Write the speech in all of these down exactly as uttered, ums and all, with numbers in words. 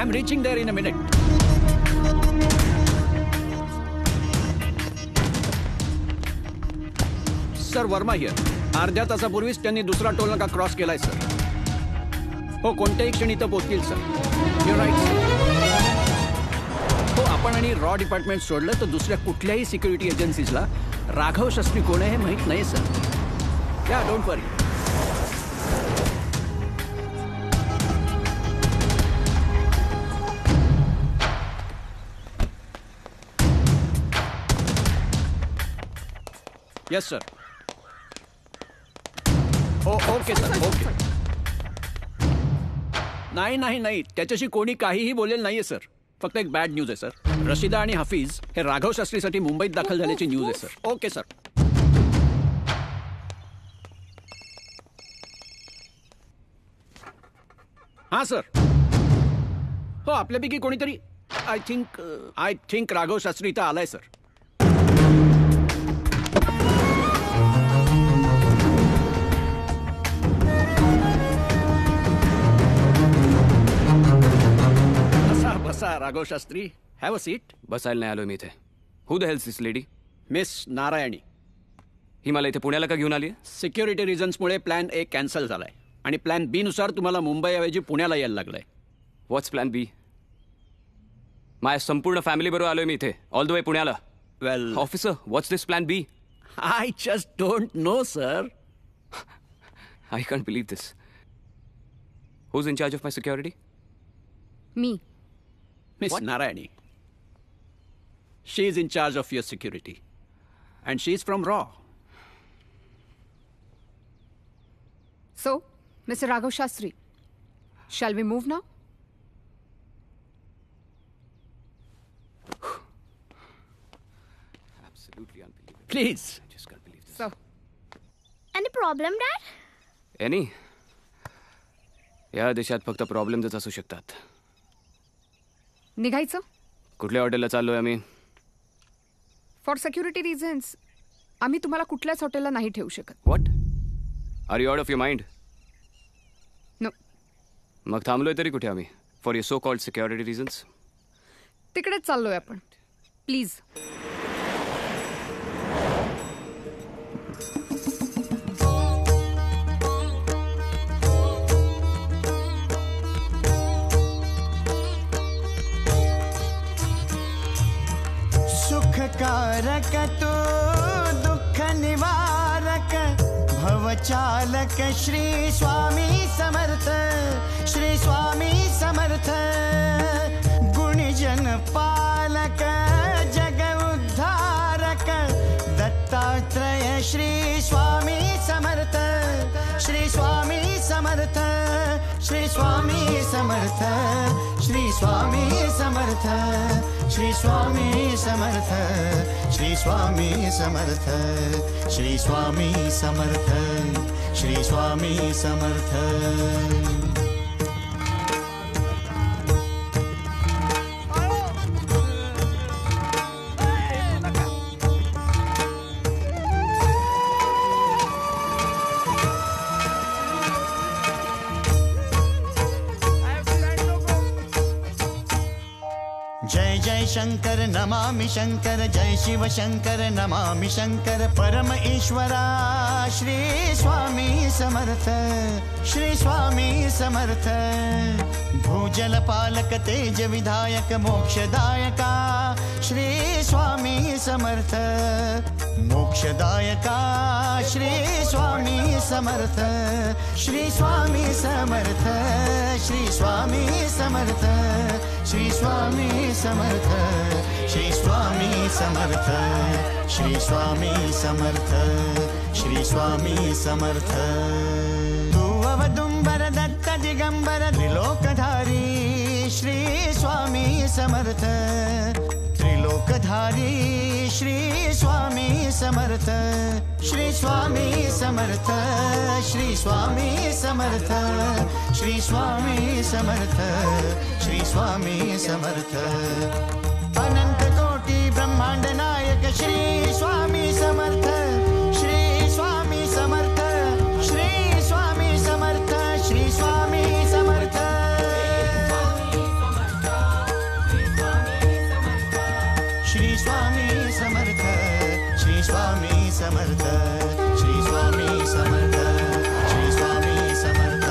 I am reaching there in a minute. Sir Verma here. अर्ध्या तासापूर्वीच त्यांनी दुसरा टोल नाका क्रॉस केलाय सर. हो कोणत्याही क्षणी इथं पोहोचतील सर. You right sir. हो आपण आणि रॉ डिपार्टमेंट सोडलं तर दुसऱ्या कुठल्याही सिक्युरिटी एजन्सीजला राघव शास्त्री कोण आहे हे माहीत नाही सर. या don't worry. Yes sir. Oh okay sir. Okay. नाही नाही नाही त्याच्याशी कोणी काहीही बोलेल नाहीये सर. फक्त एक बॅड न्यूज आहे सर. रशिदा आणि हफीज हे राघव शास्त्रीसाठी मुंबईत दाखल झाल्याची न्यूज आहे सर. Okay sir. हां सर. हो आपल्यापैकी कोणीतरी I think I think Raghav Shastri इथं आलाय sir. Raghav Shastri, have a seat. बसायला नाही आलो मी इथे. Who the hell's this lady? Miss Narayani. ही मला इथे पुण्याला का घेऊन आली? सिक्युरिटी रिझन्समुळे प्लॅन ए कॅन्सल झालाय आणि प्लॅन बी नुसार तुम्हाला मुंबईऐवजी पुण्याला यायला लागलाय. What's plan B? माझ्या संपूर्ण फॅमिली बरोबर आलोय मी इथे, ऑल द वे पुण्याला. Well officer, what's this plan B? I just don't know sir. I can't believe this. Who is in charge of my security? मी. Miss Narayani, she is in charge of your security and she is from Raw. So, Mister Raghav Shastri, shall we move now? Absolutely unbelievable. Please. I just can't believe this. So, any problem, Dad? Any? या देशात फक्त प्रॉब्लेम्सच असू शकतात. निघायचं? कुठल्या हॉटेलला चाललोय आम्ही? फॉर सिक्युरिटी रिझन्स आम्ही तुम्हाला कुठल्याच हॉटेलला नाही ठेवू शकत. What? Are you out of your mind? No. मग थांबलोय तरी कुठे आम्ही? For your so called security reasons? तिकडेच चाललोय आपण. प्लीज. कारक तो दुख निवारक भवचालक श्री स्वामी समर्थ. श्री स्वामी समर्थ गुणिजन पालक जग उद्धारक दत्तात्रय श्री स्वामी समर्थ. श्री स्वामी समर्थ. श्री स्वामी समर्थ. श्री स्वामी समर्थ. श्री स्वामी समर्थ. श्री स्वामी समर्थ. श्री स्वामी समर्थ. श्री स्वामी समर्थ. शंकर नमामि शंकर. जय शिव शंकर नमामि शंकर. परम ईश्वरा श्री स्वामी समर्थ. श्री स्वामी समर्थ भूजल पालक तेज विधायक मोक्षदायका श्री स्वामी समर्थ. मोक्षदायका श्री स्वामी समर्थ. श्री स्वामी समर्थ. श्री स्वामी समर्थ. श्री स्वामी समर्थ. श्री स्वामी समर्थ. श्री स्वामी समर्थ. श्री स्वामी समर्थ. तू अवदुंबर दत्त दिगंबर त्रिलोकधारी श्री स्वामी समर्थ. त्रिलोकधारी श्री स्वामी समर्थ. श्री स्वामी समर्थ. श्री स्वामी समर्थ. श्री स्वामी समर्थ. श्री स्वामी समर्थ. अनंत कोटि ब्रह्मांड नायक श्री स्वामी समर्थ. श्री स्वामी समर्थ. श्री स्वामी समर्थ. श्री स्वामी समर्थ. श्री स्वामी समर्थ श्री स्वामी समर्थ श्री स्वामी समर्थ श्री स्वामी समर्थ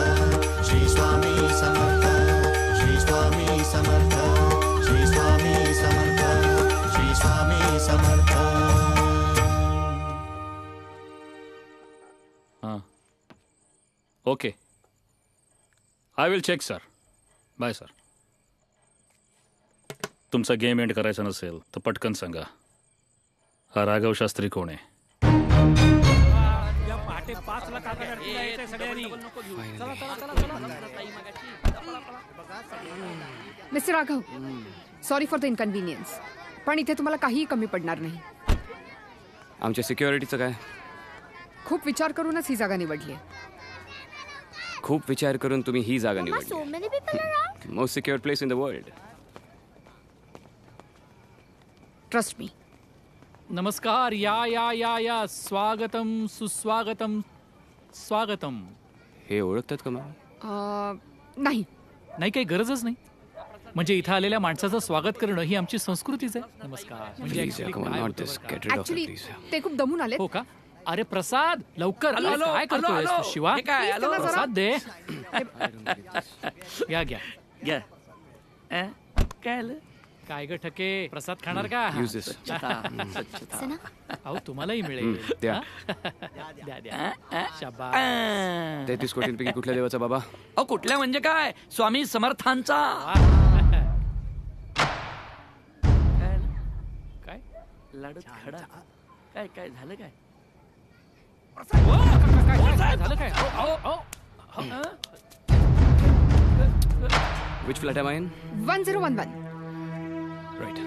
श्री स्वामी समर्थ श्री स्वामी समर्थ श्री स्वामी समर्थ श्री स्वामी समर्थ। हाँ okay, I will check sir, bye sir. तुमचा गेम एंड करायचा नसेल तर पटकन सांगा हा राघव शास्त्री कोण आहे. Mister Raghav, sorry for the inconvenience, पण इथे तुम्हाला काहीही कमी पडणार नाही. आमच्या सिक्युरिटीचं काय? खूप विचार करूनच ही जागा निवडली आहे. खूप विचार करून तुम्ही ही जागा निवडली. Most secure place in the world. Trust me. नमस्कार. या या या या स्वागतम सुस्वागतम स्वागतम. हे ओळखतात का मला? नाही नाही, काही गरजच नाही. म्हणजे इथे आलेल्या माणसाचं स्वागत करणं ही आमची संस्कृतीच आहे. नमस्कार म्हणजे ऍक्च्युअली ते खूप दमून आले. हो का? अरे प्रसाद लवकर, काय करतोय शिवा? प्रसाद दे. घ्या घ्या घ्या. काय आलं? काय ग ठके, प्रसाद खाणार का? सना आओ, तुम्हालाही मिळेल. द्या द्या द्या. शाबास. तेहतीस कोटींपैकी कुठल्या देवाचा बाबा? अहो कुठल्या म्हणजे काय, स्वामी समर्थांचा. काय लाडत खडा? काय काय झालं? काय काय झालं? काय which flat am I in? One zero one one. Right.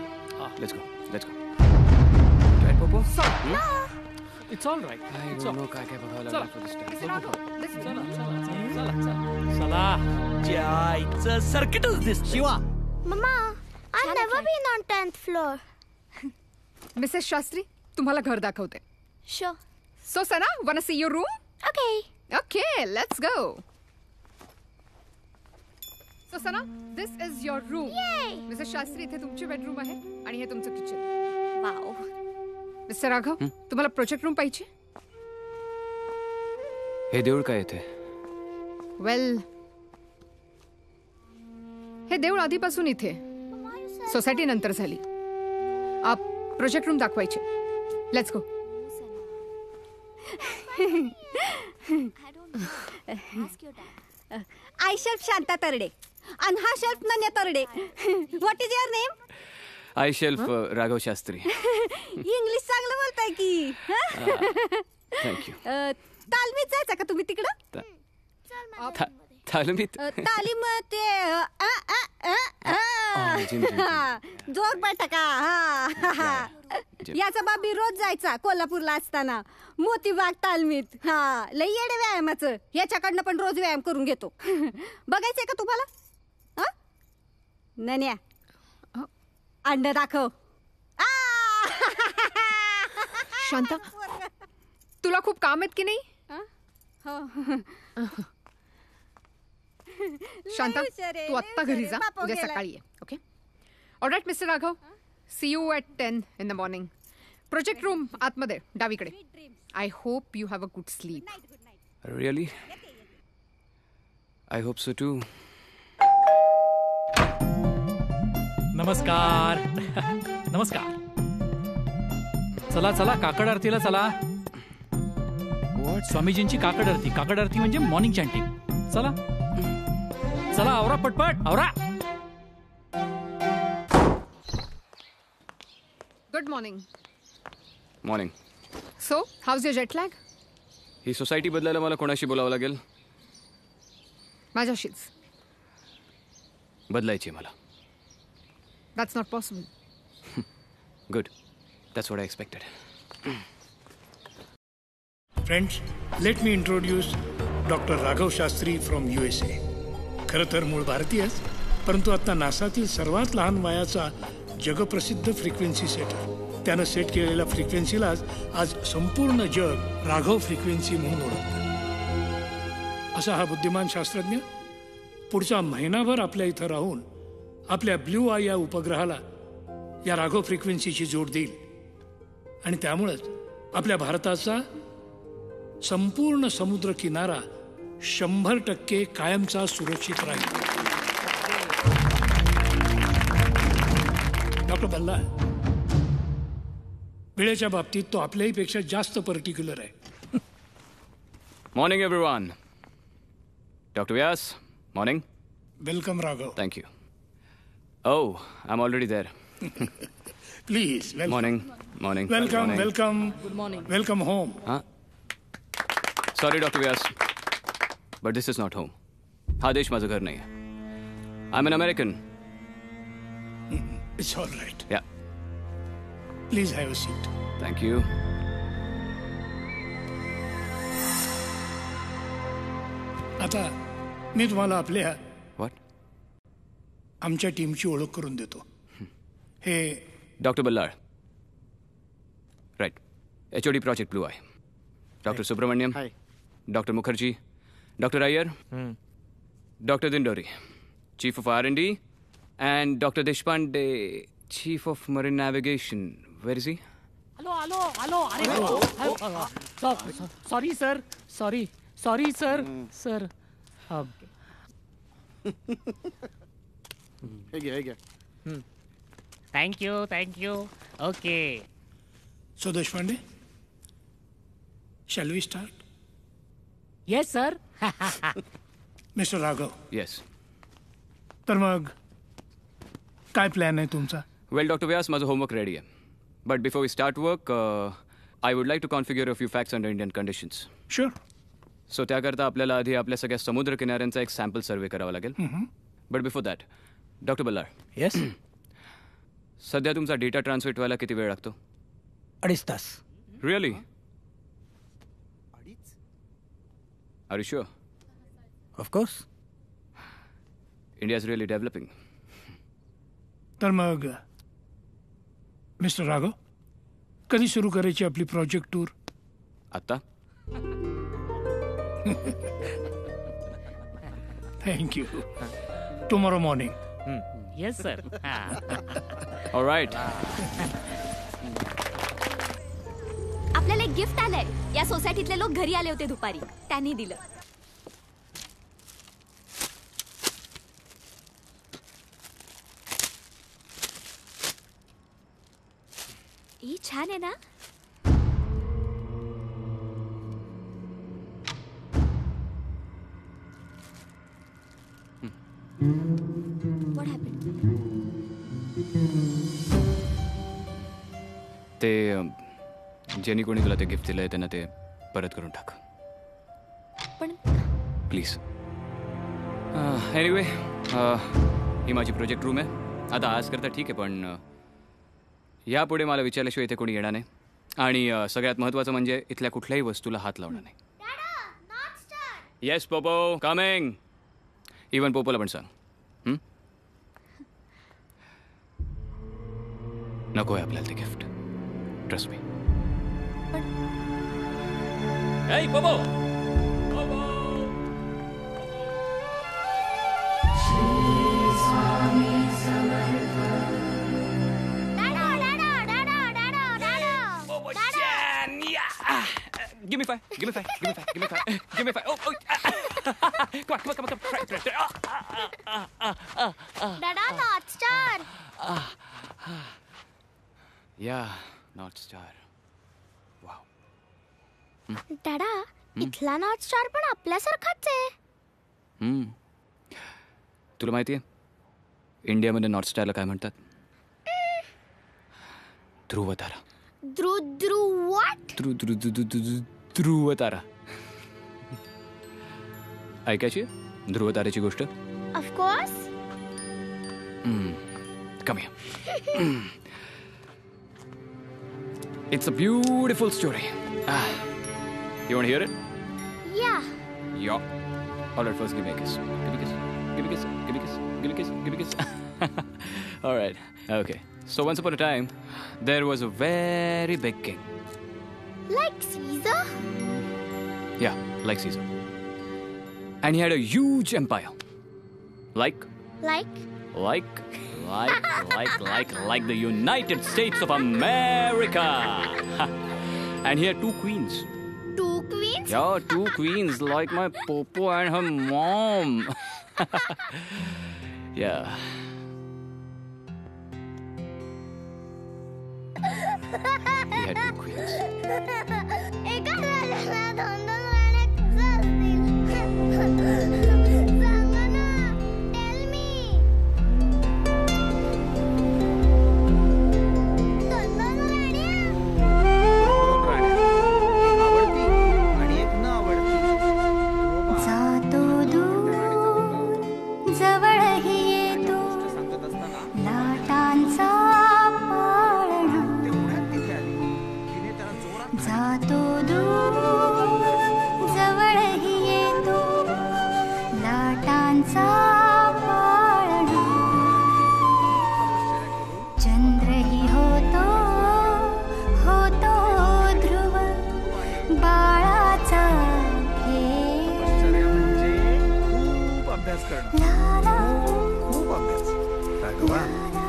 Ah. Let's go. Let's go. Right, Bobo? So, hmm? No. It's all right. I it's don't all know what I'm going to do for this time. Let's go. Let's go. Let's go. Let's go. Let's go. Yeah, it's a circuit of this thing. Shiva. Mama, I've Chala, never Chala. been on tenth floor. Missus Shastri, तुम्हाला घर दाखवते. Sure. So, Sana, wanna see your room? Okay. Okay, let's go. So Sana, this is your room. Yay! Mrs Shastri, इथे तुमची bedroom आहे आणि हे तुमचं kitchen. वाव. Mister Raghav, तुम्हाला project room पाहिजे? हे देऊळ काय येते? वेल, हे देऊळ आधीपासून इथे सोसायटी नंतर झाली. आप प्रोजेक्ट रूम दाखवायचे. Let's go. I shelf Shanta Tarde. And her shelf Nanya Tarde. What is your name? I shelf huh? uh, Raghav Shastri. English चांगलं बोलताय की. Thank you. तालमीत जायचा का तुम्ही तिकडे? तालमीत तालीम ते जोर बैठका. हा याचा बाबी रोज जायचा कोल्हापूरला असताना मोतीबाग तालमीत. हा लई येडे व्यायामाचं. याच्याकडनं पण रोज व्यायाम करून घेतो. बघायचंय का तुम्हाला? नन्या अंड दाखव. शांता, तुला खूप काम आहेत की नाही? शांता तू आत्ता घरी जा, उद्या सकाळी. Okay. Alright mister Raghav, see you at ten in the morning. Project room आतमध्ये डावीकडे. I hope you have a good sleep. Really I hope so too. नमस्कार नमस्कार. चला चला काकड आरतीला चला. स्वामीजींची काकड आरती. काकड आरती म्हणजे मॉर्निंग चॅंटिंग. चला चला, आवरा पटपट आवरा. Good morning. Morning. So how's your jet lag? ही सोसायटी बदलायला मला कोणाशी बोलावं लागेल? माझ्याशीच. बदलायची मला. That's not possible. Good. That's what I expected. Friends, let me introduce Doctor Raghav Shastri from U S A. खरतर मूळ भारतीयच, परंतु आता नासातील सर्वात लहान वयाचा जगप्रसिद्ध फ्रिक्वेन्सी सेटर. त्यानं सेट केलेल्या फ्रिक्वेन्सीलाच आज संपूर्ण जग राघव फ्रिक्वेन्सी म्हणून ओळखतं. असा हा बुद्धिमान शास्त्रज्ञ पुढचा महिनाभर आपल्या इथं राहून आपल्या ब्ल्यू आय या उपग्रहाला या राघव फ्रिक्वेन्सीशी जोड देईल आणि त्यामुळेच आपल्या भारताचा संपूर्ण समुद्र किनारा शंभर टक्के कायमचा सुरक्षित राहील. डॉक्टर बल्लाळ वेळेच्या बाबतीत तो आपल्याही पेक्षा जास्त पर्टिक्युलर आहे. Morning everyone. Doctor Vyas, morning. Welcome Raghav. Thank you. Oh, I'm already there. Please, welcome. Morning, morning. Welcome, morning. welcome. Good morning. Welcome home. Huh? Sorry, Doctor Vyas, but this is not home. Ha desh maza ghar nahi hai. I'm an American. It's all right. Yeah. Please have a seat. Thank you. Ata, mi tumhala aple ha. What? आमच्या टीमची ओळख करून देतो. हे doctor Billal, right, HOD project blue eye. Doctor Subramaniam, doctor Mukherjee, doctor Iyer, doctor Dindori, chief of R and D, and doctor Deshpande, chief of marine navigation. Where is he? Hello hello hello. अरे sorry sir, sorry sorry sir sir. Thank you thank you. Okay so Deshpande, shall we start? Yes sir. Mister Raghav. Yes. तर मग काय plan आहे तुमचा? Well doctor Vyas, माझं homework ready आहे, but before we start work I would like to configure a few facts under Indian conditions. Sure. So त्याकरता आपल्याला आधी आपल्या सगळ्या समुद्र किनाऱ्यांचा एक सॅम्पल सर्वे करावा लागेल, but before that doctor Ballal. Yes. सध्या तुमचा डेटा ट्रान्समिट व्हायला किती वेळ लागतो? अडीच तास. Really? Are you sure? Of course. India is really developing. तर मग मिस्टर राघव, कधी सुरू करायची आपली प्रोजेक्ट टूर? आता. Thank you. Tomorrow morning. Yes, sir. All right. आपल्याला एक गिफ्ट आलंय. या सोसायटीतले लोक घरी आले होते दुपारी, त्यांनी दिलं. ही छान आहे ना? ते ज्यांनी कोणी तुला ते गिफ्ट दिलंय त्यांना ते परत करून टाक, पण प्लीज. एनिवे, ही माझी प्रोजेक्ट रूम आहे. आता आज करता ठीक आहे, पण यापुढे मला विचारल्याशिवाय इथे कोणी येणार नाही, आणि सगळ्यात महत्त्वाचं म्हणजे इथल्या कुठल्याही वस्तूला हात लावणार नाही. Yes Popo, coming. इवन पोपोला पण सांग. नको आहे आपल्याला ते gift. Trust me. But... Hey, Bobo! Bobo! Shri Swami Samarth. Dada, Dada, Dada, Dada, Dada. Bobo, Shan, yeah. Give me five. Give me five. Give me five. Give me five. Give me five. Oh, oh. Come on, come on, come on. Right, right, right. Ah, ah, ah, ah. Dada, not star. Ah, ah. Yeah. North star. Wow. दादा, इथला north star पण आपल्यासारखाच आहे. तुला माहिती आहे इंडियामध्ये north स्टारला काय म्हणतात? ध्रुव तारा. ध्रुव ध्रुव व्हॉट? ध्रुव ध्रुव ध्रुव ध्रुव तारा. ऐकायची ध्रुव ताऱ्याची गोष्ट? Of course. Come here. It's a beautiful story. Ah, you want to hear it? Yeah. Yeah. All right, first give me a kiss. Give me a kiss. Give me a kiss. Give me a kiss. Give me a kiss. Give me a kiss. All right. Okay. So once upon a time, there was a very big king. Like Caesar? Yeah, like Caesar. And he had a huge empire. Like? Like like, like, like, like, like the United States of America. And here are two queens. Two queens? Yeah, two queens, like my Popo and her mom. Yeah. We had two queens. Tell me. जातो दूर जवळ ही येतो लाटांचा जातो दूर जवळ ही येतो लाटांचा पाळणा चंद्रही होतो होतो ध्रुव बाळाचा खेळ म्हणजे खूप अभ्यास करणं खूप अभ्यास राघवा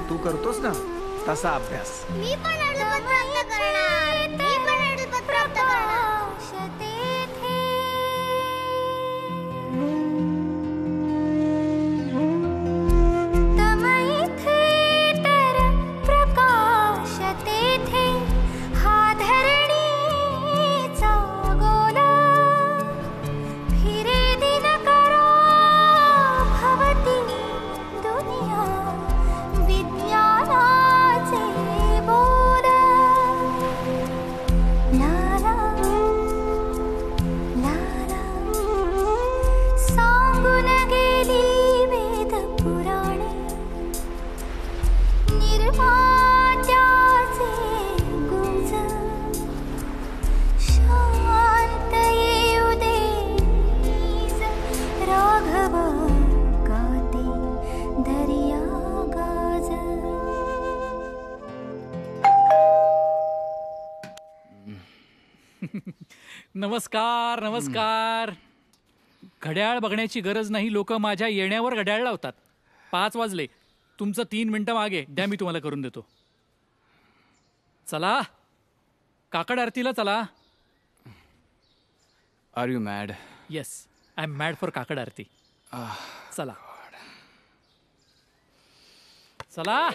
तू करतोस ना तसा अभ्यास मी पण अभ्यास करणार नमस्कार नमस्कार घड्याळ बघण्याची गरज नाही लोक माझ्या येण्यावर घड्याळ लावतात पाच वाजले तुमचं तीन मिनिटं मागे द्या मी तुम्हाला करून देतो चला काकड आरतीला चला are you mad yes I am mad for काकड आरती चला चला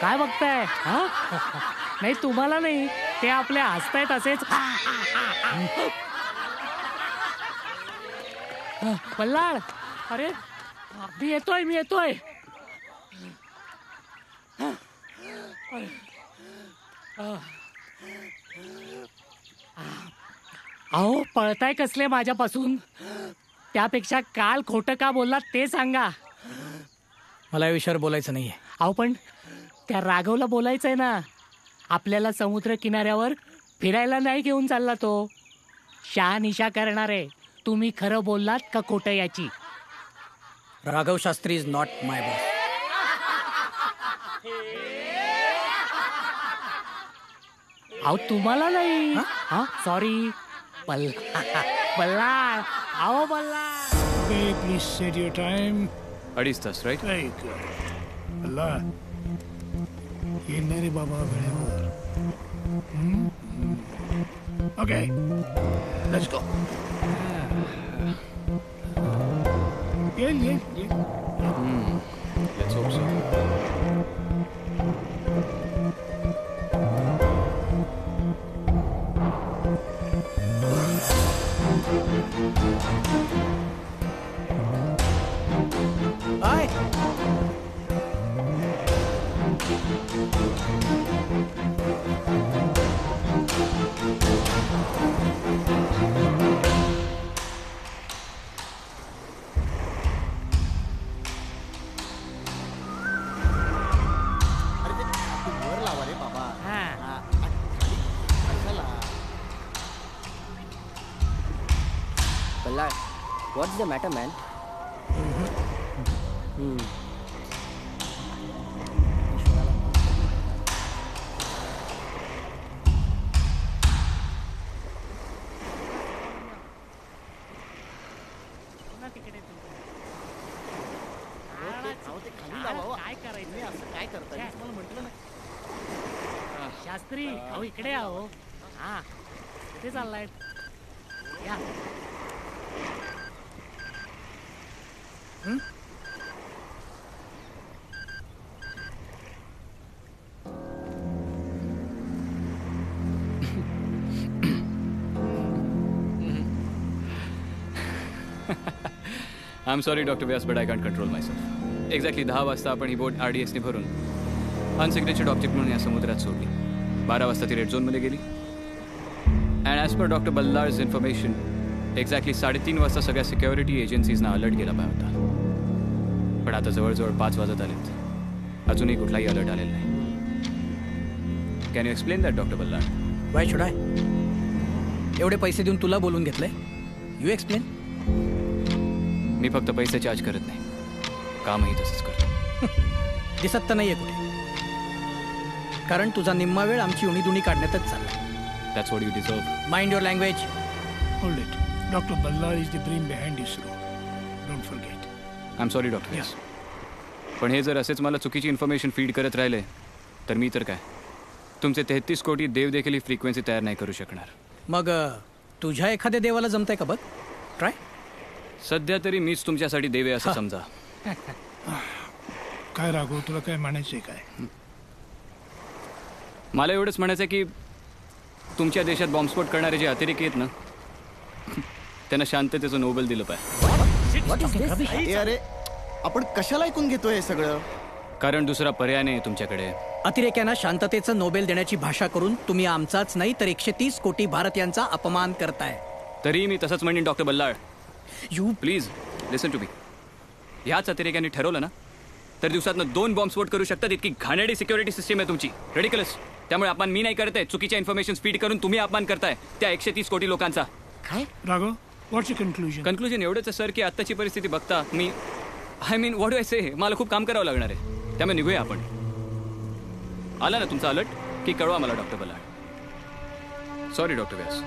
काय बघताय नाही तुम्हाला नाही ते आपले हसतायत असेच बल्लाळ अरे मी येतोय मी येतोय अहो पळताय कसले माझ्यापासून त्यापेक्षा काल खोटं का बोललात ते सांगा मला या विषयावर बोलायचं नाहीये अहो पण त्या राघवला बोलायचंय ना आपल्याला समुद्र किनाऱ्यावर फिरायला नाही घेऊन चालला तो शहानिशा करणारे तुम्ही खरं बोललात का खोटं याची Raghav Shastri is not my boss अहो तुम्हाला नाही हा सॉरी बल्ला बल्ला अहो बल्ला प्लीज सेट युअर टाइम अडीच तास राईट येणारे बाबा वेळेवर ओके लेट्स गो येईल येईल let's hope so Hi. Billar, what's the matter, man? Hmm. Shastri अहो इकडे आहो. हा ते चाललाय या. I'm sorry, Doctor Vyas, but I can't control myself. Exactly दहा वाजता आपण ही बोट आरडीएस ने भरून अनसिग्नेचर्ड ऑब्जेक्ट म्हणून या समुद्रात सोडली. बारा वाजता ती रेड झोन मध्ये गेली. And as per doctor Ballar's information exactly साडेतीन वाजता सगळ्या सिक्युरिटी एजन्सीजना अलर्ट केला पाहिजे होता, पण आता जवळजवळ पाच वाजत आलेत, अजूनही कुठलाही अलर्ट आलेला नाही. Can you explain that doctor Ballar? Why should I? एवढे पैसे देऊन तुला बोलून घेतलंय, यू एक्सप्लेन. मी फक्त पैसे चार्ज करत नाही, कामही तसंच करतो. दिसत तर नाहीये कुठे, कारण तुझा निम्मा वेळ आमची उणी दुणी काढण्यातच चालला. That's what you deserve. Mind your language. Hold it. Doctor Billar is the brain behind this room. Don't forget. I'm sorry, Doctor. Yes. पण हे जर असेच मला चुकीची इन्फॉर्मेशन फीड करत राहिले तर मी तर काय तुमचे तेहतीस कोटी देव देखील ही फ्रिक्वेन्सी तयार नाही करू शकणार. मग तुझ्या एखाद्या देवाला जमतंय का बघ, ट्राय. सध्या तरी मीच तुमच्यासाठी देवे असं समजा. काय राघव, तुला काय म्हणायचंय? काय मला एवढंच म्हणायचंय की तुमच्या देशात बॉम्बस्फोट करणारे जे अतिरेकी आहेत ना, त्यांना शांततेचं नोबेल दिलं पाहिजे. अरे आपण कशाला ऐकून घेतोय हे सगळं? कारण दुसरा पर्याय नाही तुमच्याकडे. अतिरेक्यांना शांततेचं नोबेल देण्याची भाषा करून तुम्ही आमचाच नाही तर एकशे तीस कोटी भारतीयांचा अपमान करताय. तरी मी तसंच म्हणेन doctor Ballal. You please listen to me. ह्याच अतिरेक्यांनी ठरवलं ना तर दिवसातनं दोन बॉम्बस्फोट करू शकतात. इतकी घाणेरडी सिक्युरिटी सिस्टीम आहे तुमची, रेडिकलस. त्यामुळे अपमान मी नाही करत आहे, चुकीच्या इन्फॉर्मेशन फीड करून तुम्ही अपमान करताय त्या एकशे तीस कोटी लोकांचा. काय Raghav, what's your conclusion? Conclusion एवढंच आहे सर की आत्ताची परिस्थिती बघता मी I mean what do I say, मला खूप काम करावं लागणार आहे. त्यामुळे निघूया आपण. आला ना तुमचा अलर्ट की कळवा मला doctor Ballal. Sorry doctor Vyas.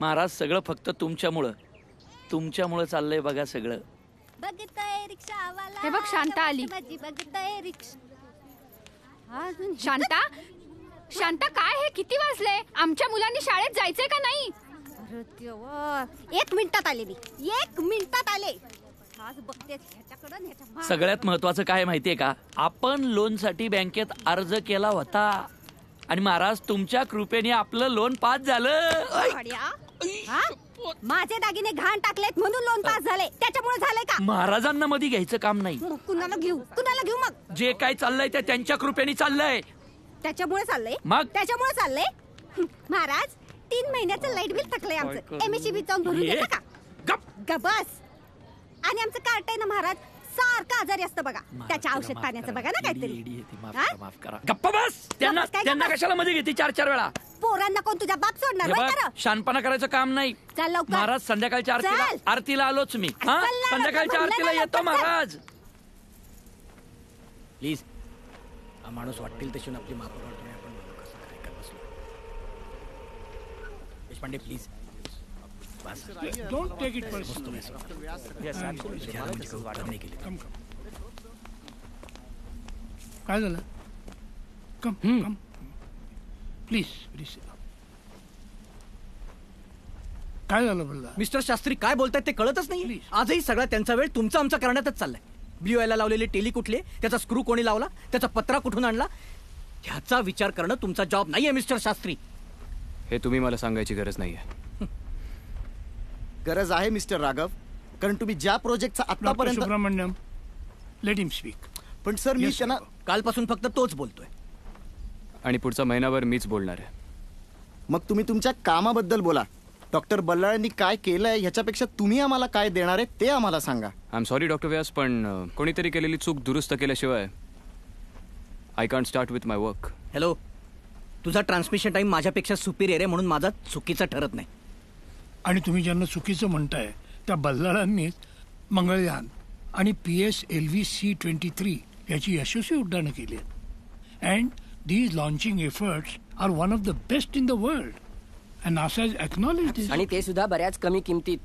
महाराज, सगळं फक्त तुमच्यामुळं तुमच्यामुळं चाललंय बघा सगळं. हे बघ शांता आली. शांता शांता काय हे किती वाजले? आमच्या मुलांनी शाळेत जायचंय का नाही? एक मिनिटात आले मी, एक मिनिटात आले. सगळ्यात महत्वाचं काय माहितीये का, आपण लोन साठी बँकेत अर्ज केला होता आणि महाराज तुमच्या कृपेने आपलं लोन पास झालं. माझे दागिने घाण टाकलेत म्हणून लोन पास झाले, त्याच्यामुळे झाले का? महाराजांना मध्ये घ्यायचं काम नाही. कुणाला घेऊ, कुणाला घेऊ? मग जे काय चाललंय ते त्यांच्या कृपेने चाललंय, त्याच्यामुळे चाललंय. मग त्याच्यामुळे चाललंय महाराज, तीन महिन्याचं लाईट बिल थकलंय आमचं. एमएससीबी जाऊन भरून घेतलं का? गप गबस. आणि आमचं कार्ट आहे ना महाराज, सारखं आजारी असतं बघा, त्याच्या औषध पाण्याचं बघा ना काहीतरी. गप्पा बस. त्यांना त्यांना कशाला मध्ये घेते चार चार वेळा? पोरांना कोण तुझा बाप सोडणार? शानपणा करायचं काम नाही महाराज. संध्याकाळच्या आरतीला आरतीला आलोच मी. संध्याकाळच्या आरतीला येतो महाराज. प्लीज हा माणूस वाटतील तशी आपली माफ करतो. आपण कसं काय करत बसलो Deshpande, please Don't take it personally. Yes, absolutely. This is what I'm making. Come, come. Come, come, come. Please, please. काय झालं बोलला मिस्टर शास्त्री काय बोलतायत ते कळतच नाही. आजही सगळा त्यांचा वेळ तुमचा आमचा करण्यातच चाललाय. ब्ल्यू आयला लावलेले टेली कुठले, त्याचा स्क्रू कोणी लावला, त्याचा पत्रा कुठून आणला, ह्याचा विचार करणं तुमचा जॉब नाहीये मिस्टर शास्त्री. हे तुम्ही मला सांगायची गरज नाहीये. गरज आहे मिस्टर राघव, कारण तुम्ही ज्या प्रोजेक्टचा आतापर्यंत सुब्रमण्यम लेट हिम स्पीक. पण सर मी त्यांना कालपासून फक्त तोच बोलतोय आणि पुढचा महिनाभर मीच बोलणार आहे. मग तुम्ही तुमच्या कामाबद्दल बोला. डॉक्टर बल्लाळांनी काय केलंय ह्याच्यापेक्षा तुम्ही आम्हाला काय देणार आहे ते आम्हाला सांगा. I am sorry doctor Vyas, पण कोणीतरी केलेली चूक दुरुस्त केल्याशिवाय I can't start with my work. Hello, तुझा ट्रान्समिशन टाइम माझ्यापेक्षा सुपिरियर आहे म्हणून माझा चुकीचा ठरत नाही. आणि तुम्ही ज्यांना चुकीचं म्हणताय त्या बल्लाळांनीच मंगळयान आणि P S L V C twenty three याची यशस्वी उड्डाणं केली आहेत. And these launching efforts are one of the best in the world. आणि ते सुद्धा बऱ्याच कमी किमतीत.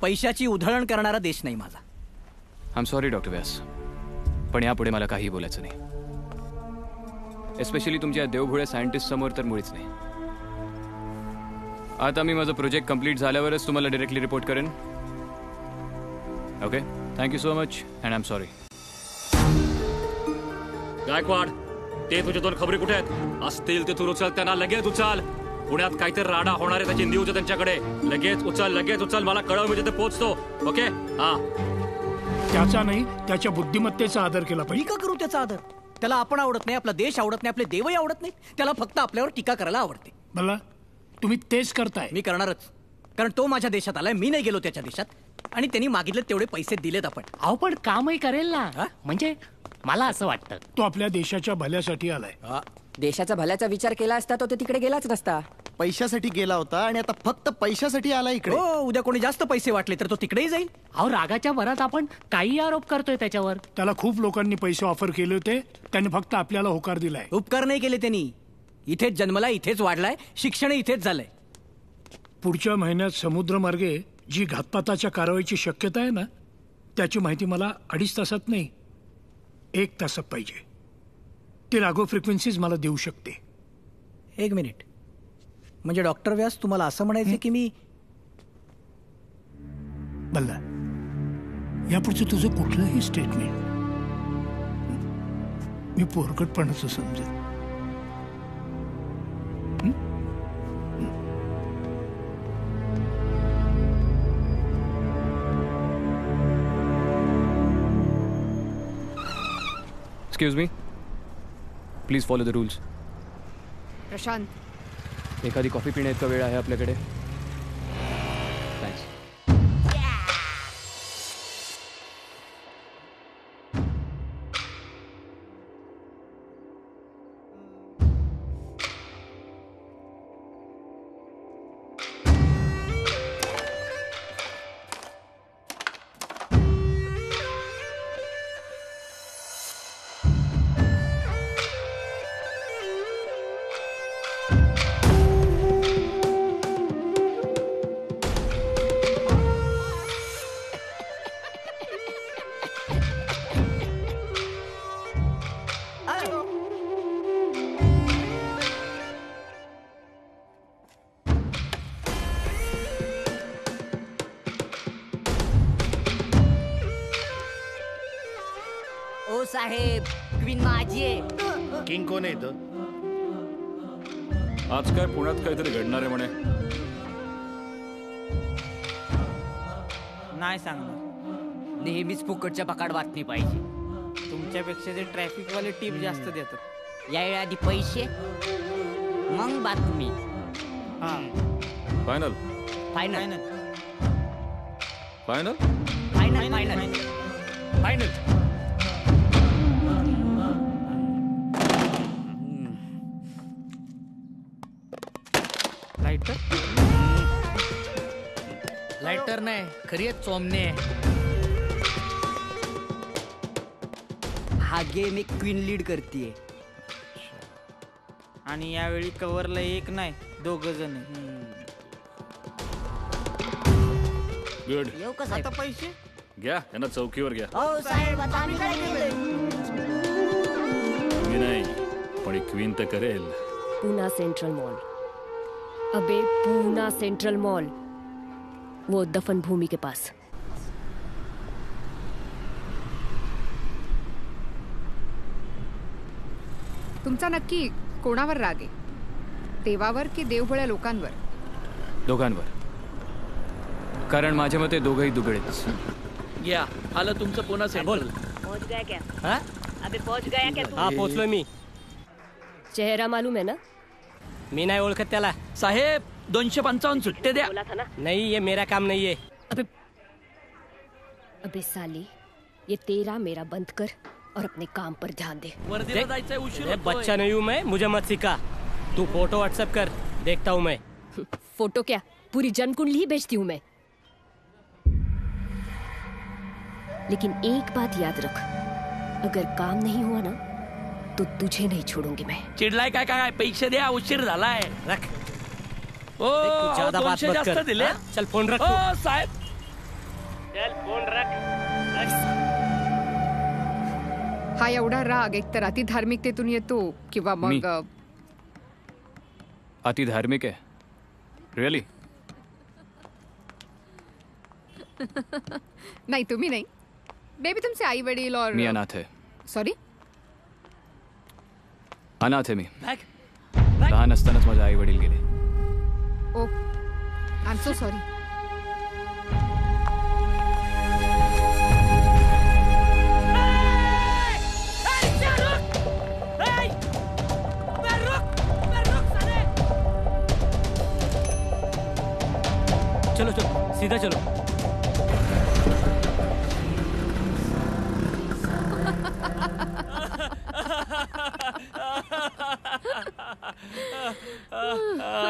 पैशाची उधळण करणारा देश नाही माझा. I am sorry doctor Vyas, पण यापुढे मला काही बोलायचं नाही, एस्पेशली तुमच्या देवभुळ्या सायंटिस्ट समोर तर मुळीच नाही. आता मी माझा प्रोजेक्ट कंप्लीट झाल्यावरच तुम्हाला डायरेक्टली रिपोर्ट करेन. Okay, thank you so much and I am sorry. Gaikwad, ते तुझ्या दोन खबरी कुठे आहेत? असतील ते तू उचल, त्यांना लगेच उचल. पुण्यात काहीतरी राडा होणार आहे त्याची न्यूज त्यांच्याकडे. लगेच उचल, लगेच उचल, मला कळव म्हणजे ते पोहोचतो. ओके. हा, त्याचा नाही त्याच्या बुद्धिमत्तेचा आदर केला पाहिजे. टीका करू त्याचा आदर. त्याला आपण आवडत नाही, आपला देश आवडत नाही, आपले देवही आवडत नाही. त्याला फक्त आपल्यावर टीका करायला आवडते. मला तुम्ही तेच करताय. मी करणारच, कारण तो माझ्या देशात आलाय, मी नाही गेलो त्याच्या देशात. आणि त्यांनी मागितले तेवढे पैसे दिलेत आपण. अहो पण कामही करेल ना, म्हणजे मला असं वाटतं तो आपल्या देशाच्या भल्यासाठी आलाय. देशाचा भल्याचा विचार केला असता तो तिकडे गेलाच नसता. पैशासाठी गेला होता आणि आता फक्त पैशासाठी आला इकडे. उद्या कोणी जास्त पैसे वाटले तर तो तिकडेही जाईल. अहो रागाच्या भरात आपण काही आरोप करतोय त्याच्यावर. त्याला खूप लोकांनी पैसे ऑफर केले होते, त्यांनी फक्त आपल्याला होकार दिलाय. उपकार नाही केले त्यांनी. इथेच जन्मला, इथेच वाढलाय, शिक्षण इथेच झालंय. पुढच्या महिन्यात समुद्रमार्गे जी घातपाताच्या कारवाईची शक्यता आहे ना, त्याची माहिती मला अडीच तासात नाही एक तासात पाहिजे. ते राघव फ्रिक्वेन्सीज मला देऊ शकते. एक मिनिट, म्हणजे डॉक्टर व्यास तुम्हाला असं म्हणायचं की मी बल्ला यापुढचं तुझं कुठलंही स्टेटमेंट मी पोरकटपणाचं समजेल. Excuse me, please follow the rules. Prashant, एखादी कॉफी पिण्यात का वेळ आहे आपल्याकडे? थँक्स. किंग कोण आहे तो? आज काय पुण्यात काहीतरी घडणार आहे म्हणे. नाही सांगणार. नेहमीच फुकटच्या पकाड वाटणी पाहिजे. तुमच्यापेक्षा ते ट्रॅफिक वाले टीप जास्त देतात. यावेळी आधी पैसे मग बातमी. हा, final final final final final final. Lighter नाही, खरी चोमने. हा गेम एक क्वीन लीड करते आणि यावेळी कव्हरला एक नाही दोघ जण. गुड. आता पैसे घ्या, यांना चौकीवर घ्या. हो साहेब, आता आम्ही काय केलं? मी नाही, पण एक क्वीन तर करेल. पूना सेंट्रल मॉल, अबे पूना सेंट्रल मॉल, वो दफन भूमि के पास. तुमचा नक्की कोणावर राग आहे? देवावर की देवभोळ्या लोकांवर? दोघांवर, कारण माझ्या मते दोघही दुबळेच. या आलं तुमचं पुन्हा सेंट्रल. पहुंच गया क्या? हा अबे पहुंच गया क्या तू? हां पोहोचलो मी. चेहरा मालूम है ना? मी नाही ओळखत त्याला. साहेब दोनशे पंचावन्न सुट्टे द्या. नाही, ये मेरा काम नहीं है. अबे अबे साली, ये तेरा मेरा बंद कर और अपने काम पर ध्यान दे. दे बच्चा नहीं हूँ मैं, मुझे मत सिखा. तू फोटो व्हाट्सएप कर, देखता हूँ मैं. फोटो क्या, पूरी जनकुंडली ही भेजती हूँ मैं. लेकिन एक बात याद रख, अगर काम नहीं हुआ ना तो तुझे नहीं छोड़ूंगी मैं. चिडलाय काय? काय पैसे द्या, उशीर झालाय. रख. ओ ज्यादा बात मत कर. चल फोन रख. ओ साहेब चल फोन रख. हा एवढा राग एकतर अतिधार्मिकतेतून येतो किंवा मग अतिधार्मिक आहे. रिअली? नाही, तुम्ही नाही बेबी, तुमचे आई वडील. और मी अनाथ आहे. सॉरी, अनाथ आहे मी. लहान असतानाच माझे आई वडील गेले. Oh I am so sorry. चलो चलो, सीधा चलो.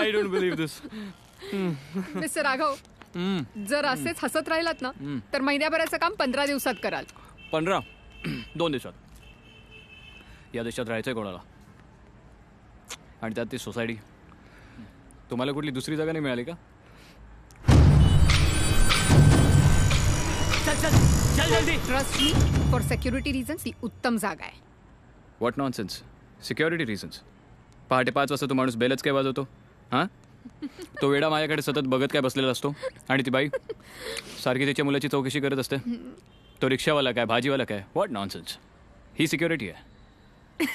I don't believe this. Mister Raghav, जर असेच हसत राहिलात ना तर महिन्याभराचं काम पंधरा दिवसात कराल. पंधरा? दोन दिवसात. या देशात राहायचंय कोणाला, आणि त्यात ती सोसायटी. तुम्हाला कुठली दुसरी जागा नाही मिळाली का? Trust me, for security reasons ती उत्तम जागा आहे. What nonsense, security reasons? पहाटे पाच वाजता तो माणूस बेलच काय वाजवतो? हां, तो वेडा माझ्याकडे सतत बघत काय बसलेला असतो, आणि ती बाई सारखी त्याच्या मुलाची चौकशी करत असते. तो रिक्षावाला काय, भाजीवाला काय, व्हॉट नॉनसेन्स. ही सिक्युरिटी आहे.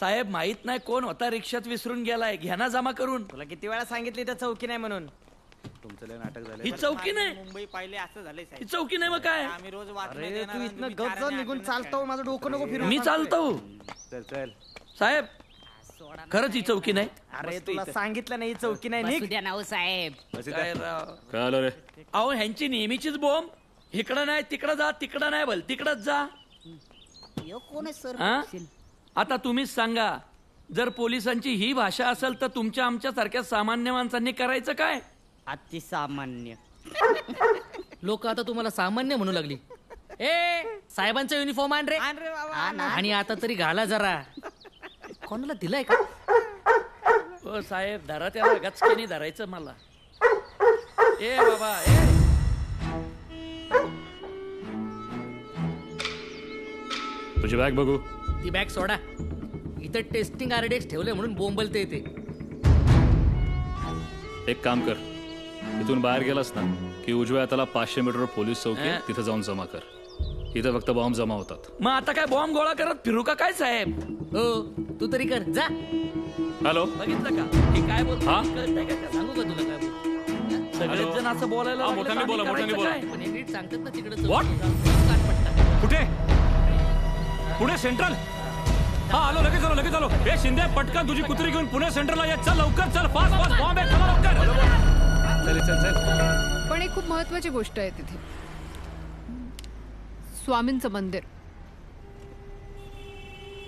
साहेब माहीत नाही कोण होता रिक्षात विसरून गेलाय. घ्या ना जमा करून. तुला किती वेळा सांगितली तर चौकी नाही म्हणून. तुमचं नाटक झालं. ही चौकी नाही, मुंबई पाहिले असं झालंय साहेब. ही चौकी नाही मग काय? आम्ही रोज वाचले. अरे तू इतना गप्प निघून चालतो, माझं डोकं नको फिरवू. मी चालतो. चल चल साहेब, खरंच ही चौकी नाही. अरे तुला सांगितलं नाही ही चौकी नाही. निघ. सुद्या नाव साहेब. काय आलं रे? अहो ह्यांची नेहमीचीच बोंब. इकडं नाही तिकडं जा, तिकडं नाही भल तिकडंच जा. यो कोण आहे सर? आता तुम्हीच सांगा, जर पोलिसांची ही भाषा असेल तर तुमच्या आमच्या सारख्या सामान्य माणसांनी करायचं काय? अतिसामान्य लोक आता तुम्हाला सामान्य म्हणू लागली. ए साहेबांचा युनिफॉर्म आण रे, आणि आता तरी घाला जरा. कोणाला दिलाय का? ओ साहेब धरा त्याला, गचकेनी धरायचं मला. ए बाबा ए, तुझी बॅग बघू. ती बॅग सोडा. इथं टेस्टिंग आरडीएक्स ठेवलंय म्हणून बोंबलते येते. एक काम कर, इथून बाहेर गेलास ना की उजव्या हाताला पाचशे मीटर पोलीस चौकी, तिथे जाऊन जमा कर. इथे फक्त बॉम्ब जमा होतात. मग आता काय बॉम्ब गोळा करत फिरू का काय साहेब? हो तू तरी कर जा. हॅलो बघितलं का काय बोलतो? सांगू का तुला काय बोलतो? सगळेच जण असं बोलायला. मोठ्याने बोला, मोठ्याने बोला. नीट सांगतात ना तिकडे. कुठे पुणे सेंट्रल? हा आलो, लगेच आलो, लगेच आलो. हे शिंदे पटकन तुझी कुत्री घेऊन पुणे सेंट्रलला ये. चल लवकर चल, फास्ट फास्ट, बॉम्ब आहे. चला लवकर. चल चल चल. पण एक खूप महत्वाची गोष्ट आहे तिथे, स्वामींचं मंदिर.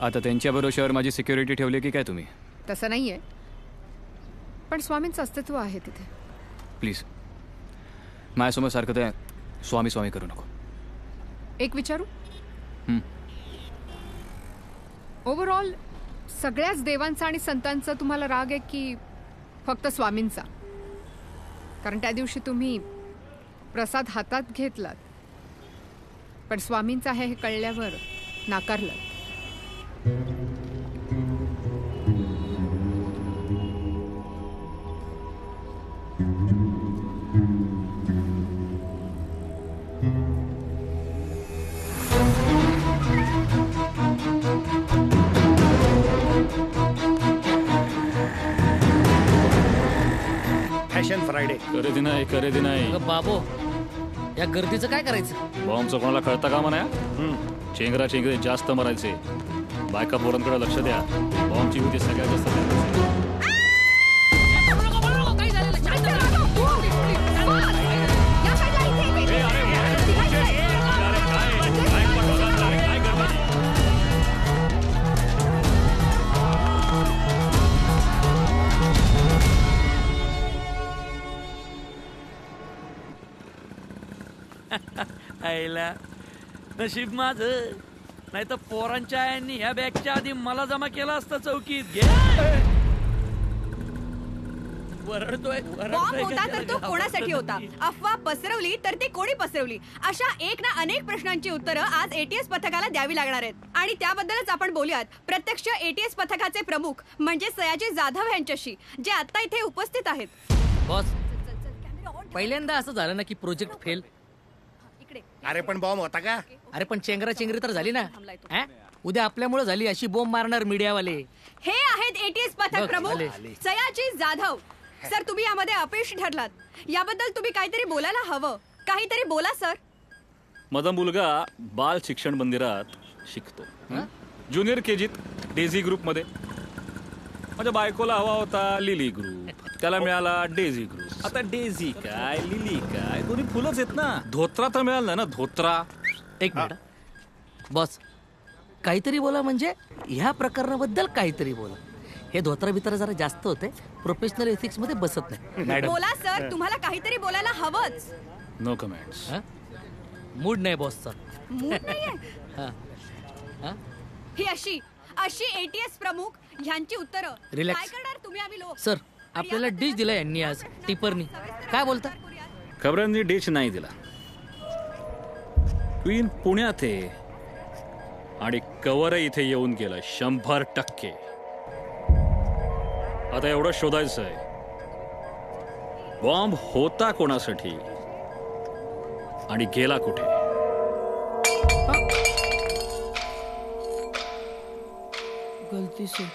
आता त्यांच्या भरोश्यावर माझी सिक्युरिटी ठेवली की काय तुम्ही? तसं नाहीये, पण स्वामींचं अस्तित्व आहे तिथे. प्लीज माझ्यासमोर सारखं ते स्वामी स्वामी करू नको. एक विचारू? ओव्हरऑल सगळ्याच देवांचा आणि संतांचा तुम्हाला राग आहे की फक्त स्वामींचा? कारण त्या दिवशी तुम्ही प्रसाद हातात घेतलात, पण स्वामींचा आहे हे कळल्यावर नाकारलात. फ्रायडे खरेदी नाही खरेदी नाही बाबो, या गर्दीचं काय करायचं? बॉम्बचं कोणाला कळतं का म्हणा? चेंगरा चेंगरे जास्त मारायचे, बायका पोरांकडे लक्ष द्या. बॉम्बची युती सगळ्यात जास्त आईला नशीब माझ, नाही तर पोरांच्या आयांनी ह्या बॅगच्या आधी मला जमा केला असता चौकीत. घे वरडतोय वरडतोय. होता तर तो कोणासाठी होता? अफवा पसरवली तर ती कोणी पसरवली? अशा एक ना अनेक प्रश्नांची उत्तरं आज एटीएस पथकाला द्यावी लागणार आहेत, आणि त्याबद्दलच आपण बोलूयात प्रत्यक्ष एटीएस पथकाचे प्रमुख म्हणजे सयाजी जाधव यांच्याशी, जे आता इथे उपस्थित आहेत. बॉस, पहिल्यांदा असं झालं ना की प्रोजेक्ट फेल. अरे पण बॉम्ब होता का? अरे पण चेंगरा चेंगरी तर झाली ना. उद्या आपल्यामुळे झाली अशी बॉम्ब मारणार मीडियावाले. हे आहेत एटीएस पथक प्रमुख सयाजी जाधव. सर, तुम्ही यामध्ये अपयशी ठरलात, याबद्दल तुम्ही काहीतरी बोलायला हवं. काहीतरी बोला सर. माझा मुलगा बाल शिक्षण मंदिरात शिकतो, ज्युनियर केजीत डेझी ग्रुप मध्ये. माझ्या बायकोला हवा होता लिली ग्रुप, त्याला मिळाला डेझी ग्रुप. आता डेझी काय लिली काय दोन्ही फुलंच आहेत ना. धोत्रा तर मिळाला ना, धोत्रा. एक मिनिट बॉस, काहीतरी बोला म्हणजे ह्या प्रकरणाबद्दल काहीतरी बोला. हे धोत्रा बित्रा जरा जास्त होते, प्रोफेशनल एथिक्स मध्ये बसत नाही. बोला सर, तुम्हाला काहीतरी बोलायला हवंच. No comments. मूड नाही बॉसचा. ही अशी अशी एटीएस प्रमुख ह्यांची उत्तरं. रिलॅक्स तुम्ही. आम्ही लोक सर, आपल्याला डिश दिला यांनी आज, टिपरनी. काय बोलता? खबरांनी डिश नाही दिला. क्वीन पुण्यात आहे आणि कवर इथे येऊन गेला शंभर टक्के. आता एवढं शोधायचं आहे बॉम्ब होता कोणासाठी आणि गेला कुठे. गलती से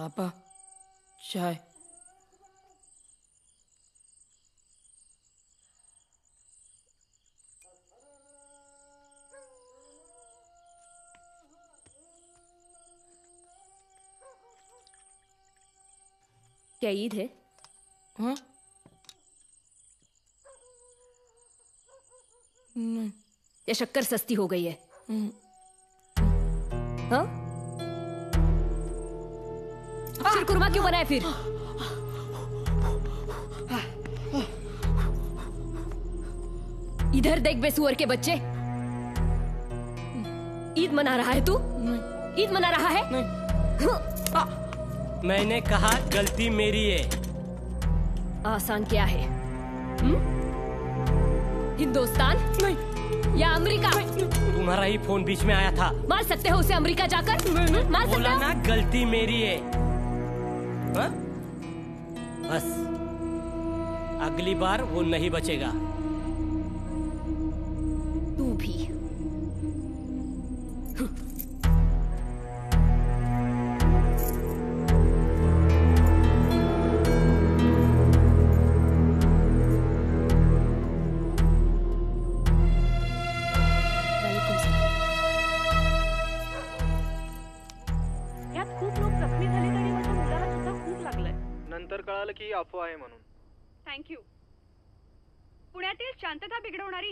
आपा चाय. क्या ईद है? हाँ नहीं, ये शक्कर सस्ती हो गई है. हाँ फिर कुर्मा क्यों बनाए? फिर इधर देख बे सुअर के बच्चे, ईद मना रहा है तू? ईद मना रहा है? नहीं. मैंने कहा गलती मेरी है. आसान क्या है? हिंदुस्तान या अमेरिका? तुम्हारा ही फोन बीच में आया था. मार सकते हो उसे अमेरिका जाकर, मार सकते हो ना. गलती मेरी है. हा? बस अगली बार वो नहीं बचेगा. तू भी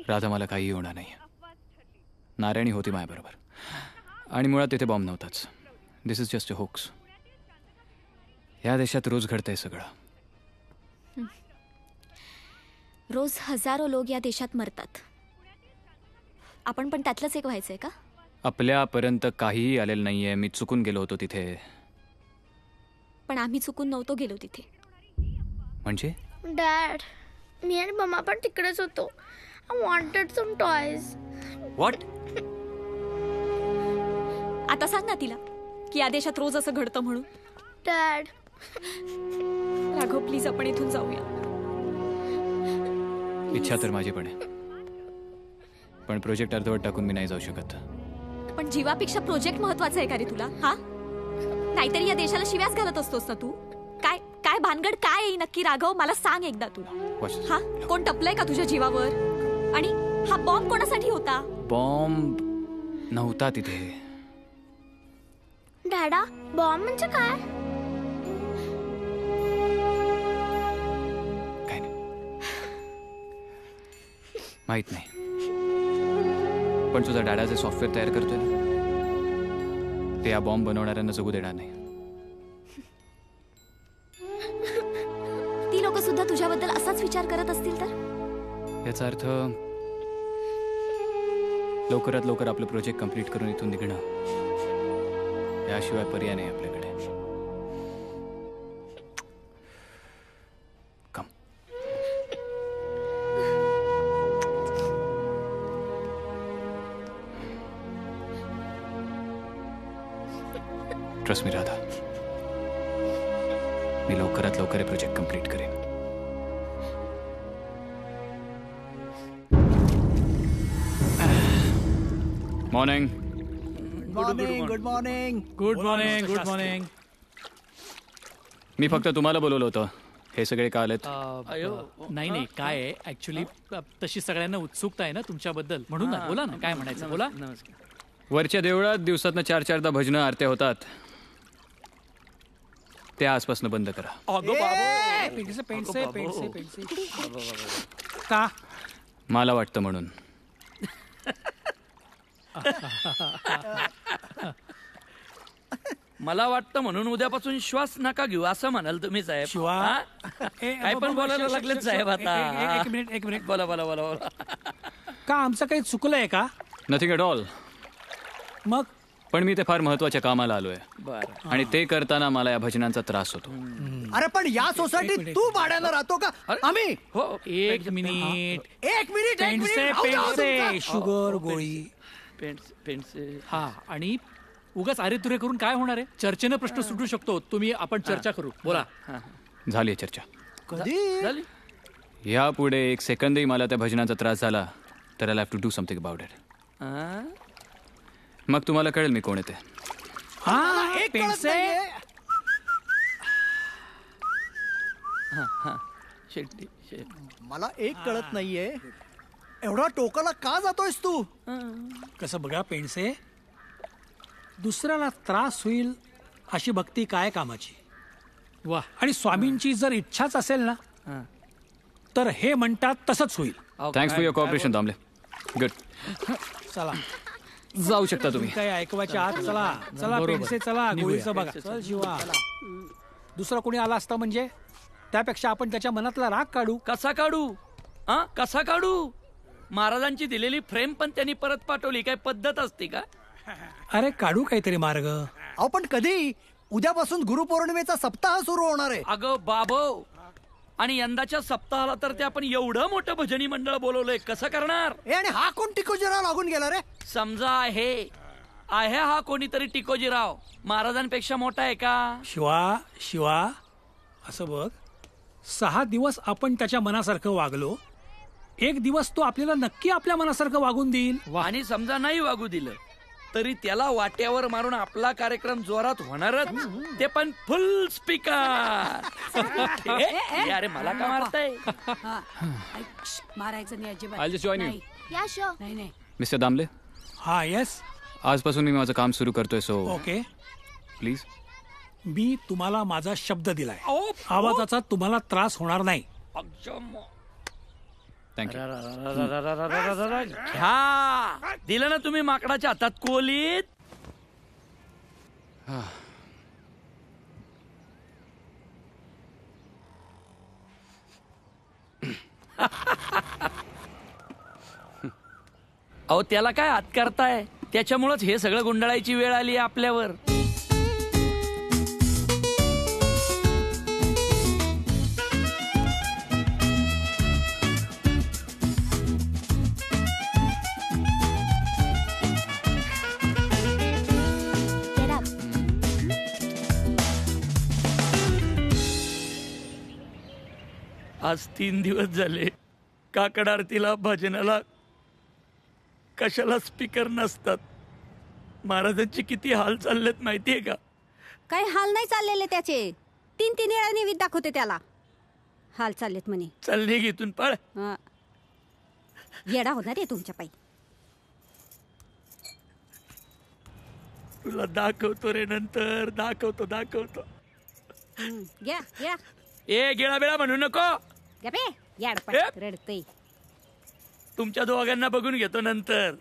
राधा, मला काही होणार नाही. नारायणी होती माझ्याबरोबर आणि मुळात तिथे बॉम्ब नव्हताच. This is just a hoax. या देशात रोज घडतंय सगळं. रोज हजारो लोक या देशात मरतात. आपण पण त्यातलंच एक व्हायचंय का? आपल्यापर्यंत काहीही आलेलं नाहीये. मी चुकून गेलो होतो तिथे. पण आम्ही चुकून नव्हतो गेलो तिथे. म्हणजे डॅड, मी आणि मम्मा पण तिकडेच होतो. I wanted some toys. What? आता सांग ना तिला की या देशात रोज असं घडतं म्हणून. डॅड राघव प्लीज आपण इथून जाऊया. इच्छा तर माझी पण आहे, पण प्रोजेक्ट अर्धवट टाकून मी नाही जाऊ शकत. पण जीवापेक्षा प्रोजेक्ट महत्वाचा आहे का रे तुला? हा, नाहीतर या देशाला शिव्याच घालत असतोस ना तू. काय काय भानगड काय आहे नक्की राघव? मला सांग एकदा तू. हा, कोण टपलंय का तुझ्या जीवावर? आणि हा बॉम्ब कोणासाठी होता? बॉम्ब नव्हता तिथे. डॅडा, बॉम्ब म्हणजे काय? काय नाही माहित नाही. पण तुझा डॅडा जे सॉफ्टवेअर तयार करतोय ना, ते या बॉम्ब बनवणाऱ्यांना जगू देणार नाही. ती लोक सुद्धा तुझ्याबद्दल असाच विचार करत असतील तर? याचा अर्थ लवकरात लवकर आपलं प्रोजेक्ट कंप्लीट करून इथून निघणं, याशिवाय पर्याय नाही आपल्याकडे. ट्रस्ट मी राधा, मी लवकरात लवकर प्रोजेक्ट कंप्लीट करेन. Morning. Good morning. Good morning. Good morning. मी फक्त तुम्हाला बोलवलं होतं. हे सगळे का आलेत? नाही नाही, काय ऍक्च्युली तशी सगळ्यांना उत्सुकता आहे ना तुमच्याबद्दल, म्हणून बोला ना, काय म्हणायचं बोला. वरच्या देवळात दिवसातनं चार चारदा भजनं आरत्या होतात, त्या आसपासनं बंद करा. का मला वाटतं म्हणून. मला वाटतं म्हणून उद्यापासून श्वास नका घेऊ असं म्हणाल तुम्ही साहेब. काय पण बोलायला लागलेत साहेब आता. एक मिनिट एक मिनिट, बोला बोला बोला बोला. का आमचं काही चुकलंय का? Nothing at all. मग पण मी ते फार महत्वाच्या कामाला आलोय, आणि ते करताना मला या भजनांचा त्रास होतो. अरे पण या सोसायटीत तू भाड्याला राहतो का? आम्ही हो. एक मिनिट एक मिनिट एक मिनिट. शुगर गोळी पेन्सिल. हा, आणि उगाच अरे तुरे करून काय होणार आहे? चर्चेनं प्रश्न सुटू शकतो. तुम्ही आपण चर्चा करू, बोला. झाली चर्चा. कधी यापुढे एक सेकंदही मला त्या भजनांचा त्रास झाला तर I have to do something about it. मग तुम्हाला कळेल मी कोण येते. मला एक कळत नाहीये, एवढा टोकाला का जातोयस तू? कसं बघा पेंडसे, दुसऱ्याला त्रास होईल अशी भक्ती काय कामाची? वा, आणि स्वामींची जर इच्छाच असेल ना तर हे म्हणतात तसंच होईल. Thanks for your cooperation Damle. Good, चला जाऊ शकता तुम्ही. काय ऐकवायच्या आत चला चला पेंडसे, चला गोळीचं बघा. चल शिवा, दुसरा कोणी आला असता म्हणजे त्यापेक्षा आपण त्याच्या मनातला राग काढू. कसा काढू? हा, कसा काढू? महाराजांची दिलेली फ्रेम पण त्यांनी परत पाठवली, काय पद्धत असते का? अरे काढू काहीतरी मार्ग. अहो पण कधी? उद्यापासून गुरुपौर्णिमेचा सप्ताह सुरू होणार आहे. अगं बाबो, आणि यंदाच्या सप्ताहाला तर ते आपण एवढं मोठं भजनी मंडळ बोलवलंय, कसं करणार? आणि हा कोण टिकोजीराव लागून गेला रे? समजा आहे आहे हा कोणीतरी टिकोजीराव, महाराजांपेक्षा मोठा आहे का? शिवा शिवा, असं बघ, सहा दिवस आपण त्याच्या मनासारखं वागलो, एक दिवस तो आपल्याला नक्की आपल्या मनासारखं वागून देईल. आणि समजा नाही वागू दिलं तरी त्याला वाट्यावर मारून आपला कार्यक्रम जोरात होणारच, ते पण फुल स्पीकर. अरे मला का मारताय? मारायचं नाही अजिबात. I just join you. या शो. नाही नाही. मिस्टर दामले. हा, येस. आजपासून मी माझं काम सुरू करतोय, सो ओके प्लीज. मी तुम्हाला माझा शब्द दिलाय, आवाजाचा तुम्हाला त्रास होणार नाही. हा, दिलं ना तुम्ही माकडाच्या हातात कोलीत. अहो त्याला काय हात करताय, त्याच्यामुळेच हे सगळं गुंडाळायची वेळ आली आपल्यावर. आज तीन दिवस झाले काकड आरतीला भजनाला कशाला स्पीकर नसतात. महाराजांची किती हाल चाललेत माहितीये का? काय हाल नाही चाललेले त्याचे, तीन तीन वेळा नैवेद्य दाखवते त्याला. हाल चाललेत म्हणे. चालले घेतून पळ, येडा होणार आहे तुमच्या पायी. तुला दाखवतो रे नंतर, दाखवतो दाखवतो. घ्या घ्या. ए गेळा बेळा म्हणू नको. रडतय. तुमच्या दोघांना बघून घेतो नंतर.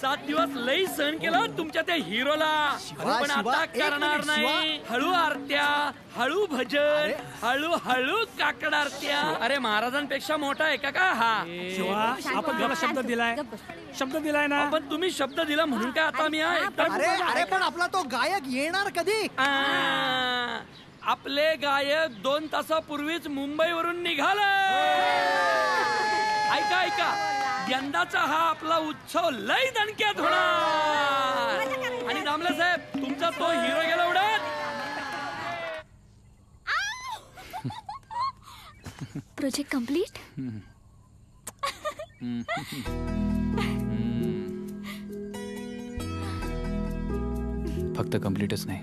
सात दिवस लई सहन केला तुमच्या त्या हिरोला, पण आता करणार नाही. हळू आरत्या, हळू भजन, हळू हळू काकड आरत्या. अरे महाराजांपेक्षा मोठा आहे का का हा? शिवा आपण शब्द दिलाय, शब्द दिलाय ना. पण तुम्ही शब्द दिला म्हणून काय आता मी आहे? पण आपला तो गायक येणार कधी? आपले गायक दोन तासापूर्वीच मुंबईवरून निघाले. ऐका ऐका, यंदाचा हा आपला उत्सव लय दणक्यात होणार. आणि दामले साहेब तुमचा तो हिरो गेला उडत. Project complete. फक्त कंप्लीटच नाही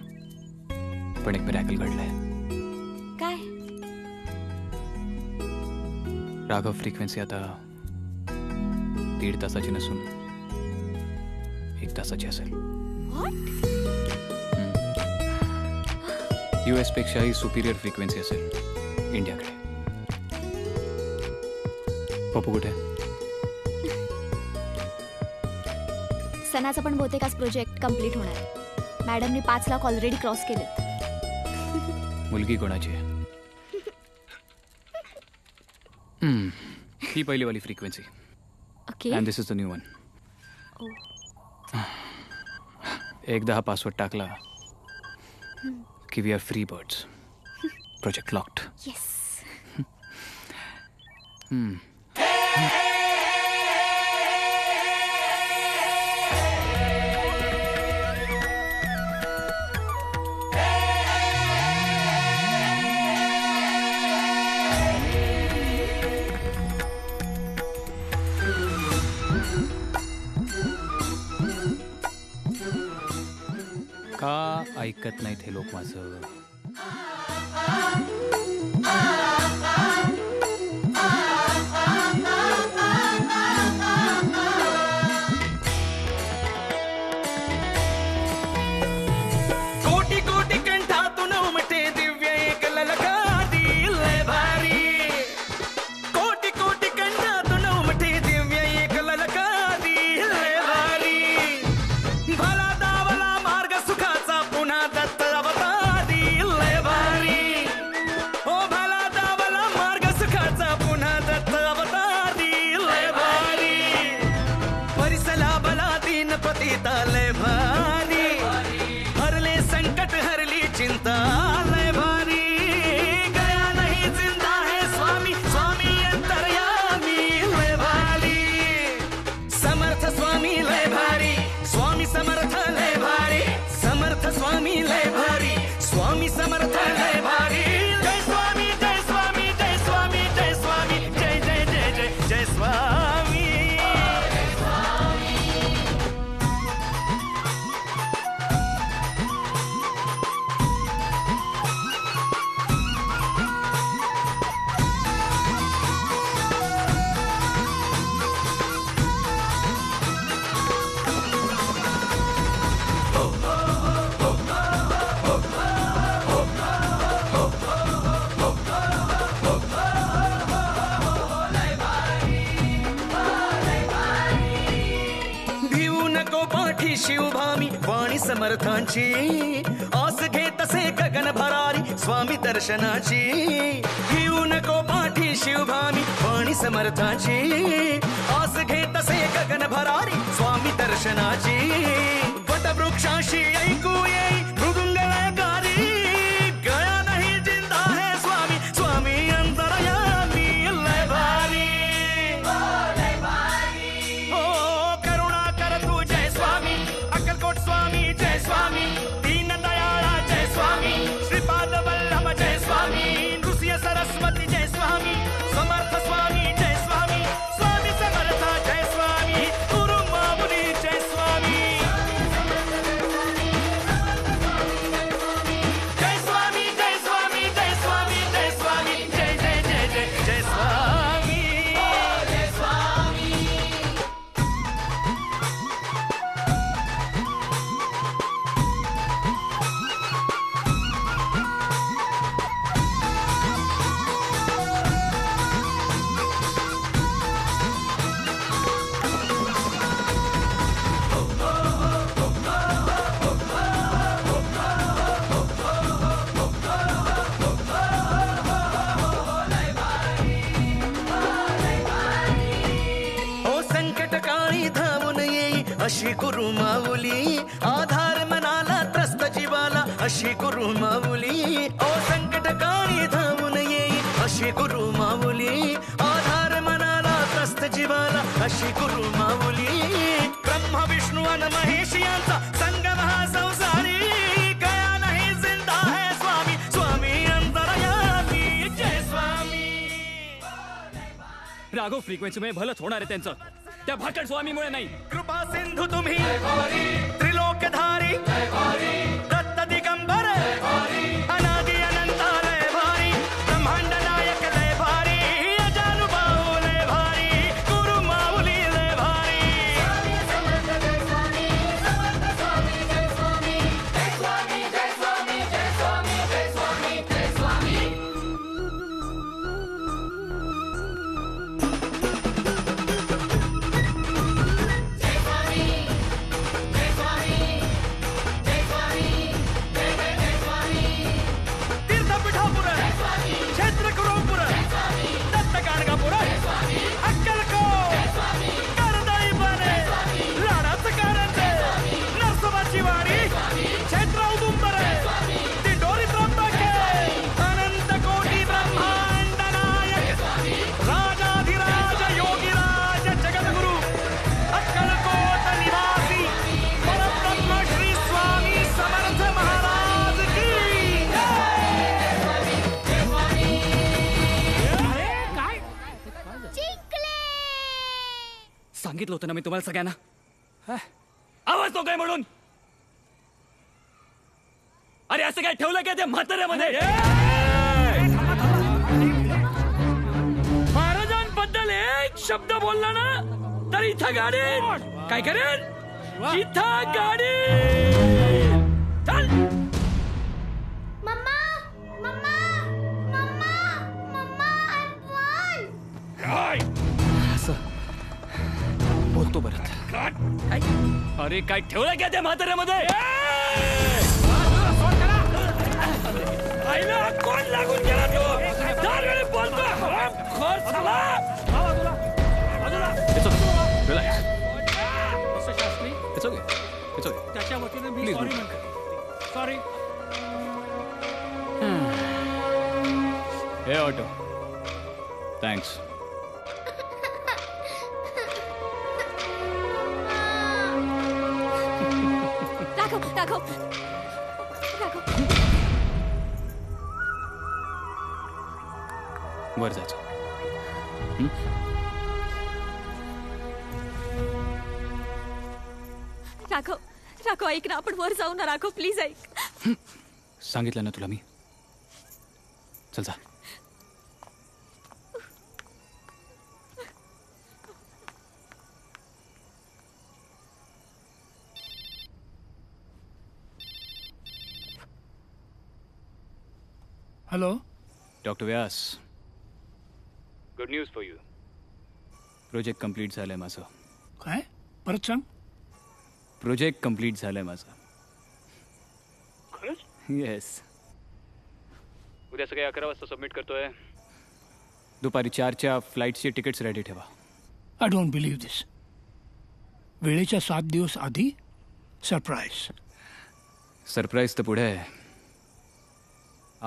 पण एक मिरॅकल घडलंय. काय? राघव फ्रिक्वेन्सी आता दीड तासाची नसून एक तासाची असेल. यूएस पेक्षाही सुपिरियर फ्रिक्वेन्सी असेल इंडियाकडे. पप्पू कुठे? सणाचा पण बहुतेक आज प्रोजेक्ट कंप्लीट होणार आहे. मॅडमने पाच लाख ऑलरेडी क्रॉस केलेत. मुलगी कोणाची आहे? ही पहिलीवाली frequency. Okay. And this is the new one. Oh. एकदा हा पासवर्ड टाकला कि we are free birds. Project locked. Yes. Hmm. का ऐकत नाहीत हे लोक माझं? कोटी कोटी कंठातून उमटे दिव्य एक ललकारी लय भारी. कोटी कोटी कंठातून उमटे दिव्य एक ललकारी लय भारी. भला दावला मार्ग सुखाचा पुन्हा दत्त अवतारी शिवभामी वाणी समर्थांची आस घेतसे गगन भरारी स्वामी दर्शनाची घेऊ नको पाठी शिवभामी वाणी समर्थांची आस घेतसे गगन भरारी स्वामी दर्शनाची वटवृक्षाशी ऐकू येई मृदुंग लयकारी गया नहीं जिंदा है स्वामी स्वामी अंतरयामी लय भारी हो करुणा कर तू जय स्वामी अक्कलकोट स्वामी जय स्वामी दीन दयाला जय स्वामी श्रीपाद वल्लभ जय स्वामी नृसिंह सरस्वती जय स्वामी समर्थ स्वामी जय स्वामी स्वामी समर्थ जय स्वामी गुरु मामुनि जय स्वामी अशी गुरु माऊली आधार मनाला त्रस्त जीवाला अशी गुरु माऊली ओ संकट काळी धावून येई अशी गुरु माऊली आधार मनाला त्रस्त जीवाला अशी गुरु माऊली ब्रह्मा विष्णू आणि महेश यांचा संगम हा संसारी गया नाही जिंदा है स्वामी स्वामी अंतरयामी जय स्वामी राघव फ्रिक्वेन्सी मध्ये भलत होणार आहे त्यांचं त्या भाकड स्वामीमुळे नाही कृपा सिंधु तुम्ही त्रिलोकधारी दत्त दिगंबर अनादि अनंत लय भारी ब्रह्मांड नायक लय भारी अजानुबाहू लय भारी गुरु माऊली लय भारी सांगितलं होतं ना मी तुम्हाला सगळ्यांना आवाज तो काय म्हणून अरे असं काय ठेवलं काय ते म्हाताऱ्यामध्ये महाराजांबद्दल एक शब्द बोलला ना तर इथं गाडी काय करेल इथं गाडी चल बोलतो परत अरे काय ठेवलं काय त्या म्हाताऱ्यामध्ये आईला कोण लागून गेला तो चार वेळे बोलतो खोर साला बाजूला बाजूला शास्त्री त्याच्या वतीने मी सॉरी म्हणतो सॉरी हे ऑटो थँक्स राघव राघव वर जायचं राघव राघव ऐक ना आपण वर जाऊ ना राघव प्लीज ऐक सांगितलं ना तुला मी चल जा Hello? Doctor Vyas. Good news for you. Project complete झालंय माझं. काय? परत सांग. प्रोजेक्ट कंप्लीट झालाय माझा. येस. उद्या सकाळी अकरा वाजता सबमिट करतोय. दुपारी चारच्या फ्लाईटचे तिकीट्स रेडी ठेवा. I don't believe this. वेळेच्या सात दिवस आधी सरप्राईज. सरप्राईज तर पुढे आहे.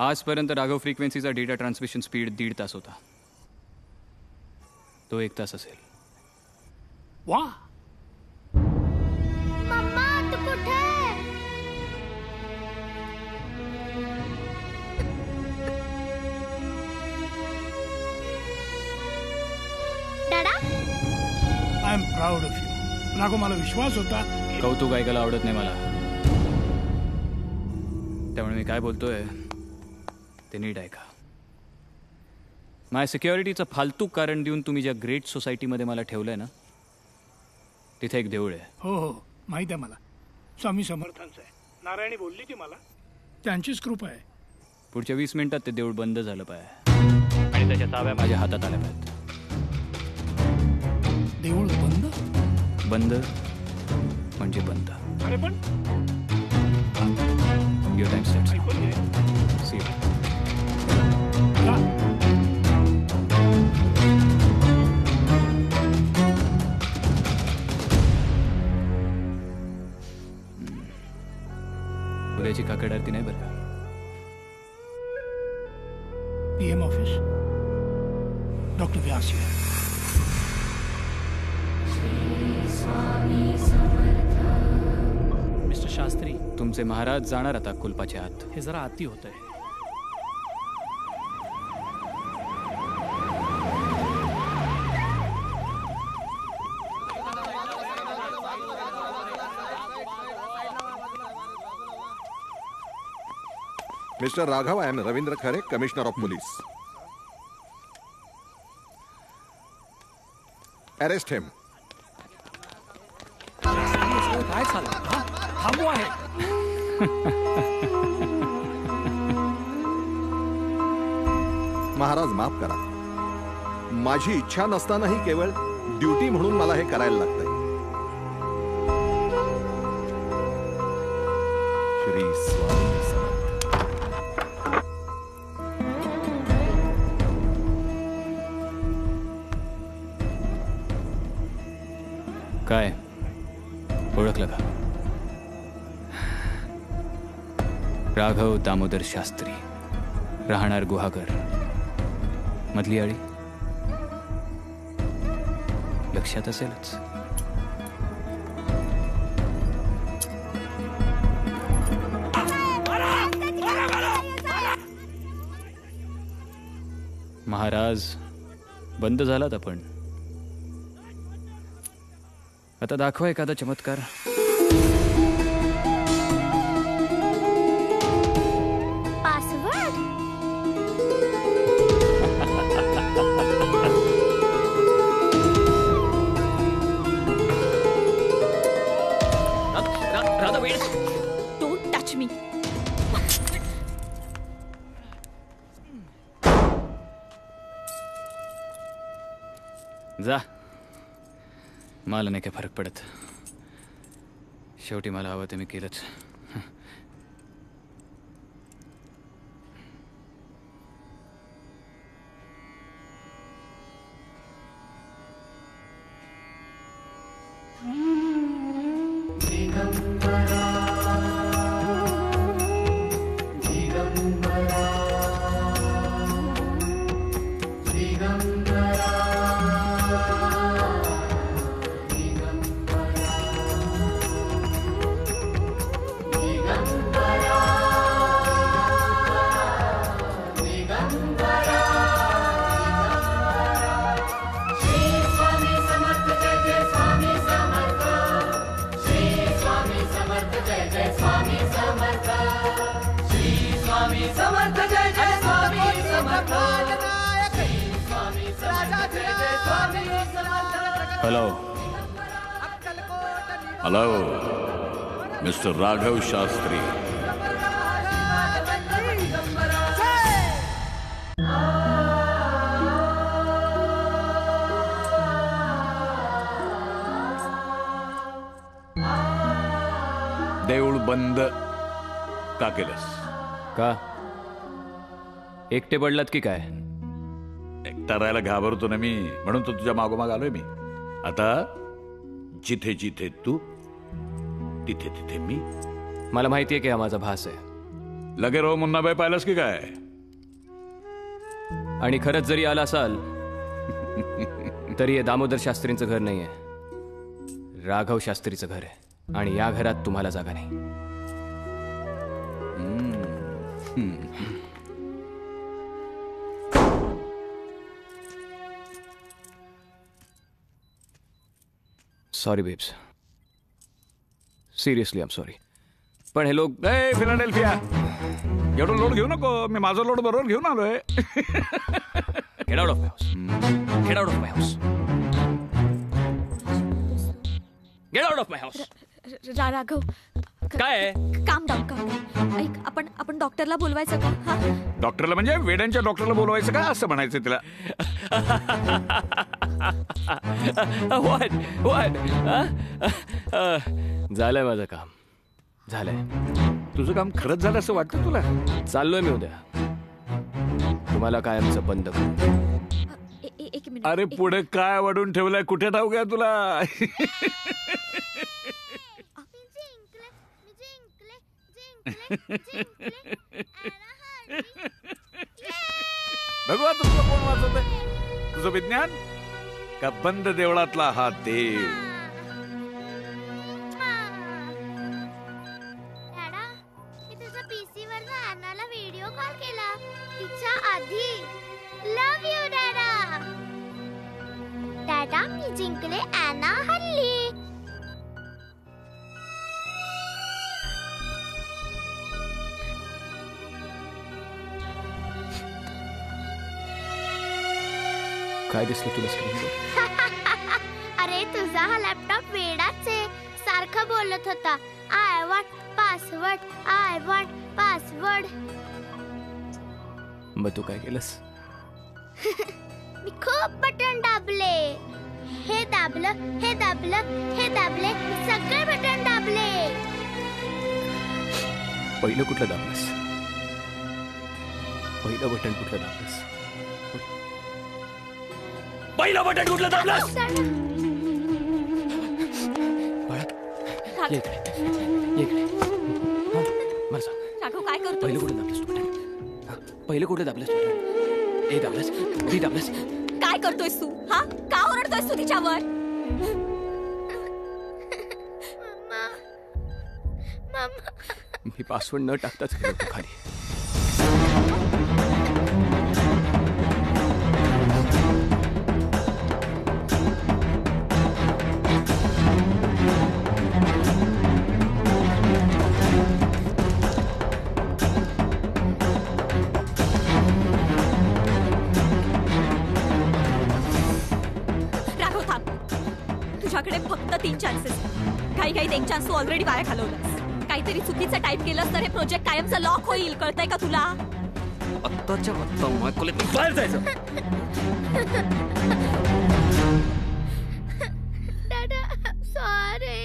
आजपर्यंत राघव फ्रिक्वेन्सीचा डेटा ट्रान्समिशन स्पीड दीड तास होता. तो एक तास असेल. वा मम्मा तू कुठे? दादा I am proud of you. Raghav मला विश्वास होता. कौतुक ऐकायला आवडत नाही मला. त्यामुळे मी काय बोलतोय ते नीट ऐका. माझ्या सिक्युरिटीचं फालतू कारण देऊन तुम्ही ज्या ग्रेट सोसायटीमध्ये मला ठेवलंय ना तिथे एक देऊळ आहे. हो हो माहिती आहे मला. स्वामी समर्थांचं आहे. नारायणी बोलली ती मला. त्यांचीच कृपा आहे. पुढच्या वीस मिनिटात ते देऊळ बंद झालं पाहिजे आणि त्याच्या चाव्या माझ्या हातात आल्या पाहिजेत. देऊळ बंद? बंद म्हणजे बंद. अरे पण your time starts. See you. उद्याची काकड आरती नाही बरं का. PM office doctor Vyas. Mister Shastri तुमचे महाराज जाणार आता कुलपाच्या आत. हे जरा आती होत आहे. Mister Raghav, I am Ravindra Khare, commissioner of police. Arrest him. काय झालं? थांबू आहे. महाराज माफ करा. माझी इच्छा नसतानाही केवळ ड्युटी म्हणून मला हे करायला लागतंय. श्री स्वामी काय ओळखलं का? राघव दामोदर शास्त्री, राहणार गुहागर. मधली आळी लक्षात असेलच. महाराज बंद झालात आपण. आता दाखवा एखादा चमत्कार. Password. Radha wait. Don't touch me. जा. मला नाही काही फरक पडत. शेवटी मला हवं ते मी केलंच. Hello hello mister Raghav Shastri. देऊळ बंद का केलंस? का एकटे पडलात की काय? एकटा राहायला घाबरतो ना मी, म्हणून तो तुझ्या मागोमाग आलोय मी. आता जिथे जिथे तू तिथे तिथे मी. मला माहिती आहे की हा माझा भास आहे. लगे राव मुन्नाबाई पाहिलास की काय? आणि खरंच जरी आला असाल तरी हे दामोदर शास्त्रींचं घर नाही आहे, राघव शास्त्रीचं घर आहे. आणि या घरात तुम्हाला जागा नाही. Sorry babes, seriously I am sorry. पण हे लोक फिलाडेल्फिया एवढं लोड घेऊ नको, मी माझा लोड बरोबर घेऊन आलोय. Get out of my house. Get out of my house. Get out of my house. Raghav काय? काम डाऊन कर. ऐक, आपण आपण डॉक्टरला बोलवायचं का? डॉक्टरला म्हणजे वेड्यांच्या डॉक्टरला बोलवायचं का असं म्हणायचं तिला? झालंय माझं काम, झालंय. तुझं काम खरंच झालं असं वाटतं तुला? चाललोय मी उद्या तुम्हाला कायमचं बंद करू. अरे पुढे काय वाढून ठेवलंय कुठे ठाऊक आहे तुला? बघा तुझं कोण वाचत आहे, तुझं विज्ञान का बंद देवळातला हा देव? जिंकले ॲना हल्ली. काय दिसलं तुला स्क्रीनवर? अरे तुझा हा लॅपटॉप वेडाच आहे, सारखं बोलत होता I want password I want password. मग तू काय केलंस? मी खूप बटन दाबले, हे दाबलं हे दाबलं हे दाबले, सगळे बटन दाबले. पहिलं कुठलं दाबलंस? पहिलं बटन कुठलं दाबलंस? पहिलं बटन कुठलं दाबलंस? मला सांग राघव काय करतो? पहिलं कुठलं दाबलंस तू बटन? पहिलं कुठलं दाबलंस तू बटन? हे दाबलंस हे दाबलंस. काय करतोयस तू? हा, का ओरडतोयस तू तिच्यावर? मी पासवर्ड न टाकताच गेलो खाली. ऑलरेडी वाया घालवलास. काहीतरी चुकीचं टाईप केलंस तर हे प्रोजेक्ट कायमचा लॉक होईल, कळतंय का तुला? आत्ताच्या आत्ता मायकोले बाहेर जायचं. डॅडा sorry.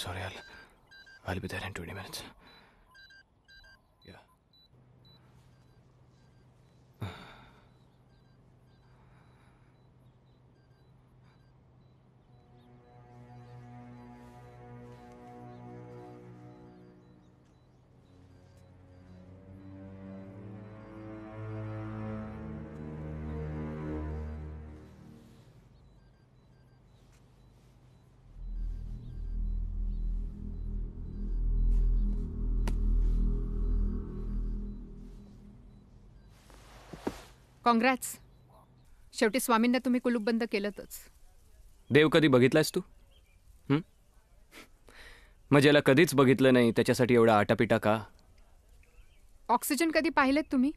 Sorry, I'll, I'll be there in twenty minutes. Yeah. Congrats. शेवटी स्वामींना तुम्ही कुलूप बंद केलंतच. देव कधी बघितलास तू? मग ज्याला कधीच बघितलं नाही त्याच्यासाठी एवढा आटापिटा का? ऑक्सिजन कधी पाहिलेत तुम्ही?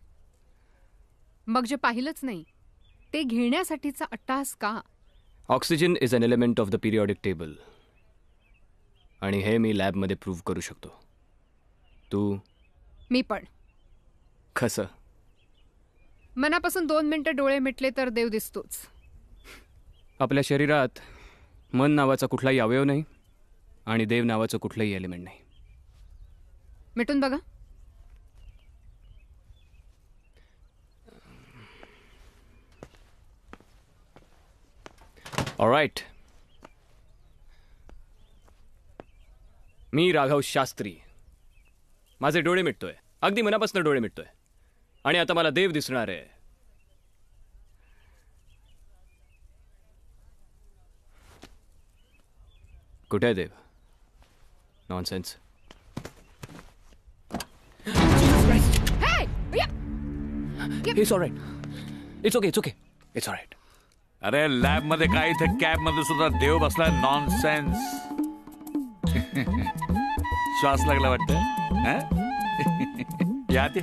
मग जे पाहिलंच नाही ते घेण्यासाठीचा अट्टाहास का? Oxygen is an element of the periodic table आणि हे मी लॅबमध्ये प्रूव्ह करू शकतो. तू? मी पण. कसं? मनापासून दोन मिनटं डोळे मिटले तर देव दिसतोच. आपल्या शरीरात मन नावाचा कुठलाही अवयव नाही आणि देव नावाचं कुठलंही एलिमेंट नाही. मिटून बघा. ऑलराइट. मी राघव शास्त्री. माझे डोळे मिटतोय, अगदी मनापासून डोळे मिटतोय आणि आता मला देव दिसणार आहे. कुठे आहे देव? Nonsense. It's alright. It's okay. It's okay. It's alright. अरे लॅब मध्ये काय, इथे कॅब मध्ये सुद्धा देव बसला. नॉनसेन्स. श्वास लागला वाटतं. या ते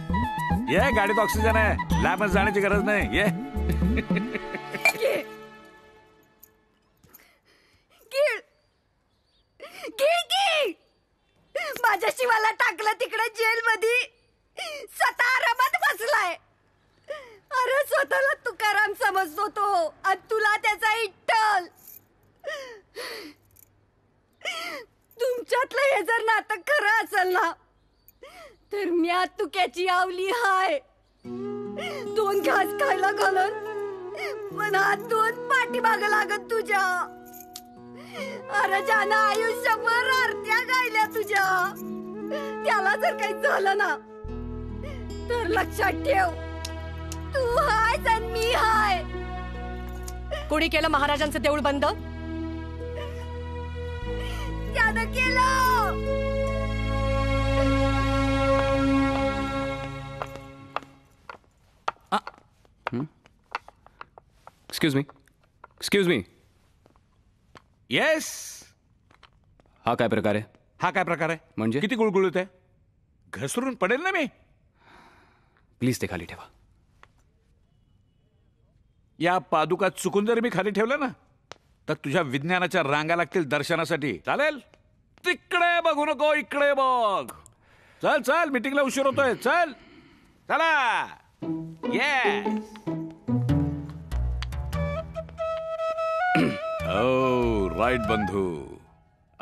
ये गाडीत ऑक्सिजन आहे. लॅब मध्ये जाण्याची गरज नाही. ये गिळ गिळ की माझ्या शिवाला टाकलं तिकडे जेल मध्ये. स्वतः आरामात बसलाय. अरे स्वतःला तुकाराम समजतो तो आणि तुला त्याचा इट्टल. तुमच्यातलं हे जर नातं खरं असेल ना तर मी आज तुक्याची आवली हाय. दोन घास खायला घालून पण आज दोन पाठीमाग लागत तुझ्या. अरे ज्यानं आयुष्यभर आरत्या गायल्या तुझ्या त्याला जर काही झालं ना तर लक्षात ठेव तू हाय आणि मी हाय. कोणी केलं महाराजांचं देऊळ बंद? त्यानं केलं. Excuse me. Excuse me. Yes. हा काय प्रकार आहे? हा काय प्रकार आहे म्हणजे? किती गुळगुळत आहे. घसरून पडेल ना मी. प्लीज ते खाली ठेवा. या पादुका चुकून जर मी खाली ठेवलं ना तर तुझ्या विज्ञानाच्या रांगा लागतील दर्शनासाठी. चालेल? तिकडे बघू नको, इकडे बघ. चल चल, मीटिंगला उशीर होतोय. चल चला. येस. ओ राईट बंधू,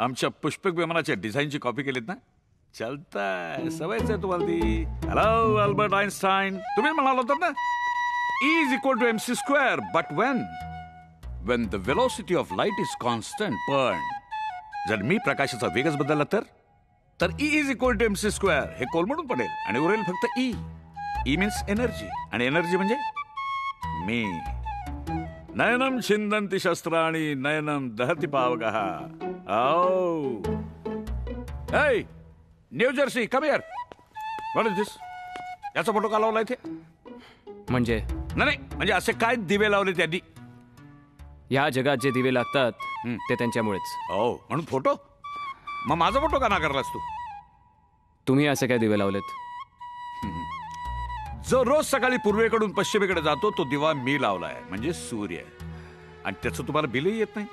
आमच्या पुष्पक विमानाच्या डिझाईनची कॉपी केलीत ना? चलताय, सवयच आहे तुम्हाला ती. हॅलो अल्बर्ट आइन्स्टाईन, तुम्ही म्हणाल होतात ना E is equal to mc square, but when? When the velocity of light is constant, पण जर मी प्रकाशाचा वेगच बदलला तर तर E is equal to mc square हे कोलमडून पडेल आणि उरेल फक्त E. E means energy आणि एनर्जी म्हणजे मी. नयनम छिंदंती शस्त्राणी नयनम दहती पावकः. Oh hey New Jersey, come here. What is this? याचा फोटो का लावला इथे? म्हणजे नाही, म्हणजे असे काय दिवे लावले त्यांनी? या जगात जे दिवे लागतात ते त्यांच्यामुळेच. हो म्हणून फोटो? मग माझा फोटो का नाकारलास तू? तुम्ही असे काय दिवे लावलेत? जो रोज सकाळी पूर्वेकडून पश्चिमेकडे जातो तो दिवा मी लावलाय, म्हणजे सूर्य. आणि त्याचं तुम्हाला बिलही येत नाही.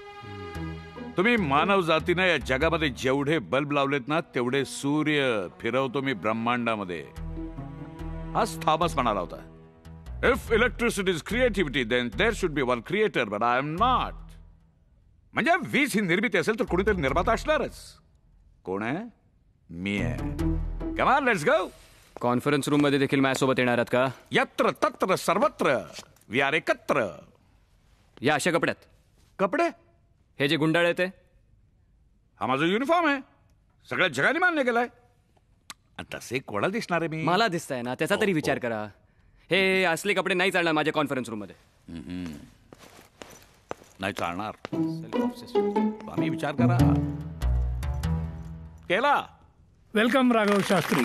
तुम्ही मानव जातीनं या जगामध्ये जेवढे बल्ब लावलेत ना तेवढे सूर्य फिरवतो मी ब्रह्मांडामध्ये. आज थॉमस म्हणाला होता, If electricity is creativity, then there should be one creator, but I am not. म्हणजे वीज ही निर्मिती असेल तर कुणीतरी निर्माता असणारच. कोण आहे? मी आहे. Come on, let's go. Conference room मध्ये देखील माझ्यासोबत येणार आहात का? यत्र तत्र सर्वत्र वी आर एकत्र. या अशा कपड्यात. कपडे? हे जे गुंडाळ आहे ते? हा माझा युनिफॉर्म आहे. सगळ्या जगाने मान्य केलाय. तसे कोणाला दिसणार आहे मी? मला दिसतंय ना, त्याचा तरी विचार करा. हे असले कपडे नाही चालणार माझ्या कॉन्फरन्स रूम मध्ये. नाही चालणार. आम्ही विचार करा केला. वेलकम राघव शास्त्री.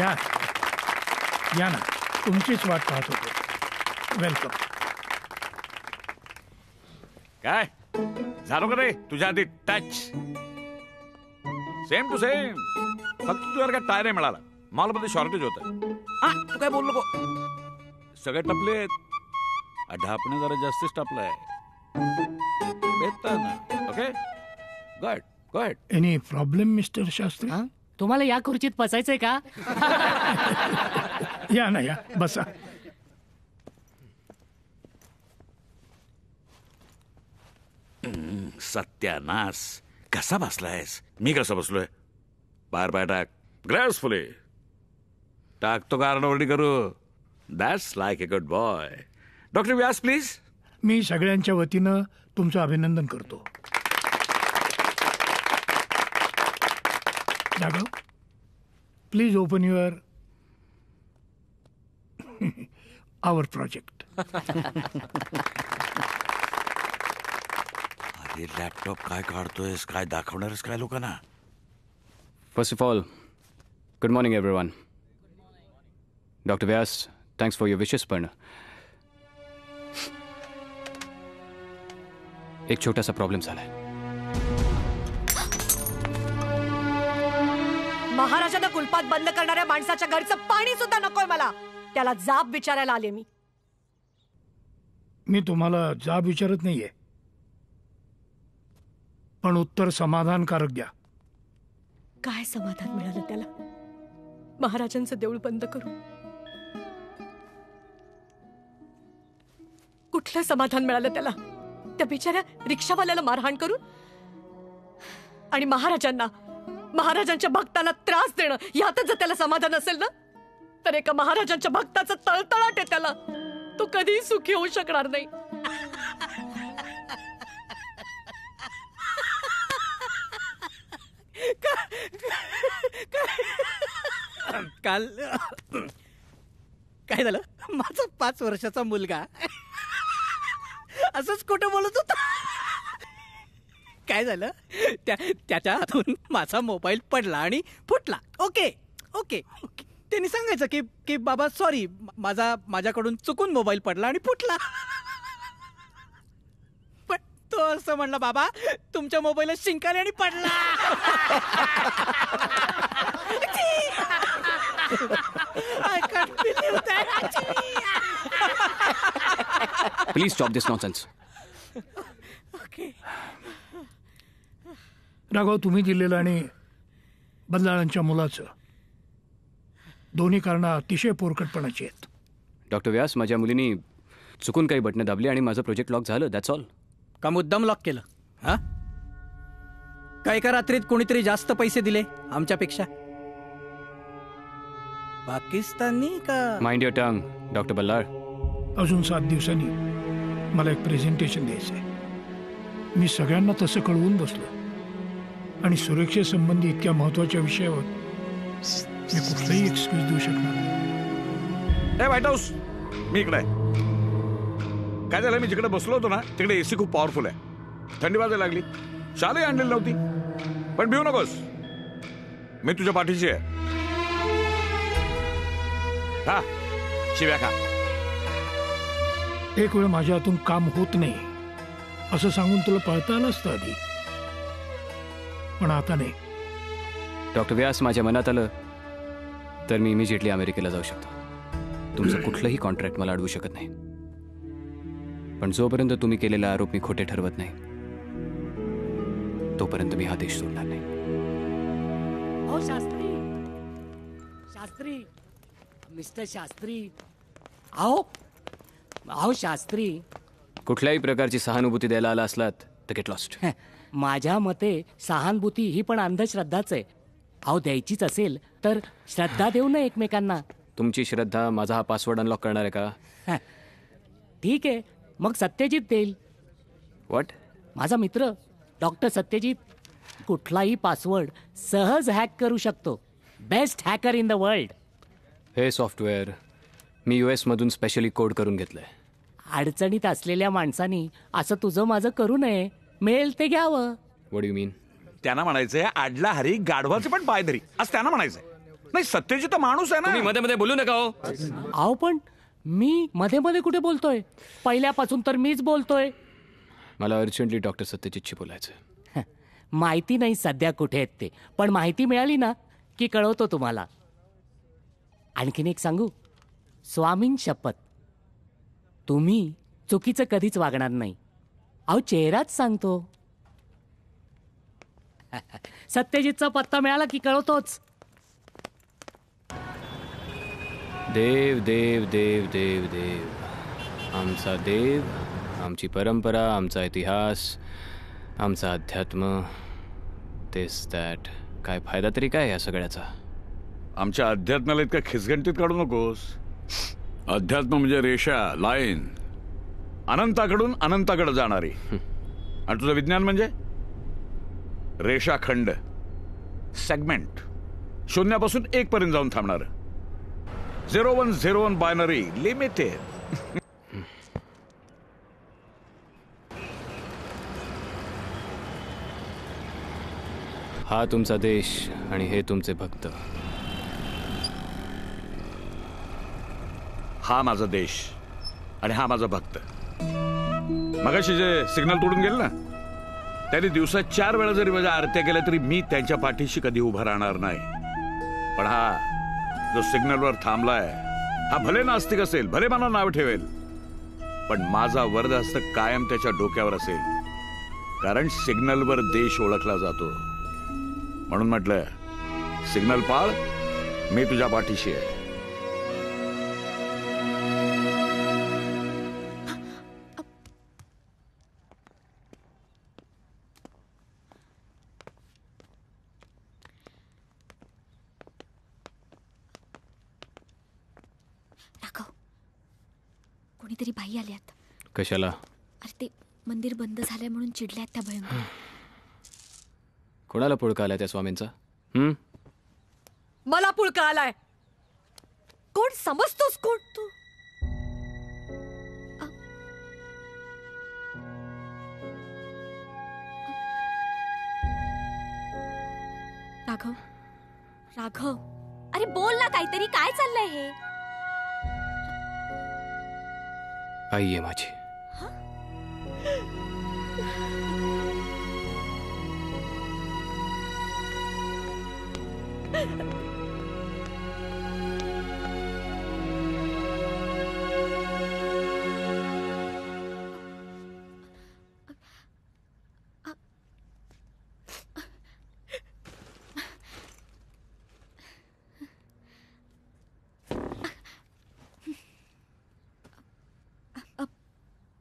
या या ना तुमचीच वाट पाहत होते. वेलकम. काय झालं का रे तुझ्या आधी टच? Same to same. फक्त तुझ्यावर काय टायर मिळाला, मालमध्ये शॉर्टेज होतं. हा तू काय बोललो गो, सगळे टपले. ढापणं जरा जास्तीच टपलाय. Okay good good. Any problem mister Shastri? तुम्हाला या खुर्चीत बसायचंय का? या ना या बसा. सत्यानाश, कसा बसलायस? मी कसा बसलोय? बार बाय टाक ग्रेसफुली. टाकतो गारडोरडी करू. That's like a good boy. Doctor Vyas please. मी सगळ्यांच्या वतीनं तुमचं अभिनंदन करतो. Jadhav please open your our project. अरे लॅपटॉप काय काढतोयस? काय दाखवणारस काय लोकांना? First of all good morning everyone. Doctor Vyas thanks for your wishes. पण एक छोटासा प्रॉब्लेम झालाय. महाराजांना कुलपात बंद करणाऱ्या माणसाच्या घरचं पाणी सुद्धा नकोय मला. त्याला जाब विचारायला आले मी. मी तुम्हाला जाब विचारत नाहीये, पण उत्तर समाधानकारक द्या. काय समाधान मिळालं त्याला? महाराजांचं देऊळ बंद करू? कुठलं समाधान मिळालं त्याला? त्या बिचाऱ्या रिक्षावाल्याला मारहाण करून आणि महाराजांना महाराजांच्या भक्तांना त्रास देणं, यातच जर त्याला समाधान असेल ना, तर एका महाराजांच्या भक्ताचा तळतळाट आहे त्याला. तो कधीही सुखी होऊ शकणार नाही. काल काय झालं, माझा पाच वर्षाचा मुलगा असंच खोटं बोलत होता. काय झालं, त्या त्याच्या हातून माझा मोबाईल पडला आणि फुटला. ओके ओके, त्यांनी सांगायचं की की बाबा सॉरी, माझा माझ्याकडून चुकून मोबाईल पडला आणि फुटला. पण तो असं म्हणला, बाबा तुमच्या मोबाईलला शिंकाले आणि पडला. I can't believe that. Please stop this nonsense. Okay. Raghav, तुम्ही दिलेलं आणि बदलाळांच्या मुलाचं दोन्ही कारणं अतिशय पोरकटपणाची आहेत. डॉक्टर व्यास, माझ्या मुलीनी चुकून काही बटणं दाबली आणि माझं प्रोजेक्ट लॉक झालं. That's all. का मुद्दाम लॉक केलं? हा, का एका रात्रीत कोणीतरी जास्त पैसे दिले आमच्यापेक्षा? पाकिस्तानी का? Mind your tongue doctor Ballar. अजून सात दिवसांनी मला एक प्रेझेंटेशन द्यायचं आहे. मी सगळ्यांना तसं कळवून बसलो आणि सुरक्षेसंबंधी इतक्या महत्वाच्या विषयावर मी कुठलाही एक्सक्यूज देऊ शकणार नाही. व्हाईट हाऊस मी इकडे आहे. काय झालं, मी जिकडे बसलो होतो ना तिकडे एसी खूप पॉवरफुल आहे. थंडी वाजायला लागली. शालही आणलेली नव्हती, पण भिऊ नकोस, मी तुझ्या पाठीशी आहे. हा शिव्या खा. एक वेळ माझ्या हातून काम होत नाही असं सांगून तुला पळता आलं असतं आधी, पण आता नाही. डॉक्टर व्यास, माझ्या मनात आलं तर मी इमिजिएटली अमेरिकेला जाऊ शकतो. तुमचं कुठलंही कॉन्ट्रॅक्ट मला अडवू शकत नाही. पण जोपर्यंत तुम्ही केलेले आरोप मी खोटे ठरवत नाही, तोपर्यंत मी हा देश सोडणार नाही. हो शास्त्री, शास्त्री, मिस्टर शास्त्री. आओ आओ शास्त्री. कुठल्याही प्रकारची सहानुभूती द्यायला आला असलात तर गेट लॉस्ट. माझ्या मते सहानुभूती ही पण अंधश्रद्धाच आहे. अहो, द्यायचीच असेल तर श्रद्धा देऊ ना एकमेकांना. तुमची श्रद्धा माझा हा पासवर्ड अनलॉक करणार आहे का? ठीक आहे, मग सत्यजित देईल. व्हॉट? माझा मित्र डॉक्टर सत्यजित कुठलाही पासवर्ड सहज हॅक करू शकतो. Best hacker in the world. हे सॉफ्टवेअर मी यू एसमधून स्पेशली कोड करून घेतलं आहे. अडचणीत असलेल्या माणसांनी असं तुझं माझं करू नये. मिळेल ते घ्यावं. What do you mean? त्यांना म्हणायचंय आडला हरी गाढवाचे पण पायधरी, असं त्यांना म्हणायचंय. नहीं सत्यजीत माणूस आहे ना, तुम्ही मध्ये मध्ये बोलू नका हो। आओ पण मी मध्ये मध्ये कुठे बोलतोय, पहिल्यापासून तर मीच बोलतोय। मला अर्जंटली डॉक्टर सत्यजीतशी बोलायचं। माहिती नाही सध्या कुठे आहेत ते, पण माहिती मिळाली ना की कळवतो तुम्हाला। आणखीन एक सांगू, स्वामीं शपथ तुम्ही चुकीचं कधीच वागणार नाही। अहो चेहराच सांगतो। सत्यजीतचा पत्ता मिळाला की कळवतोच। देव देव देव देव देव, आमचा देव, आमची परंपरा, आमचा इतिहास, आमचा अध्यात्म, दिस दॅट, काय फायदा तरी काय या सगळ्याचा? आमच्या अध्यात्माला इतका खिसगंटीत काढू नकोस। अध्यात्म म्हणजे रेषा, लाईन, अनंताकडून अनंताकडे जाणारी, आणि तुझं विज्ञान म्हणजे रेषाखंड, सेगमेंट, शून्यापासून एक पर्यंत जाऊन थांबणार, zero one zero one binary limited. हा तुमचा देश आणि हे तुमचे भक्त। हा माझा देश आणि हा माझा भक्त। मगाशी जे सिग्नल तोडून गेले ना, त्यांनी दिवसात चार वेळा जरी माझ्या आरत्या केल्या तरी मी त्यांच्या पाठीशी कधी उभा राहणार नाही। पण हा जो सिग्नलवर थांबलाय, हा भले नास्तिक असेल, भले मला नाव ठेवेल, पण माझा वरदहस्त कायम त्याच्या डोक्यावर असेल, कारण सिग्नलवर देश ओळखला जातो। म्हणून म्हटलं सिग्नल पाळ, मी तुझ्या पाठीशी आहे। कशाला? अरे ते मंदिर बंद झालंय म्हणून चिडल्यात त्या भयंकर। कोणाला पुळका आलाय त्या स्वामींचा? हं, मला पुळका आलाय। कोण समजतोस कोण तू? राघव, राघव, अरे बोल ना काहीतरी, काय चाललंय हे? आई आहे माझी।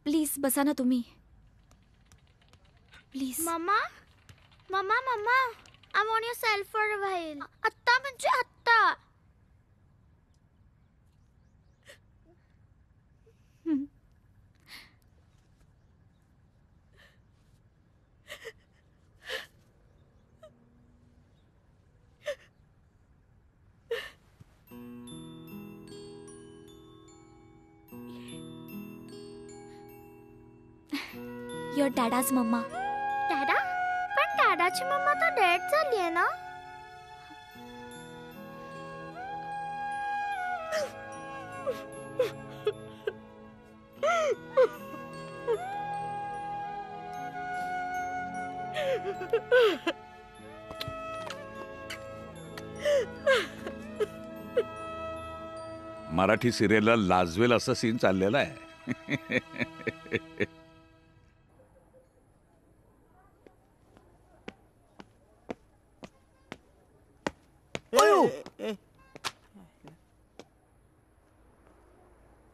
प्लीज बसा ना तुम्ही, please. Mamma, mamma, mamma, I am on your cell for a while. आत्ता म्हणजे आत्ता। Your dada's mama. Dada? But dada's mama to dead झाली आहे ना? मराठी सिरियलला लाजवेल असा सीन चाललेला आहे।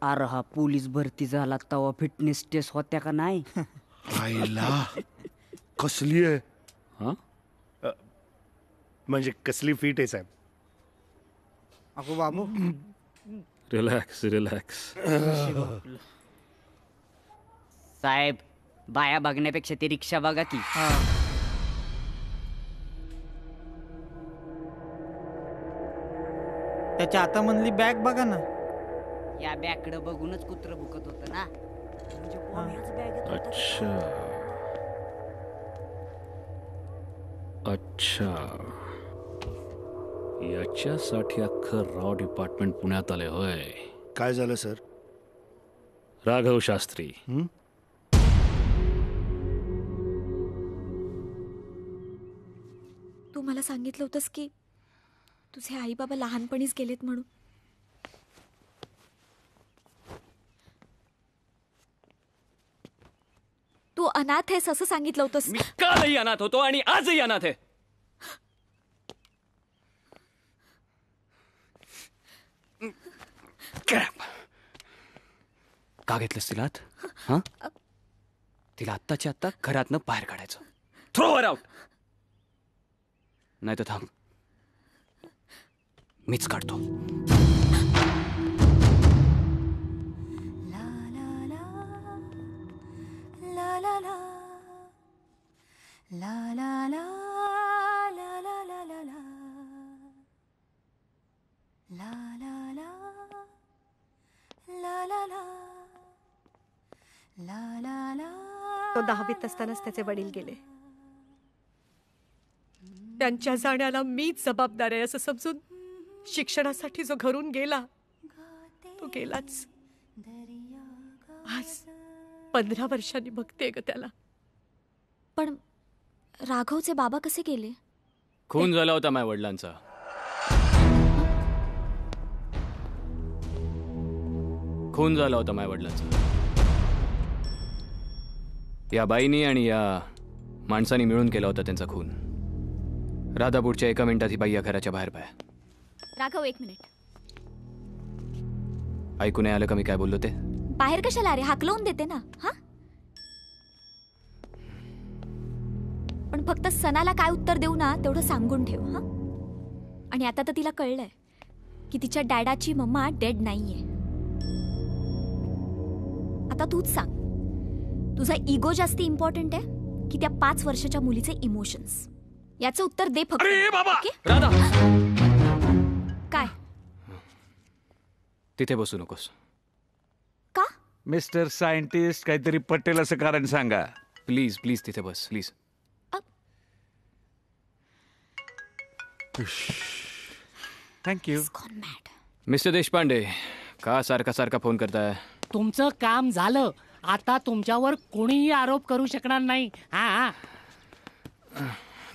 अरे हा पोलीस भरती झाला तवा फिटनेस टेस्ट होत्या का नाही? आईला कसली आहे? हा म्हणजे कसली फिट आहे साहेब? अगो बाबू रिलॅक्स रिलॅक्स साहेब, बाया बघण्यापेक्षा ती रिक्षा बघा की। त्याच्या आता म्हणली बॅग बघा ना, या बॅगकडे बघूनच कुत्र भुकत होतं ना। अच्छा अच्छा, याच्यासाठी अख्खं रॉ डिपार्टमेंट पुण्यात आले होय. काय झालं सर? राघव शास्त्री हुँ? तू मला सांगितलं होतंस की तुझे आई बाबा लहानपणीच गेलेत म्हणून. तू अनाथ आहेस असं सांगितलं होतंस. मी कालही अनाथ होतो आणि आजही अनाथ आहे. का घेतलंस तिला? हा, तिला आत्ताच्या आत्ता घरातनं बाहेर काढायचं. Throw her out. नाही तर थांब, मीच काढतो. तो दहावीत असतानाच त्याचे वडील गेले. त्यांच्या जाण्याला मीच जबाबदार आहे असं समजून शिक्षणासाठी जो घरून गेला तो गेलाच. आज पंधरा वर्षांनी बघते ग त्याला. पण राघवचे बाबा कसे गेले? खून झाला होता माझ्या वडिलांचा. खून झाला होता माझ्या वडिलांचा. या बाईनी आणि या माणसानी मिळून केला होता त्यांचा खून. राधापूरच्या एका मिनिटात ही बाई या घराच्या बाहेर पाय. राघव एक मिनिट. ऐकून आलं का मी काय बोललो ते? बाहेर कशाला रे, हाकलवून देते ना. हा, पण फक्त सणाला काय उत्तर देऊ ना तेवढं सांगून ठेव. हा, आणि आता तर तिला कळलंय की तिच्या डॅडाची मम्मा डेड नाहीये. आता तूच सांग, तुझा इगो जास्त इम्पॉर्टंट आहे की त्या पाच वर्षाच्या मुलीचे इमोशन्स? याचं उत्तर दे फक्त. अरे बाबा, राधा. काय? तिथे बसू नकोस. का? मिस्टर सायंटिस्ट, काहीतरी पटेल असं कारण सांगा. प्लीज प्लीज तिथे बस. Please thank you. मिस्टर देशपांडे, का सारखा सारखा फोन करताय? तुमचं काम झालं, आता तुमच्यावर कोणीही आरोप करू शकणार नाही. हा,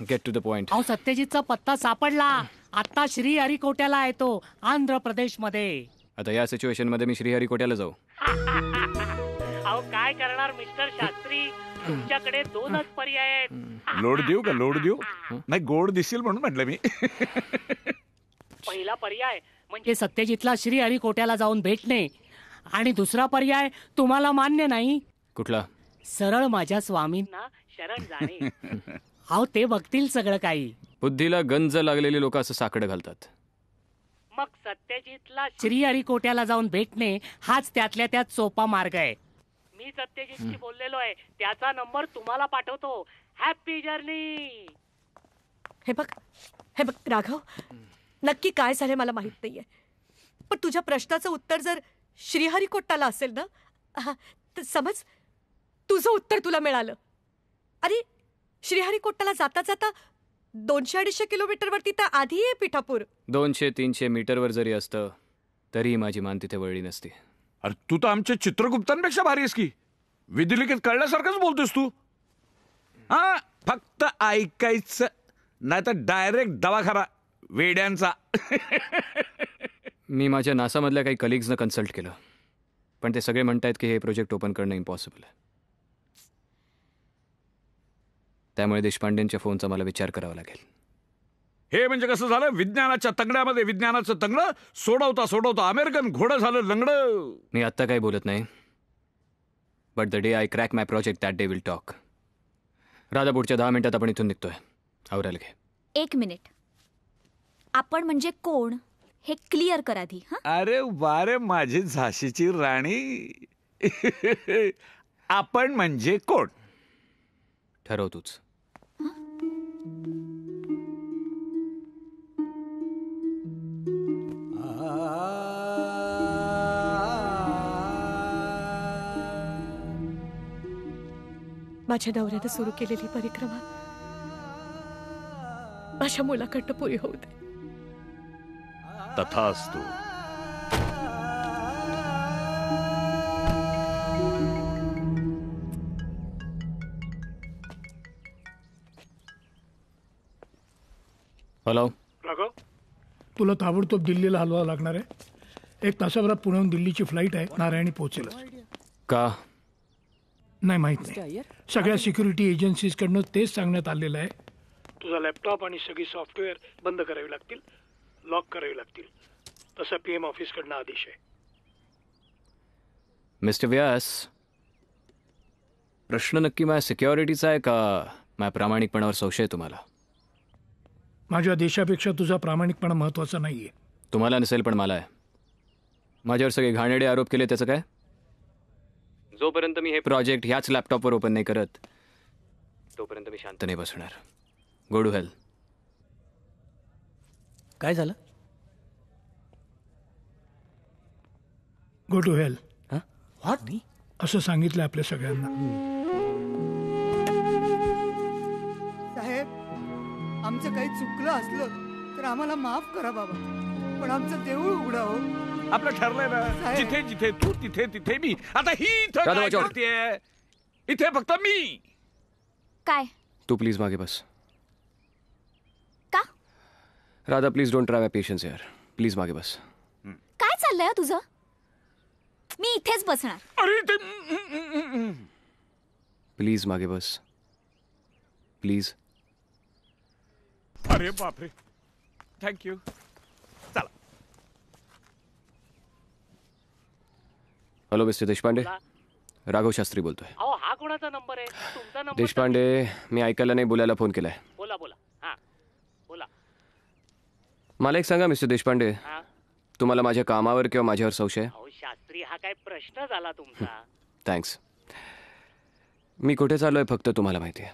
गेट टू द पॉइंट. अहो, सत्यजितचा पत्ता सापडला. आता श्री हरिकोट्याला येतो, आंध्र प्रदेश मध्ये. आता या सिच्युएशन मध्ये मी श्री हरिकोट्याला जाऊ? अहो काय करणार मिस्टर शास्त्री, तुमच्याकडे दोनच पर्याय आहेत. लोड देऊ का? लोड देऊ नाही, गोड दिसेल म्हणून म्हटलं मी. पहिला पर्याय म्हणजे सत्यजितला श्री हरिकोट्याला जाऊन भेटणे, आणि दुसरा पर्याय तुम्हाला मान्य नाही. कुठला? सरळ माझ्या स्वामींना शरण जाणे. अहो, ते बघतील सगळं काही. बुद्धीला गंज लागलेले लोक असं साकडं घालतात. मग सत्यजितला श्री हरिकोट्याला जाऊन भेटणे हाच त्यातल्या त्यात सोपा मार्ग आहे. मी सत्यजितशी बोललेलो आहे, त्याचा नंबर तुम्हाला पाठवतो. Happy journey. हे बघ, हे बघ राघव, नक्की काय झाले मला माहित नाहीये, पण तुझ्या प्रश्नाचं उत्तर जर श्रीहरिकोटाला असेल ना तर समज तुझं उत्तर तुला मिळालं. अरे, श्रीहरिकोटाला जाता जाता दोनशे अडीचशे किलोमीटर वरती तर आधी आहे पिठापूर. दोनशे तीनशे मीटरवर जरी असतं तरी माझी मान तिथे वळली नसती. अरे तू तर आमच्या चित्रगुप्तांपेक्षा भारी आहेस की. विधिलिखित कळल्यासारखंच बोलतोस तू. हा, फक्त ऐकायचं, नाही तर डायरेक्ट दवाखाना वेड्यांचा. मी माझ्या नासामधल्या काही कलिग्सनं कन्सल्ट केलं, पण ते सगळे म्हणत आहेत की हे प्रोजेक्ट ओपन करणं इम्पॉसिबल आहे. त्यामुळे देशपांडेंच्या फोनचा मला विचार करावा लागेल. हे म्हणजे कसं झालं? विज्ञानाच्या तंगड्यामध्ये विज्ञानाचं तंगडं सोडवता सोडवता अमेरिकन घोडं झालं लंगडं. मी आत्ता काही बोलत नाही, but the day I crack my project that day will talk. Radha, पुढच्या दहा मिनिटात आपण इथून निघतोय. आवरायला घे. एक मिनिट, आपण म्हणजे कोण हे क्लिअर कर आधी. अरे वारे माझी झाशीची राणी. आपण म्हणजे कोण ठरव तूच. माझ्या नवऱ्यानं सुरू केलेली परिक्रमा माझ्या मुलाकडनं पुरी होऊ दे. तथास्तु। हॅलो राघव, तुला ताबडतोब दिल्लीला हलवा लागणार आहे. एक तासाभरात पुण्याहून दिल्लीची फ्लाईट आहे. नारायणी पोहोचेल का नाही माहीत नाही. सगळ्या सिक्युरिटी एजन्सीजकडनं तेच सांगण्यात आलेलं आहे. तुझा लॅपटॉप आणि सगळी सॉफ्टवेअर बंद करावी लागतील, लॉक करावी लागतील, तसा पी एम ऑफिसकडनं आदेश आहे. मिस्टर व्यास, प्रश्न नक्की माझ्या सिक्युरिटीचा आहे का माझ्या प्रामाणिकपणावर संशय तुम्हाला? माझ्या देशापेक्षा तुझा प्रामाणिकपणा महत्त्वाचा नाही आहे. तुम्हाला नसेल पण मला आहे. माझ्यावर सगळे घाणेरडे आरोप केले, त्याचं काय? जोपर्यंत मी हे प्रोजेक्ट ह्याच लॅपटॉपवर ओपन नाही करत तोपर्यंत मी शांत नाही बसणार. Go to hell. काय झालं? Go to hell. हां, व्हॉट? असं सांगितलं आपल्या सगळ्यांना. साहेब, आमचं काही चुकलं असलं तर आम्हाला माफ करा बाबा, पण आमचं देऊळ उघडा हो. आपलं ठरलंय ना, जिथे जिथे तू तिथे तिथे मी. आता ही इथे फक्त मी. काय तू प्लीज मागे बस. का Radha, please don't try my patience यार. प्लीज मागे बस. काय चाललंय तुझं? मी इथेच बसणार. अरे प्लीज मागे बस, प्लीज. अरे बापरे, thank you. Hello mister Deshpande, Raghav Shastri बोलतोय. हा कोणाचा नंबर आहे? तुमचा नंबर. देशपांडे, मी ऐकायला नाही बोलायला फोन केलाय. बोला बोला. हां बोला. मला एक सांगा मिस्टर देशपांडे, तुम्हाला माझ्या कामावर किंवा माझ्यावर संशय? शास्त्री, हा काय प्रश्न झाला तुमचा? थँक्स. मी कुठे चाललोय फक्त तुम्हाला माहिती आहे.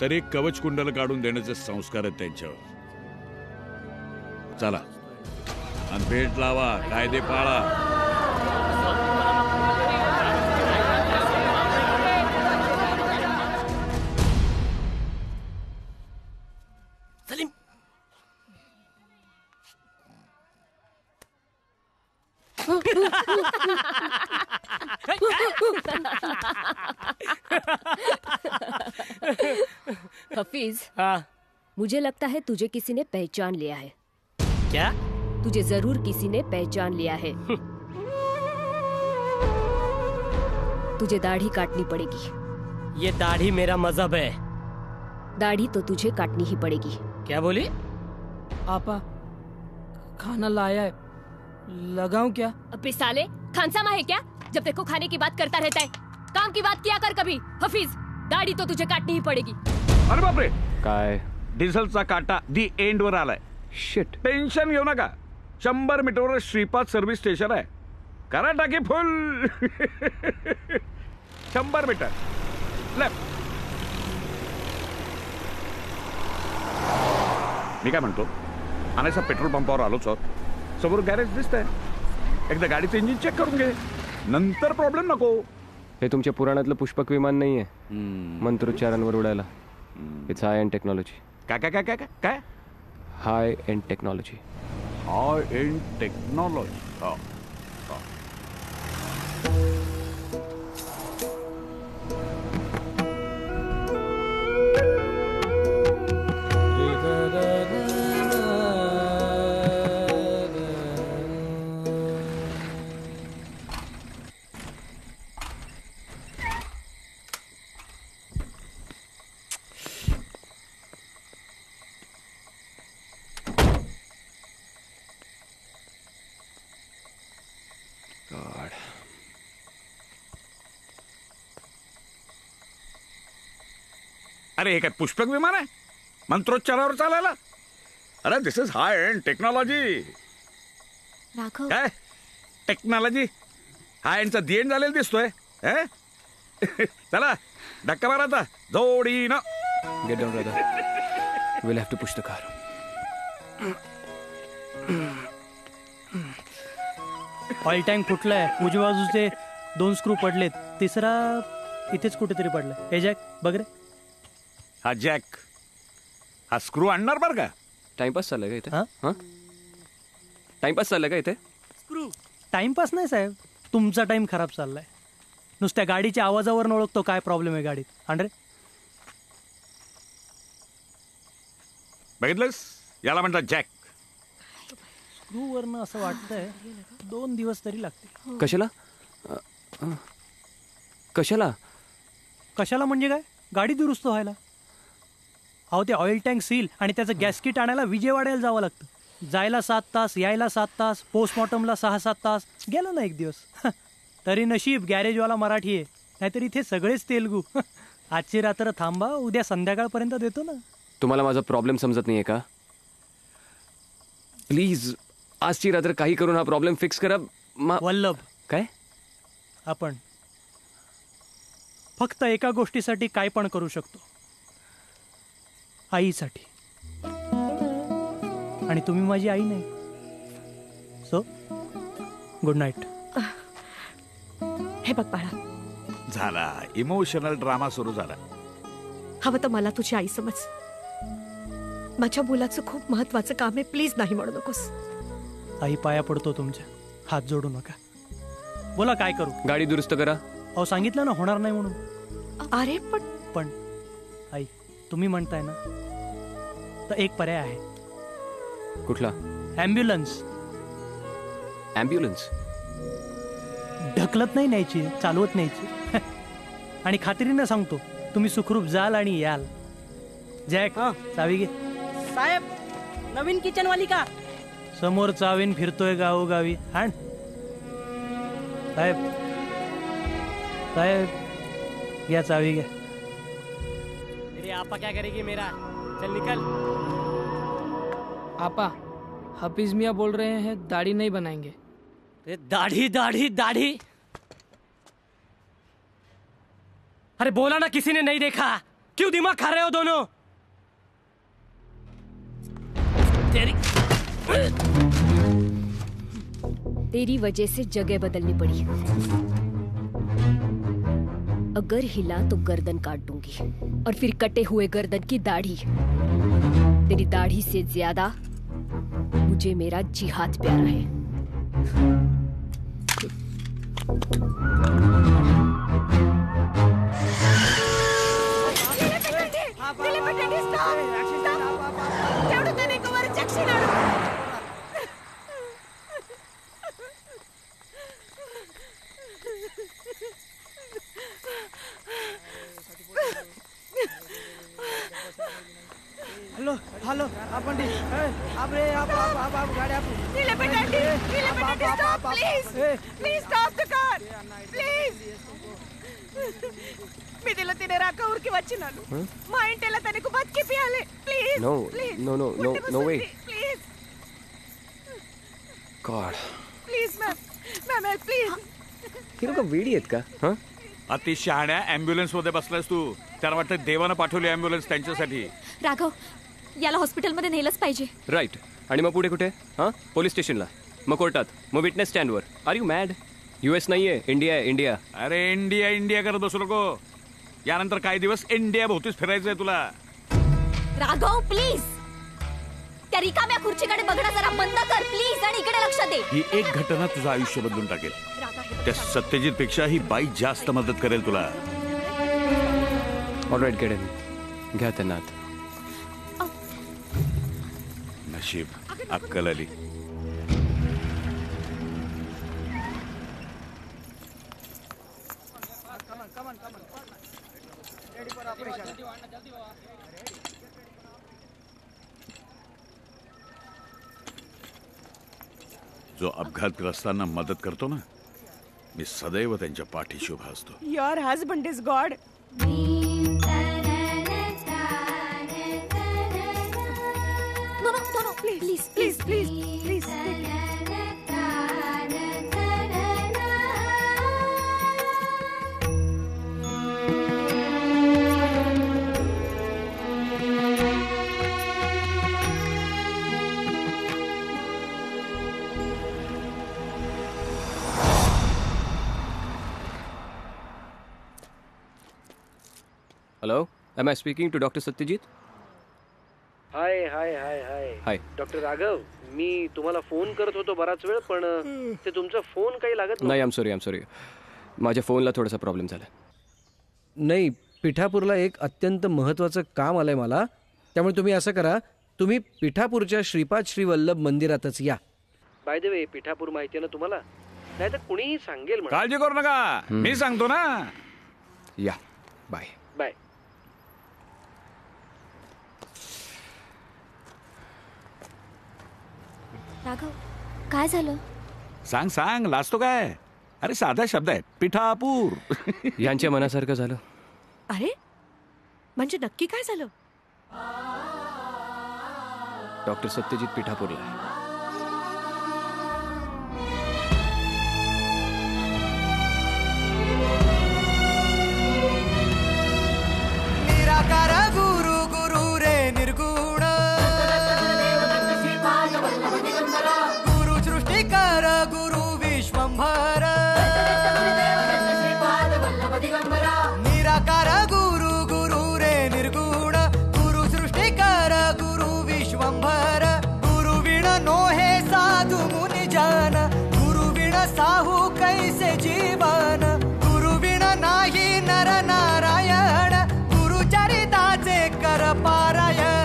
तरी कवच कुंडाला काढून देण्याचे संस्कार आहेत त्यांच्यावर. चला आणि भेट लावा, कायदे पाळा. सलीम, हफीज. हाँ. मुझे लगता है तुझे किसी ने पहचान लिया है. क्या? तुझे जरूर किसी ने पहचान लिया है. तुझे दाढ़ी काटनी पड़ेगी. ये दाढ़ी मेरा मजहब है. दाढ़ी तो तुझे काटनी ही पड़ेगी. क्या बोली? आपा, खाना लाया है, लगाऊं क्या? अबे साले, खानसामा है क्या? जब देखो खाने की बात करता रहता है. काम की बात किया कर कभी. हफीज, दाढ़ी तो तुझे काटनी ही पड़ेगी. अरे बाप रे, काय डिझेलचा काटा दी एंड वर आलाय. शिट, टेंशन घेऊ नका. शंभर मीटरवर श्रीपाद सर्व्हिस स्टेशन आहे. करा टाकी फुल. शंभर मीटर लेफ्ट. मी काय म्हणतो, आणायचा पेट्रोल पंपावर आलोच आहोत. समोर गॅरेज दिसतंय. एकदा गाडीचं इंजिन चेक करून घे, नंतर प्रॉब्लेम नको. हे तुमच्या पुराणातलं पुष्पक विमान नाहीये मंत्रोच्चारांवर उडायला. It's high end technology. काय काय काय काय काय high end technology. High end technology. हा, अरे हे काय पुष्पक विमान आहे मंत्रोच्चारावर चालायला? अरे this is high end technology. Raghav काय टेक्नॉलॉजी हाय एंडचा देण झालेला दिसतोय. चला धक्का मारा आता जोडी ना. Get down brother, we will have to push the car. Oil tank फुटलाय, उजव्या बाजूचे दोन स्क्रू पडलेत, तिसरा इथेच कुठेतरी पडला. हे जॅक बघ रे, हा जॅक हा स्क्रू आणणार बरं का. टाइमपास चालला का इथे? हां टाइमपास चालला का इथे? स्क्रू टाइमपास नाही साहेब, तुमचा टाइम खराब चाललाय. नुसत्या गाडीच्या आवाजावरून ओळखतो काय प्रॉब्लेम आहे गाडीत. आण रे, बघितलंस याला म्हणतात जॅक. स्क्रू वरनं असं वाटतंय दोन दिवस तरी लागतील. कशाला कशाला कशाला म्हणजे काय? गाडी दुरुस्त व्हायला. अहो ते ऑइल टँक सील आणि त्याचं गॅसकिट आणायला विजयवाड्याला जावं लागतं. जायला सात तास यायला सात तास, पोस्टमॉर्टमला सहा सात तास गेला ना एक दिवस. तरी नशीब गॅरेजवाला मराठी आहे, नाहीतर इथे सगळेच तेलगू. आजची रात्र थांबा, उद्या संध्याकाळपर्यंत देतो ना. तुम्हाला माझा प्रॉब्लेम समजत नाही आहे का? प्लीज आजची रात्र काही करून हा प्रॉब्लेम फिक्स करा. वल्लभ काय आपण फक्त एका गोष्टीसाठी काय पण करू शकतो, आईसाठी. आणि तुम्ही माझी आई नाही. So good night. हे बघ बाळा, झाला इमोशनल ड्रामा सुरू झाला. हवं तर मला तुझी आई समज. माझ्या मुलाचं खूप महत्वाचं काम आहे, प्लीज नाही म्हणू नकोस. आई पाया पडतो तुमच्या, हात जोडू नका. बोला काय करू? गाडी दुरुस्त करा. अहो सांगितलं ना होणार नाही म्हणून. अरे पण पण आई तुम्ही म्हणताय ना, तर एक पर्याय आहे. कुठला? ॲम्ब्युलन्स. ॲम्ब्युलन्स ढकलत नाही न्यायची, चालवत न्यायची. आणि खात्रीनं सांगतो तुम्ही सुखरूप जाल आणि याल. जॅक चावी घे. साहेब नवीन किचन वाली का? समोर चावीन फिरतोय गावोगावी. हाण साहेब साहेब घ्या चावी घ्या. अरे आपा क्या करेगी मेरा, चल निकल. आपा हफीज मियाँ बोल रहे हैं दाढ़ी नहीं बनाएंगे. अरे दाढ़ी दाढ़ी दाढ़ी, अरे बोला ना किसी ने नहीं देखा, क्यों दिमाग खा रहे हो दोनों? तेरी तेरी वजह से जगह बदलनी पड़ी. अगर हिला तो गर्दन काट दूंगी, और फिर कटे हुए गर्दन की दाढ़ी. तेरी दाढ़ी से ज्यादा मुझे मेरा जिहाद प्यारा है. हेलो हेलो आप पंडित आप रे आप आप आप आप गाड़ी आप नीले पंडित नीले पंडित stop please please stop the car please. मी दिला तिने राका ఊరికి వచ్చినాను, మా ఇంటిలా తనకు బతికి పియాలి please. No no no no no way please god please ma'am ma'am please. किरका वेडी आहेत का? हां अति शहाण्या ॲम्ब्युलन्स मध्ये बसलास तू. त्याला वाटतं देवानं पाठवली ॲम्ब्युलन्स त्यांच्यासाठी. राघव याला हॉस्पिटलमध्ये नेलंच पाहिजे. राईट. आणि मग पुढे कुठे? हां पोलीस स्टेशनला, मग कोर्टात, मग विटनेस स्टँडवर. Are you mad? युएस नाही आहे, इंडिया आहे. इंडिया अरे इंडिया इंडिया करत बसू नको. यानंतर काही दिवस इंडिया भोवतीच फिरायचंय तुला. राघव प्लीज त्या रिकाम्या खुर्चीकडे बघणं जरा बंद कर प्लीज, आणि इकडे लक्ष दे. ही एक घटना तुझं आयुष्य बदलून टाकेल. त्या सत्यजित पेक्षा ही बाई जास्त मदत करेल तुला. ऑलराईट गडे घ्या त्यांना. नशीब अक्कल आली. जो अपघातग्रस्तांना मदत करतो ना, मी सदैव त्यांच्या पाठीशी उभा असतो. Your husband is God. Please please please please Hello, am I speaking to Doctor Satyajit? Hi hi hi hi hi doctor Raghav, मी तुम्हाला फोन करत होतो बराच वेळ, पण ते तुमचा फोन काही लागत नाही. आयम सॉरी आयम सॉरी माझ्या फोनला थोडासा प्रॉब्लेम झाला. नाही, पिठापूरला एक अत्यंत महत्त्वाचं काम आलं आहे मला, त्यामुळे तुम्ही असं करा, तुम्ही पिठापूरच्या श्रीपाद श्रीवल्लभ मंदिरातच या. बाय द वे, पिठापूर माहिती आहे ना तुम्हाला? नाही तर कुणीही सांगेल. म्हणून काळजी करू नका, मी सांगतो ना. या, बाय बाय. राघव, काय झालं? सांग सांग, लाजतो काय? अरे साधा शब्द आहे, पिठापूर. यांच्या मनासारखं झालं. अरे म्हणजे नक्की काय झालं? डॉक्टर सत्यजित पिठापूरला आहे. निराकार गुरु गुरु रे निर्गुण, गुरु विश्वंभर, निराकार गुरु गुरु रे निर्गुण, गुरु सृष्टिकार गुरु विश्वंभर, गुरु विण नो हे साधु मुनि जन, गुरु विण साहू कैसे जीवन, गुरु विण नाही नर नारायण, गुरु चरिताचे कर पारायण,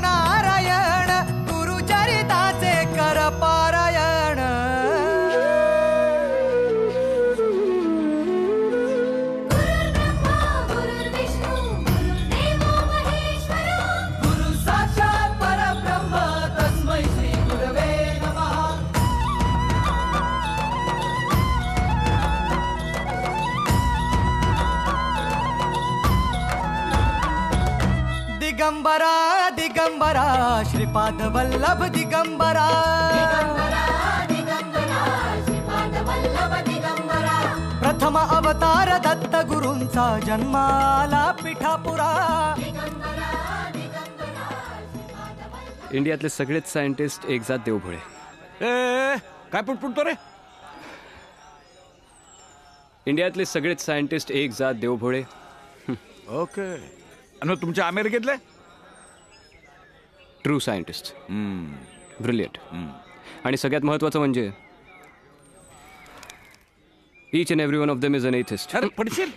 नारायण गुरु चरिताचे कर पारायण. गुरु विष्णू गुरु देवो महेश्वर, गुरु साक्षात परब्रह्म तस्मै श्री गुरवे नमः. दिगंबरा दिगंबरा श्रीपाद वल्लभ, दिगंबरा प्रथम अवतार दत्त गुरूंचा जन्माला पिठापुरा. इंडियातले सगळेच सायंटिस्ट एक जात देवभोळे. काय पुटपुटतो रे? इंडियातले सगळेच सायंटिस्ट एक जात देवभोळे. ओके, आणि तुमच्या अमेरिकेतले ट्रू सायंटिस्ट, ब्रिलियंट. आणि सगळ्यात महत्त्वाचं म्हणजे each and every one of them is an atheist. अरे पडशील.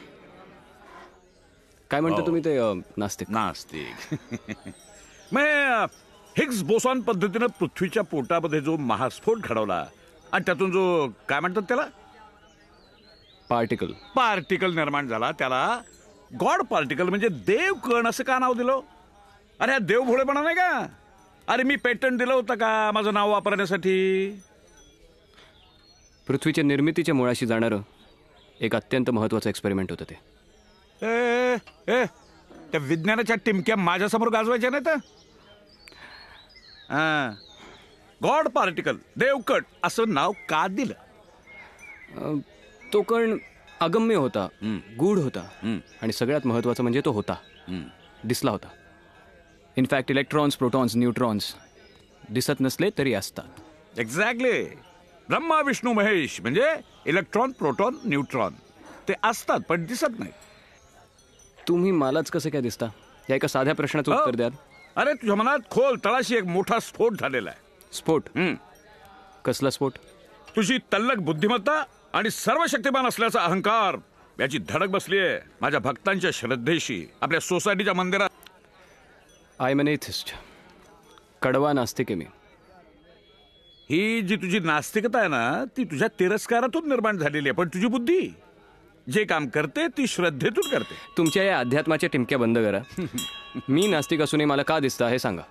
काय म्हणता तुम्ही ते नास्तिक? नास्तिक मग हिग्स बोसॉन पद्धतीनं पृथ्वीच्या पोटामध्ये जो महास्फोट घडवला आणि त्यातून जो काय म्हणतात त्याला, पार्टिकल पार्टिकल निर्माण झाला, त्याला गॉड पार्टिकल म्हणजे देव कण असं का नाव दिलं? अरे हा देव भोळेपणा नाही का? अरे मी पेटंट दिलं होतं का माझं नाव वापरण्यासाठी? पृथ्वीच्या निर्मितीच्या मुळाशी जाणारं एक अत्यंत महत्त्वाचं एक्सपेरिमेंट होतं ते. ए ए त्या विज्ञानाच्या टिमक्या माझ्यासमोर गाजवायच्या नाही तर. हां, गॉड पार्टिकल, देवकण असं नाव का दिलं? तो कण अगम्य होता, गूढ होता, आणि सगळ्यात महत्त्वाचं म्हणजे तो होता, दिसला होता. इनफॅक्ट इलेक्ट्रॉन्स, प्रोटॉन्स, न्यूट्रॉन्स दिसत नसले तरी असतात. एक्झॅक्टली, ब्रह्मा विष्णू महेश म्हणजे इलेक्ट्रॉन, प्रोटॉन, न्यूट्रॉन ते असतात पण दिसत नाही. तुम्ही मलाच कसं काय दिसता? या एका साध्या प्रश्नाचं उत्तर द्याल. अरे तुझ्या मनात खोल तळाशी एक मोठा स्फोट झालेला आहे. स्फोट? कसला स्फोट? तुझी तल्लक बुद्धिमत्ता आणि सर्व शक्तिमान असल्याचा अहंकार याची धडक बसली आहे माझ्या भक्तांच्या श्रद्धेशी, आपल्या सोसायटीच्या मंदिरात. आय एम एन एथिस्ट, कडवा नास्तिक आहे मी. ही जी तुझी नास्तिकता आहे ना, ती तुझ्या तिरस्कारातून निर्माण झालेली आहे, पण तुझी बुद्धी जे काम करते ती श्रद्धेतून करते. तुमच्या या अध्यात्माच्या टिमक्या बंद करा. मी नास्तिक असूनही मला का दिसतं हे सांगा.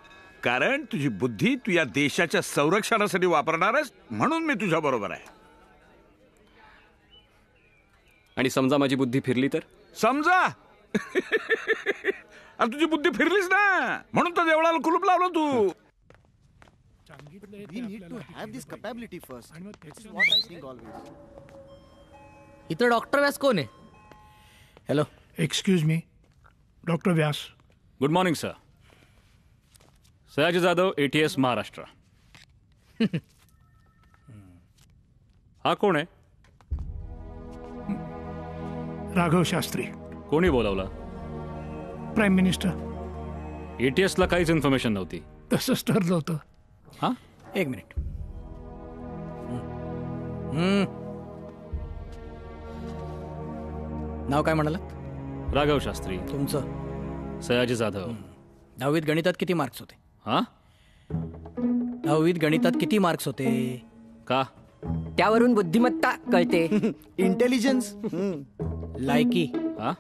कारण तुझी बुद्धी तू या देशाच्या संरक्षणासाठी वापरणारच, म्हणून मी तुझ्या बरोबर आहे. आणि समजा माझी बुद्धी फिरली तर? समजा अरे तुझी बुद्धी फिरलीस ना, म्हणून तर देवळाला कुलूप लावलं तू. We need to have this capability first. That's what I think always. इथे डॉक्टर व्यास कोण आहे? Hello, excuse me, doctor Vyas. Good morning sir. Sayaji Jadhav, ATS Maharashtra. हा कोण आहे? राघव शास्त्री. कोणी बोलावला? Prime minister. एटीएसला काहीच इन्फॉर्मेशन नव्हती. तसंच ठरलं होतं. हा, एक मिनिट. नाव काय म्हणालात? राघव शास्त्री. तुमचं? सयाजी जाधव. दहावीत गणितात किती मार्क्स होते? हा, दहावीत गणितात किती मार्क्स होते? का त्यावरून बुद्धिमत्ता कळते. इंटेलिजन्स. लायकी. हा,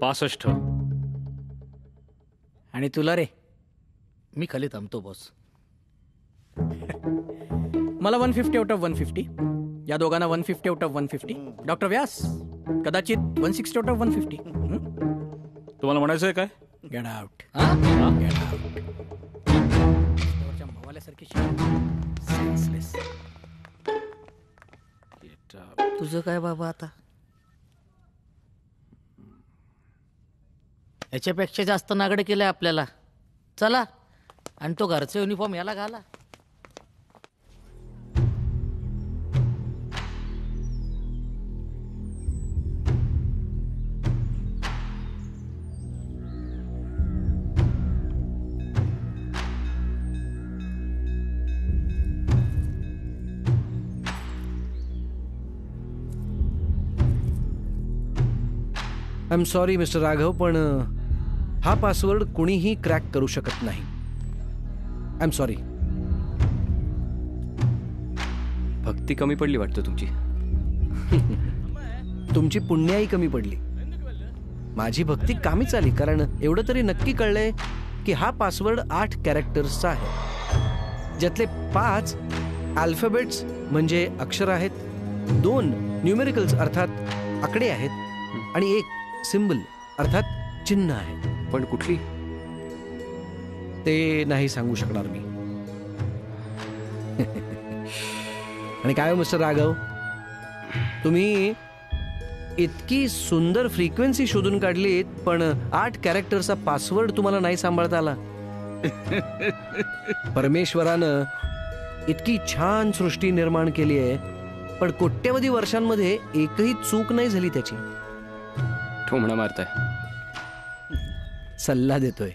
पासष्ट. आणि तुला रे? मी खाली थांबतो बॉस. मला one fifty out of one fifty. या दोघांना one fifty out of one fifty. Doctor Vyas कदाचित one sixty out of one fifty. तुम्हाला म्हणायचं आहे काय? Get out. Get out. मावाल्यासारखी सेन्सलेस. तुझं काय बाबा आता? याच्यापेक्षा जास्त नागडे केलंय आपल्याला. चला, आणि तो घरचा युनिफॉर्म याला घाला. I am sorry mister Raghav, पण हा पासवर्ड कुणीही क्रॅक करू शकत नाही. I am sorry. भक्ती कमी पडली वाटतं तुमची. तुमची पुण्याही कमी पडली. माझी भक्ती कामीच आली, कारण एवढं तरी नक्की कळलंय की हा पासवर्ड आठ कॅरेक्टर्सचा आहे, ज्यातले पाच अल्फाबेट्स म्हणजे अक्षर आहेत, दोन न्यूमेरिकल्स अर्थात आकडे आहेत, आणि एक सिंबल अर्थात चिन्ह आहे. पण कुठली ते नाही सांगू शकणार मी. आणि काय मिस्टर राघव, तुम्ही इतकी सुंदर फ्रिक्वेन्सी शोधून काढलीत, पण आठ कॅरेक्टरचा पासवर्ड तुम्हाला नाही सांभाळता आला. परमेश्वरानं इतकी छान सृष्टी निर्माण केली आहे, पण कोट्यवधी वर्षांमध्ये एकही चूक नाही झाली त्याची. ठोमणा मारताय. सल्ला देतोय.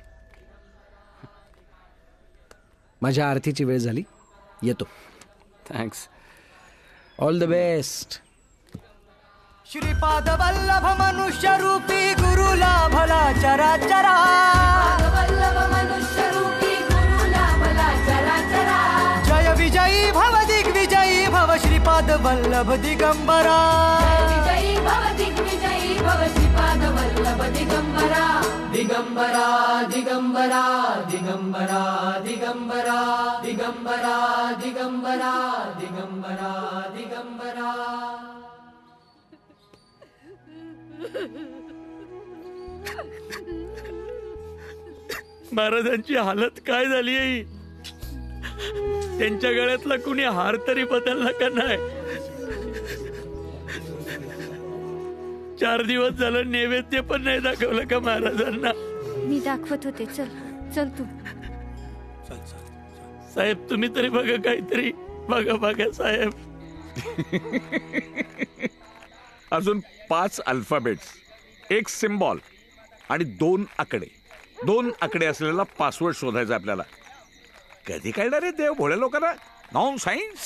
माझ्या आरतीची वेळ झाली, येतो. Thanks. All the best. Shripad Vallabh मनुष्य रूपी गुरुला भला चरा चरा. वल्लभ मनुष्य रूपी गुरुला भला चरा चरा. जय विजयी भव दिग्विजयी भव श्रीपाद वल्लभ दिगंबरा. जय विजयी भव श्रीपाद वल्लभ दिगंबरा. दिगंबरा दिगंबरा दिगंबरा दिगंबरा दिगंबरा दिगंबरा दिगंबरा दिगंबरा. महाराजांची हालत काय झाली आहे? त्यांच्या गळ्यातला कुणी हार तरी बदलला का नाही? चार दिवस झालं नैवेद्य पण नाही दाखवलं का महाराजांना? मी दाखवत होते. चल चल तू. चल चल साहेब, तुम्ही तरी बघा काहीतरी. बघा बघा साहेब. अजून पाच अल्फाबेट्स, एक सिम्बॉल आणि दोन आकडे. दोन आकडे असलेला पासवर्ड शोधायचा आपल्याला. कधी कळणार आहे देव भोळ्या लोकांना? Non science.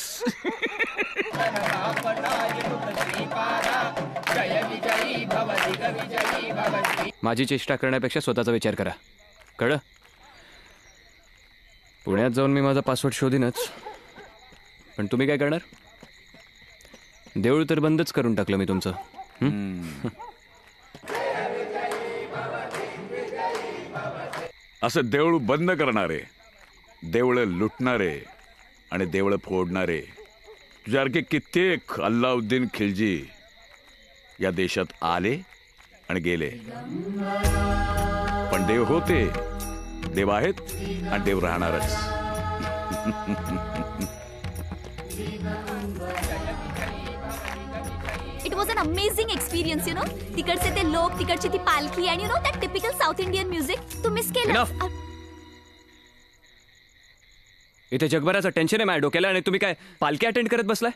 माझी चेष्टा करण्यापेक्षा स्वतःचा विचार करा. कळलं? पुण्यात जाऊन मी माझा पासवर्ड शोधीनच, पण तुम्ही काय करणार? देऊळ तर बंदच करून टाकलं मी तुमचं. असं देऊळ बंद करणारे, देवळं लुटणारे आणि देवळं फोडणारे तुझ्यासारखे कित्येक अल्लाउद्दीन खिलजी या देशात आले आणि गेले, पण देव होते, देव आहेत आणि देव राहणारच. It was an amazing experience, you know. तिकडचे ते लोक, तिकडची ती पालखी and you know that typical South Indian music. तू मिस केलं. इथे जगभराचं टेन्शन आहे माझ्या डोक्याला आणि तुम्ही काय पालखी अटेंड करत बसलाय.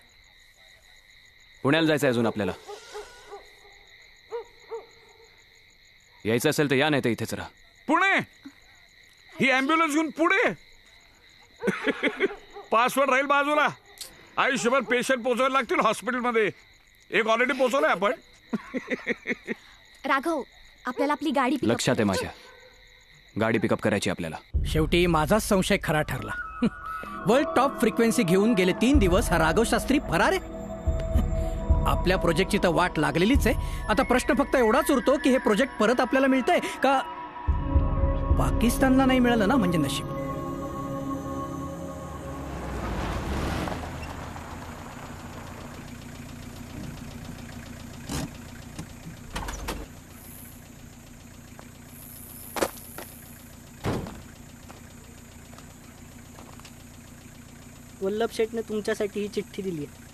पुण्याला जायचं अजून आपल्याला. यायचं असेल तर या, नाही तर इथेच राहा. पुणे ही ॲम्ब्युलन्स घेऊन पुणे पासवर्ड राहील बाजूला. आयुष्यभर पेशंट पोहोचवायला लागतील हॉस्पिटलमध्ये. एक ऑलरेडी पोहोचवलाय आपण. राघव, आपल्याला आपली गाडी लक्षात आहे माझ्या. गाडी पिकअप करायची आपल्याला. शेवटी माझाच संशय खरा ठरला. वर्ल्ड टॉप फ्रिक्वेन्सी घेऊन गेले तीन दिवस हा राघव शास्त्री फरार आहे. आपल्या प्रोजेक्टची तर वाट लागलेलीच आहे. आता प्रश्न फक्त एवढाच उरतो की हे प्रोजेक्ट परत आपल्याला मिळतंय का. पाकिस्तानला नाही मिळालं ना म्हणजे नशीब. वल्लभ शेठने तुमच्यासाठी ही चिठ्ठी दिली आहे.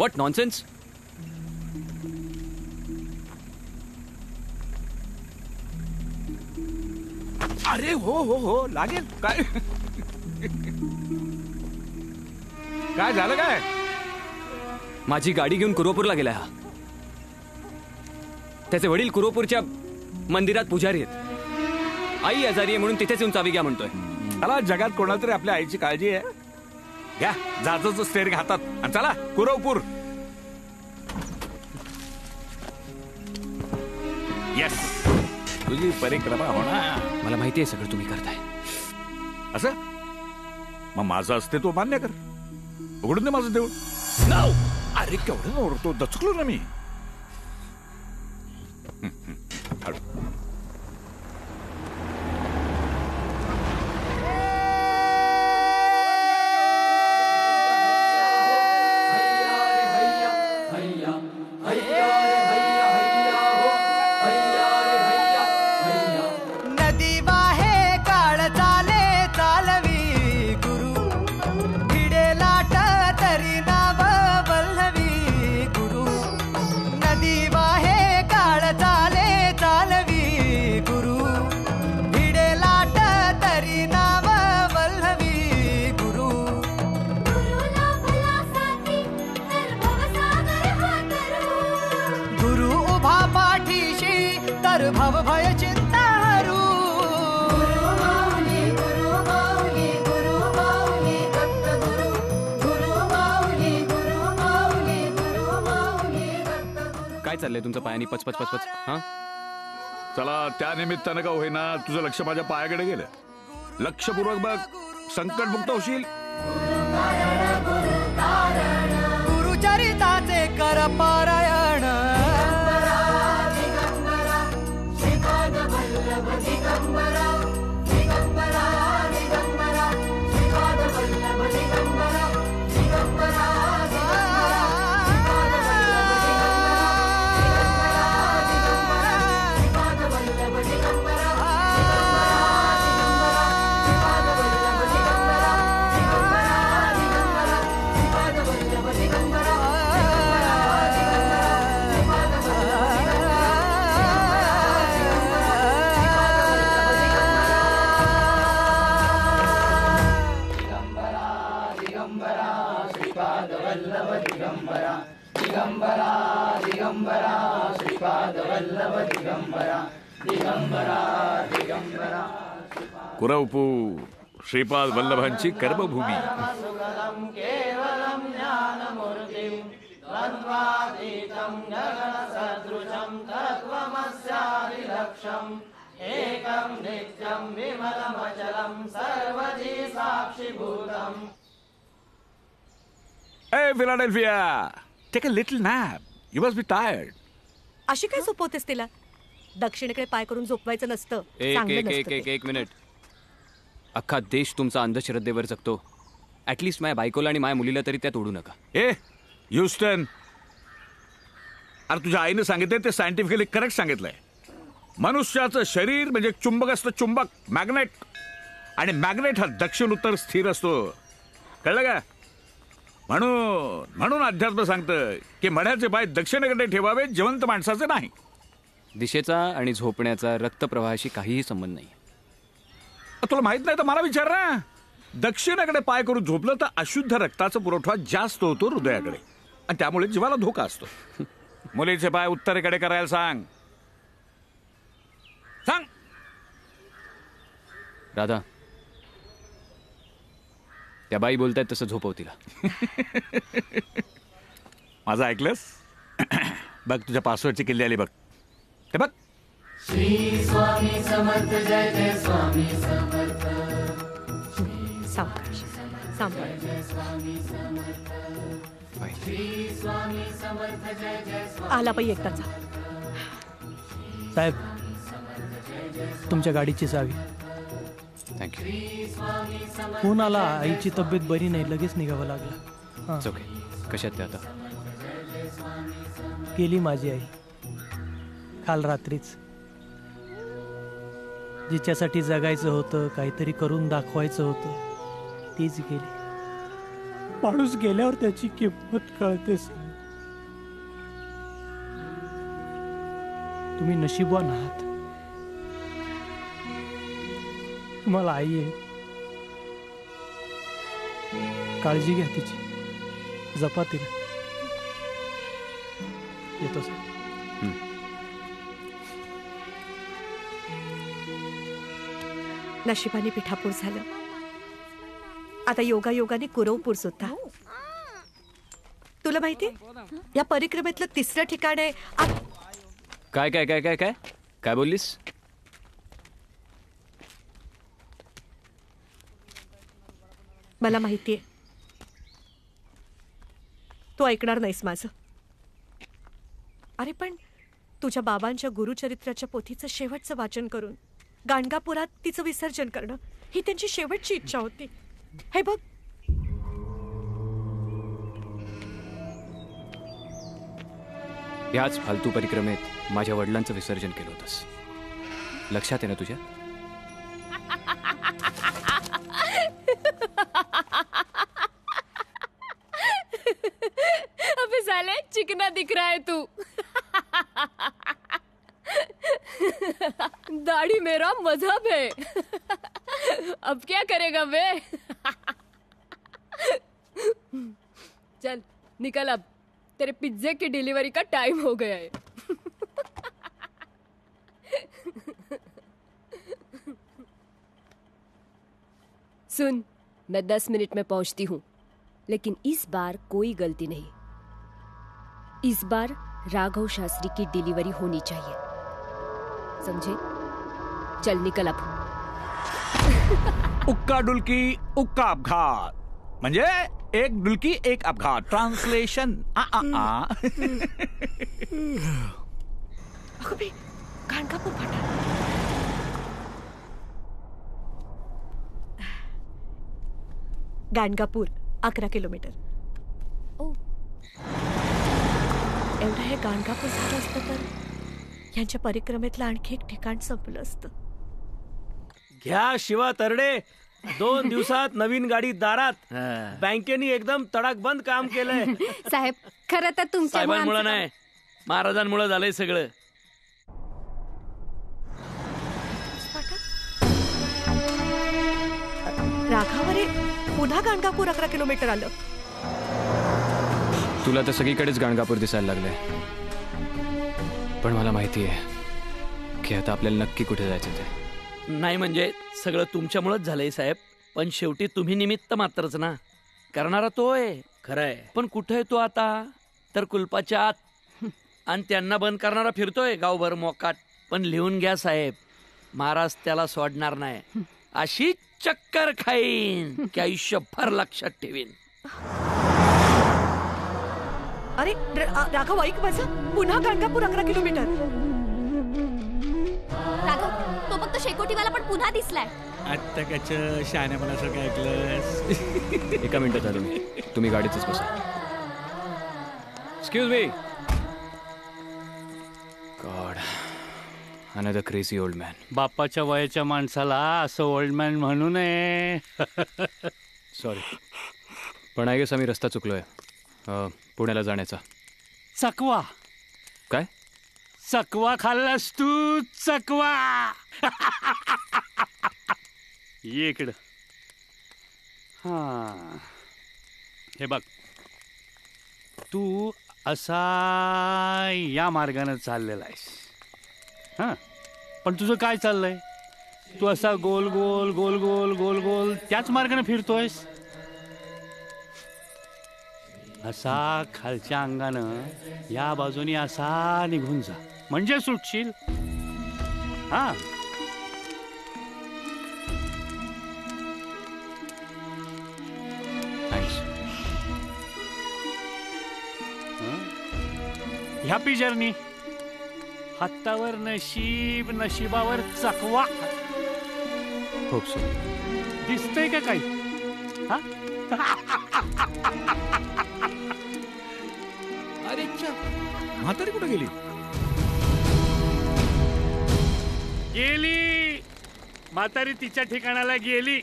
What nonsense? अरे हो हो हो लागेल काय. काय झालं काय? माझी गाडी घेऊन कुरोपूरला गेलाय हा. त्याचे वडील कुरोपूरच्या मंदिरात पुजारी आहेत. आई आजारी आहे म्हणून तिथेच येऊन चावी घ्या म्हणतोय. चला, जगात कोणातरी आपल्या आईची काळजी आहे. घ्या जाजूचं स्टेअरिंग हातात आणि चला कुरवपूर. येस, तुझी परिक्रमा होणार. मला माहिती आहे सगळं तुम्ही करताय. असं मग माझं असते तो मान्य कर. उघडून दे माझं देऊळ. नाव अरे केवढं ओरडतो, दचकलो ना मी. तुमचा पायानी पच पच पच पच. हा चला, त्या निमित्तानं का होईना तुझं लक्ष माझ्या पायाकडे गेलं. लक्षपूर्वक बघ, संकट मुक्त होशील. गुरु चरित्राचे कर पारायण. कुरवपू Shripad वल्लभांची कर्मभूमी. Hey Philadelphia, take a little nap. You must be tired. अशी काय झोपवतेस तिला? दक्षिणेकडे पाय करून झोपवायचं नसतं. एक एक एक एक मिनिट. अख्खा देश तुमचा अंधश्रद्धेवर जगतो ॲटलिस्ट माझ्या बायकोला आणि माझ्या मुलीला तरी त्यात ओढू नका. ए ह्युस्टन, अरे तुझ्या आईनं सांगितलं ते सायंटिफिकली करेक्ट सांगितलंय. मनुष्याचं शरीर म्हणजे चुंबक असतं, चुंबक मॅग्नेट, आणि मॅग्नेट हा दक्षिण उत्तर स्थिर असतो, कळलं का? म्हणून म्हणून अध्यात्म सांगतं की मण्याचे पाय दक्षिणेकडे ठेवावे, जिवंत माणसाचे नाही. दिशेचा आणि झोपण्याचा रक्तप्रवाहाशी काहीही संबंध नाही. तुला माहित नाही तर मला विचार ना. दक्षिणेकडे पाय करून झोपलं तर अशुद्ध रक्ताचा पुरवठा जास्त होतो हृदयाकडे, आणि त्यामुळे जीवाला धोका असतो. मुलीचे पाय उत्तरेकडे करायला सांग. सांग दादा, त्या बाई बोलतायत तसं झोपव तिला. माझं ऐकलंस? बघ तुझ्या पासवर्डची किल्ली आली बघ. ते बघ, श्री स्वामी समर्थ, जय जय स्वामी समर्थ. सावकाश सांभाळ. आला पाई एकटाच. साहेब, तुमच्या गाडीची चावी. थँक्यू. फोन आला, आईची तब्येत बरी नाही, लगेच निघावं लागलं. ओके, कशात ते आता? गेली माझी आई काल रात्रीच. जिच्यासाठी जगायचं होतं, काहीतरी करून दाखवायचं होतं, तीच गेली. माणूस गेल्यावर त्याची किंमत कळते. तुम्ही नशीबवान आहात, तुम्हाला आई आहे. काळजी घ्या तिची, जपा तिला. येतो सर. नशिबाने पिठापूर झालं, आता योगा योगाने कुरवपूर सुद्धा. तुला माहिती या परिक्रमेतलं तिसरं ठिकाण आहे. काय काय काय काय काय काय बोललीस? मला माहितीये तू ऐकणार नाहीस माझं. अरे पण तुझ्या बाबांच्या गुरुचरित्राच्या पोथीचं शेवटचं वाचन करून गाणगापुरात तिचं विसर्जन करणं ही त्यांची शेवटची इच्छा होती. हे बघ, याच फालतू परिक्रमेत माझ्या वडिलांचं विसर्जन केलं होतंस, लक्षात आहे ना तुझ्या? अबे साले, चिकना दिख रहा है तू. दाढ़ी मेरा मजहब है. अब क्या करेगा बे? चल निकल, अब तेरे पिज्जे की डिलीवरी का टाइम हो गया है. सुन, मैं दस मिनट में पहुंचती हूँ, लेकिन इस बार कोई गलती नहीं. इस बार राघव शास्त्री की डिलीवरी होनी चाहिए, समझे? चल निकल अब. उक्का डुलकी उक्का अपघात, म्हणजे एक डुलकी एक अपघात. ट्रान्सलेशन. आ आ आ अगं गाणगापूर फाटा. गाणगापूर अकरा किलोमीटर. ओ, एवढं हे गाणगापूर झालं असतं तर यांच्या परिक्रमेतलं आणखी एक ठिकाण संपलं असतं. घ्या शिवा तरडे, दोन दिवसात नवीन गाडी दारात. बँकेने एकदम तडाखबंद काम केलंय. साहेब, खरं तर तुमच्यामुळे नाही, महाराजांमुळे झालंय सगळं. राघावरे पुन्हा गाणगापूर अकरा किलोमीटर आलं. तुला तर सगळीकडेच गाणगापूर दिसायला लागलंय, पण मला माहिती आहे की आता आपल्याला नक्की कुठे जायचं ते. नाही म्हणजे सगळं तुमच्यामुळेच झालंय साहेब, पण शेवटी तुम्ही निमित्त मात्रच ना. करणारा तोय, खरंय, पण कुठे आहे तो आता? तर कुलपाच्या आत. आणि त्यांना बंद करणारा फिरतोय गावभर मोकाट. पण लिहून घ्या साहेब, महाराज त्याला सोडणार नाही. अशी चक्कर खाईन की आयुष्यभर लक्षात ठेवीन. अरे राघव ऐक माझं, पुन्हा गाणगापूर अकरा किलोमीटर. राघव, तो फक्त शेकोटीवाला पण पुन्हा दिसलाय. आत्ता काच शहाण्यापणासारखं ऐकलं. एका मिनिटात आलो मी. तुम्ही गाडीतच बसा. Excuse me. God, another crazy old man. बापाच्या वयाच्या माणसाला असं ओल्ड मॅन म्हणू नये. सॉरी, पण आय गेस आम्ही रस्ता चुकलोय पुण्याला जाण्याचा. चकवा काय? चकवा खाल्लास तू? चकवा ये इकडं. हां, हे बघ, तू असा या मार्गाने चाललेला आहेस. हां, पण तुझं काय चाललंय? तू असा गोल गोल गोल गोल गोल गोल त्याच मार्गाने फिरतोयस. असा खालच्या अंगानं या बाजूनी असा निघून जा, म्हणजे सुटशील. हां, हॅपी जर्नी. हातावर नशीब, नशिबावर चकवा. खूप सर दिसतंय का काही? हा अरे म्हातारी कुठे गेली? गेली म्हातारी, तिच्या ठिकाणाला गेली.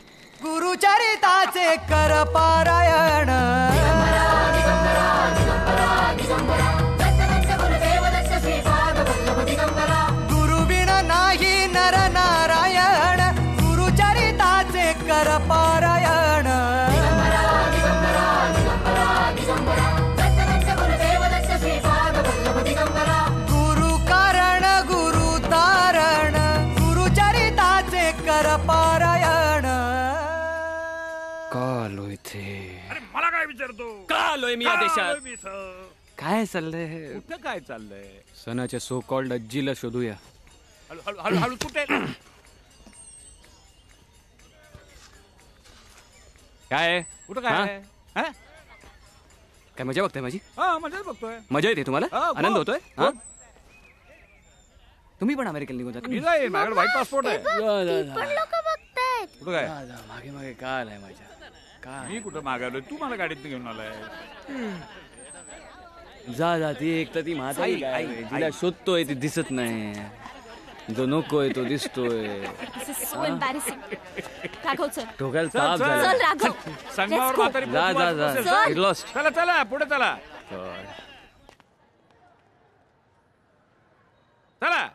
गुरुचरिताचे कर पारायण. काय चाललंय? काय चाललंय? सणाच्या सो कॉल्ड अज्जीला शोधूया. काय कुठं काय? काय मजा बघताय माझी? मजा बघतोय. मजा येते तुम्हाला? आनंद होतोय? तुम्ही पण अमेरिकेला निघून जात. माझ्याकडे व्हाईट पासपोर्ट आहे. कुठं काय मागे मागे काल आहे माझ्या? मी कुठं मागायलोय? तू मला गाडीत घेऊन आलाय. जा जा, ती एक तर ती म्हातारी तिला शोधतोय, ती दिसत नाही. जो नकोय तो दिसतोय. ठोक्याला ताप झाला. जा जा जा, लॉस्ट. चला चला पुढे चला चला.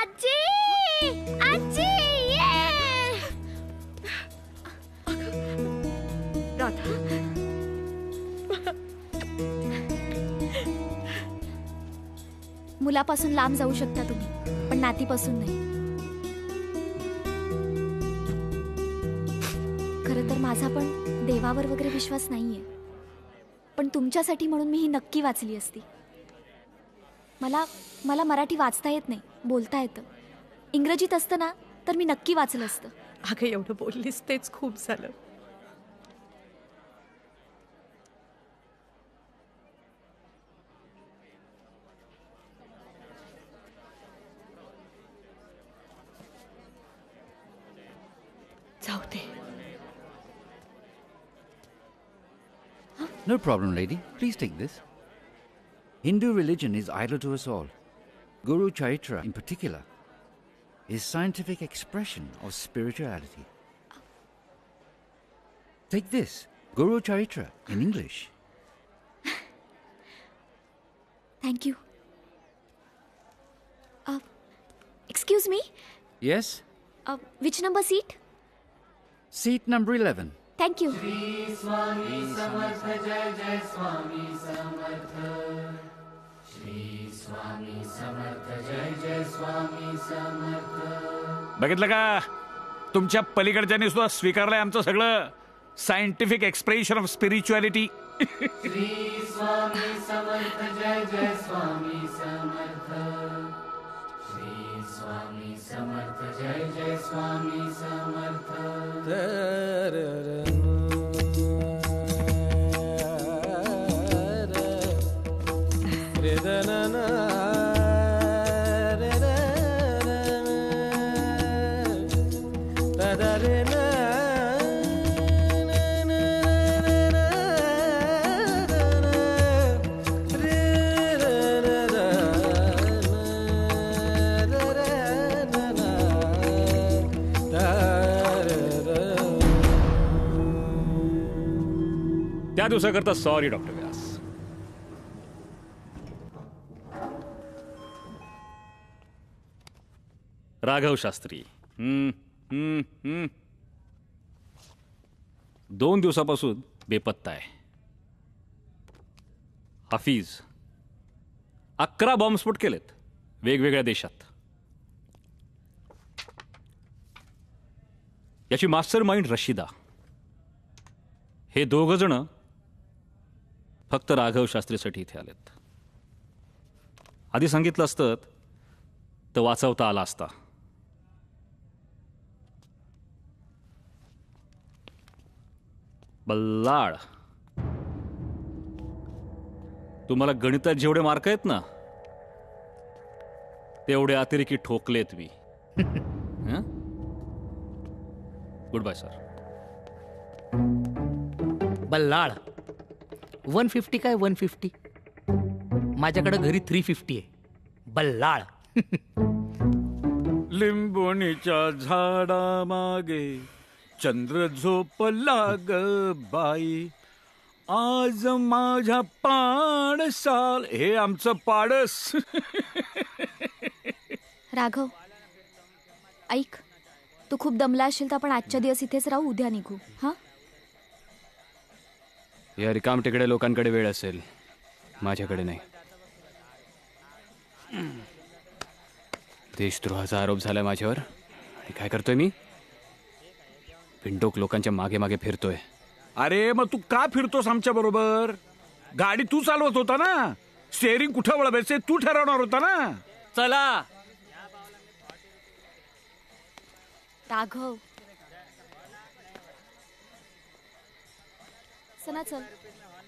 आजी, आजी, ये राधा. मुलापासून लांब जाऊ शकता तुम्ही, पण नातीपासून नाही. खरं तर माझा पण देवावर वगैरे विश्वास नाहीये, पण तुमच्यासाठी म्हणून मी ही नक्की वाचली असती. मला मला मराठी वाचता येत नाही, बोलता येतं. इंग्रजीत असतं ना तर मी नक्की वाचलं असतं. अगं एवढं बोललीस तेच खूप झालं. जाऊ दे. No problem lady, please take this. Hindu religion is idol to us all. Guru Charitra, in particular, is scientific expression of spirituality. Take this, Guru Charitra, in English. Thank you. Uh, excuse me? Yes? Uh, which number seat? Seat number eleven. Thank you. Shri Swami Samarth, Jai Jai Swami Samarth. बघितलं का? तुमच्या पलीकडच्यानी सुद्धा स्वीकारलंय आमचं सगळं scientific expression of spirituality. त्या दिवसा करता sorry doctor Vyas. Raghav Shastri hmm hmm hmm दोन दिवसापासून बेपत्ता आहे. हाफिज अकरा बॉम्बस्फोट केलेत वेगवेगळ्या देशात. याची मास्टर माइंड रशिदा. हे दोघं जण फक्त राघव शास्त्रीसाठी इथे आलेत. आधी सांगितलं असतं तर वाचवता आला असता. बल्लाळ तुम्हाला गणितात जेवढे मार्क आहेत ना तेवढे अतिरेकी ठोकलेत मी. Good bye sir. Ballal one fifty काय वन फिफ्टी माझ्याकडे घरी थ्री फिफ्टी आहे. बल्लाळ लिंबोणीच्या झाडा मागे चंद्र झोपला ग बाई आज माझ्या पाडसाल. हे आमचं पाडस. राघव ऐक तू खूप दमला असेल तर आपण आजच्या दिवस इथेच राहू उद्या निघू. हा या रिकाम तिकडे लोकांकडे वेळ असेल माझ्याकडे नाही. देशद्रोहाचा आरोप झालाय माझ्यावर आणि काय करतोय मी पिंडोक लोकांच्या मागे मागे फिरतोय. अरे मग तू का फिरतोस आमच्या बरोबर? गाडी तू चालवत होता ना. स्टेअरिंग कुठं वळवायचं तू ठरवणार होता ना. चला राघव सना चल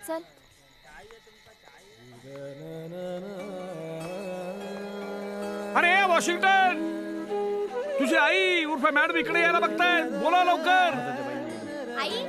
चल. अरे वॉशिंग्टन तुझी आई उर्फ मॅडम इकडे यायला बघताय. बोला लवकर. आई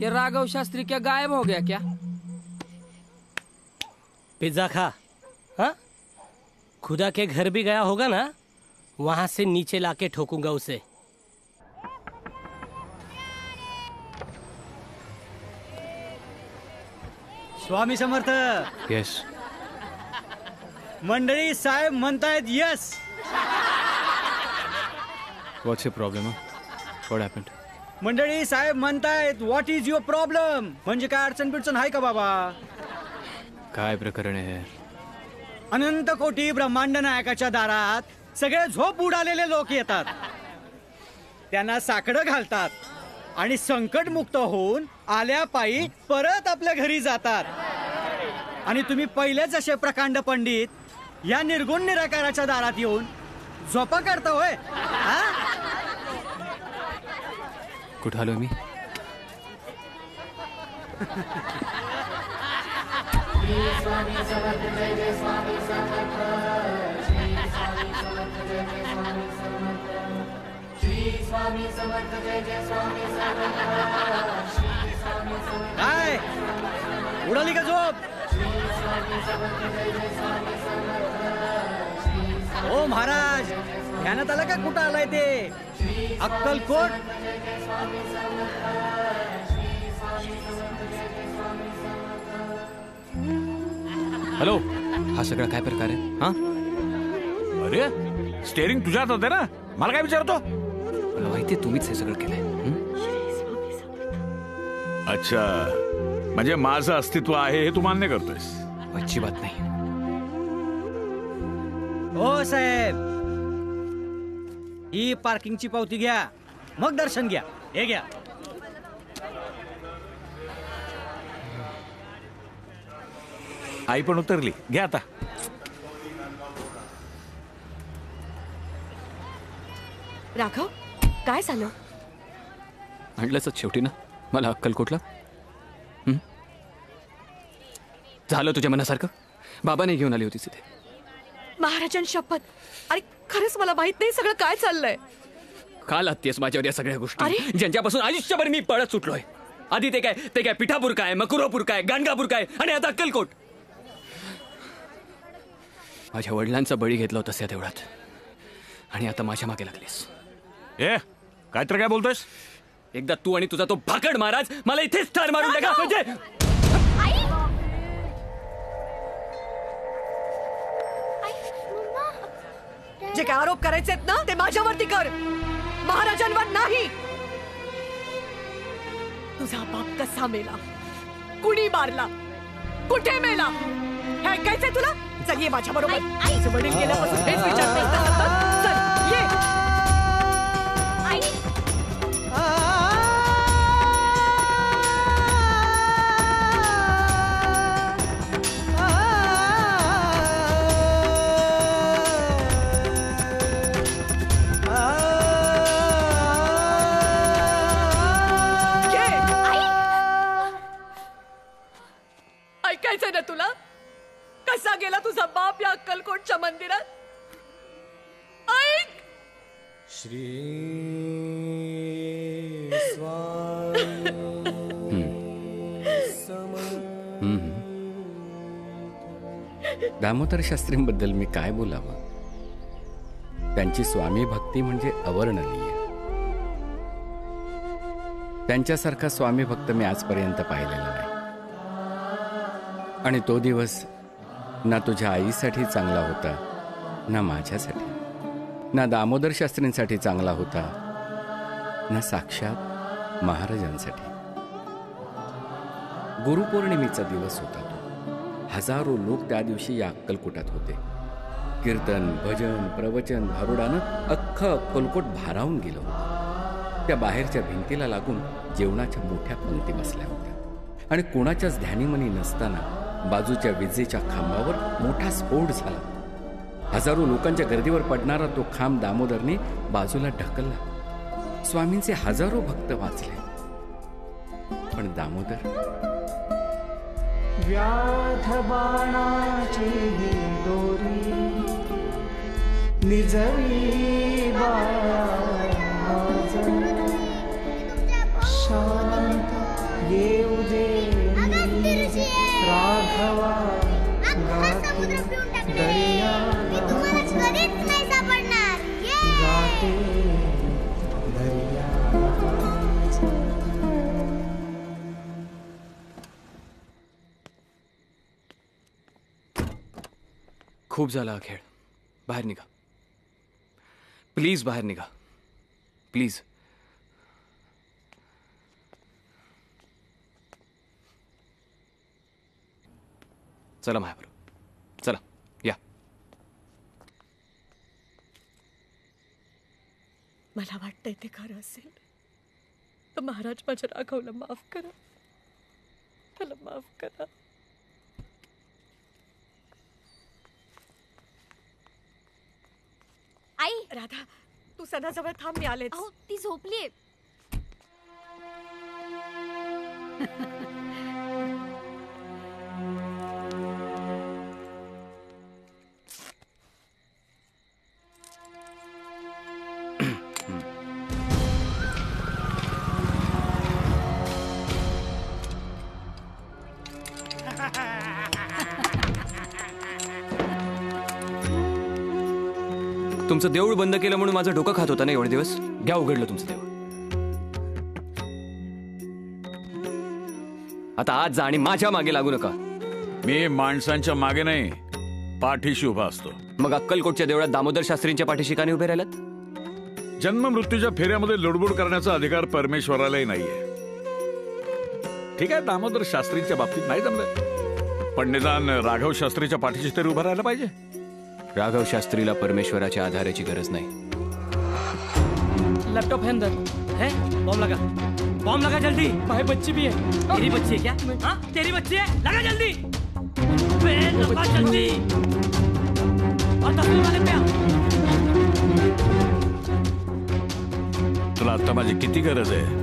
ये राघव शास्त्री क्या गायब हो गया क्या? पिज्जा खा. हाँ खुदा के घर भी गया होगा ना. वहां से नीचे लाके ठोकूंगा उसे. स्वामी समर्थ. यस मंडळी साहेब म्हणतायत yes. What's your problem? What happened? मंडळी साहेब म्हणतायत व्हॉट इज युअर प्रॉब्लेम. म्हणजे काय अडचण बिडचण आहे का बाबा? काय प्रकरण आहे? अनंत कोटी ब्रह्मांड नायकाच्या दारात सगळे झोप उडालेले लोक येतात त्यांना साकडं घालतात आणि संकट मुक्त होऊन आल्या पायी परत आपल्या घरी जातात. आणि तुम्ही पहिलेच असे प्रकांड पंडित या निर्गुण निराकाराच्या दारात येऊन झोपा करता होय. कुठे आलो मी? काय उडाली का झोप? ओ महाराज ध्यानात आला का कुठं आलाय ते अक्कलकोट हॅलो हा सगळा काय प्रकार आहे हा अरे स्टेअरिंग तुझ्या हातात आहे ना मला काय विचारतो मला माहिती तुम्हीच हे सगळं केलंय अच्छा म्हणजे माझं अस्तित्व आहे हे तू मान्य करतोयस अच्छी बात नाही ओ साहेब ई पार्किंगची पावती घ्या मग दर्शन घ्या हे घ्या आई पण उतरली घ्या आता राघव काय झालं म्हटलंच शेवटी ना मला अक्कलकोटला झालं तुझ्या मनासारखं बाबाने घेऊन आली होती तिथे महाराजां शपथ अरे खरंच मला माहित नाही सगळं काय चाललंय काल आत्तीस माझ्यावर या सगळ्या गोष्टी ज्यांच्यापासून आयुष्यभर मी पळत सुटलोय आधी ते काय ते काय पिठापूर काय मकुरोपूर काय गाणगापूर काय आणि आता अक्कलकोट माझ्या वडिलांचा बळी घेतला होतास या देवळात आणि आता माझ्या मागे लागलीस ए काय तर काय बोलतोस एकदा तू आणि तुझा तो भाकड महाराज मला इथेच ठार मारून टाका म्हणजे जे काय आरोप करायचे आहेत ना ते माझ्यावरती कर महाराजांवर नाही तुझा बाप कसा मेला कुणी मारला कुठे मेला हे ऐकायचंय तुला चल ये माझ्या बरोबर तुझं वडील गेल्यापासून हेच विचारतोय चल ये तुला कसा गेला तुझा बाप या अक्कलकोटच्या मंदिरात ऐक श्री स्वामी समर्थ दामोदर शास्त्रींबद्दल मी काय बोलावं त्यांची स्वामी भक्ती म्हणजे अवर्णनीय त्यांच्यासारखा स्वामी भक्त मी आजपर्यंत पाहिलेला नाही आणि तो दिवस ना तुझ्या आईसाठी चांगला होता ना माझ्यासाठी ना दामोदर शास्त्रींसाठी चांगला होता ना साक्षात महाराजांसाठी गुरुपौर्णिमेचा दिवस होता तो हजारो लोक त्या दिवशी या अक्कलकोटात होते कीर्तन भजन प्रवचन भारुडानं अख्खं अक्कलकोट भारावून गेलं होतं त्या बाहेरच्या भिंतीला लागून जेवणाच्या मोठ्या पंक्ती बसल्या होत्या आणि कोणाच्याच ध्यानीमनी नसताना बाजूच्या विजेच्या खांबावर मोठा स्फोट झाला हजारो लोकांच्या गर्दीवर पडणारा तो खांब दामोदरने बाजूला ढकलला स्वामींचे हजारो भक्त वाचले पण दामोदर व्याध बाणाची दोरी निजवी शांत येऊ दे राघवा खूप झाला खेळ बाहेर निघा प्लीज बाहेर निघा प्लीज चला माझ्याबरोबर चला या मला वाटतंय ते खरं असेल तर महाराज माझ्या राघवला माफ करा त्याला माफ करा आई राधा तू सणाजवळ थांब मी आलेच अहो ती झोपलीये तुमचं देऊळ बंद केलं म्हणून माझं डोकं खात होता ना एवढे दिवस, घ्या उघडलं तुमचं देऊळ. आता आज जा आणि माझ्या मागे लागू नका. मी माणसांच्या मागे नाही, पाठीशी उभा असतो. मग अक्कलकोटच्या देवळात दामोदर शास्त्रींच्या पाठीशी काने उभे राहिलात? जन्म मृत्यूच्या फेऱ्यामध्ये लुडबुड करण्याचा अधिकार परमेश्वरालाही नाहीये. ठीक आहे, दामोदर शास्त्रींच्या बाबतीत नाही जमलं, पण निदान राघव शास्त्रीच्या पाठीशी तरी उभा राहायला पाहिजे. राघव शास्त्रीला परमेश्वराच्या आधाराची गरज नाही. लॅपटॉप है अंदर है, बॉम्ब लगा, बॉम्ब लगा जल्दी. भाई बच्ची भी है. तेरी बच्ची है क्या? हाँ तेरी बच्ची है, लगा जल्दी, लगा जल्दी. तुला आता माझी किती गरज आहे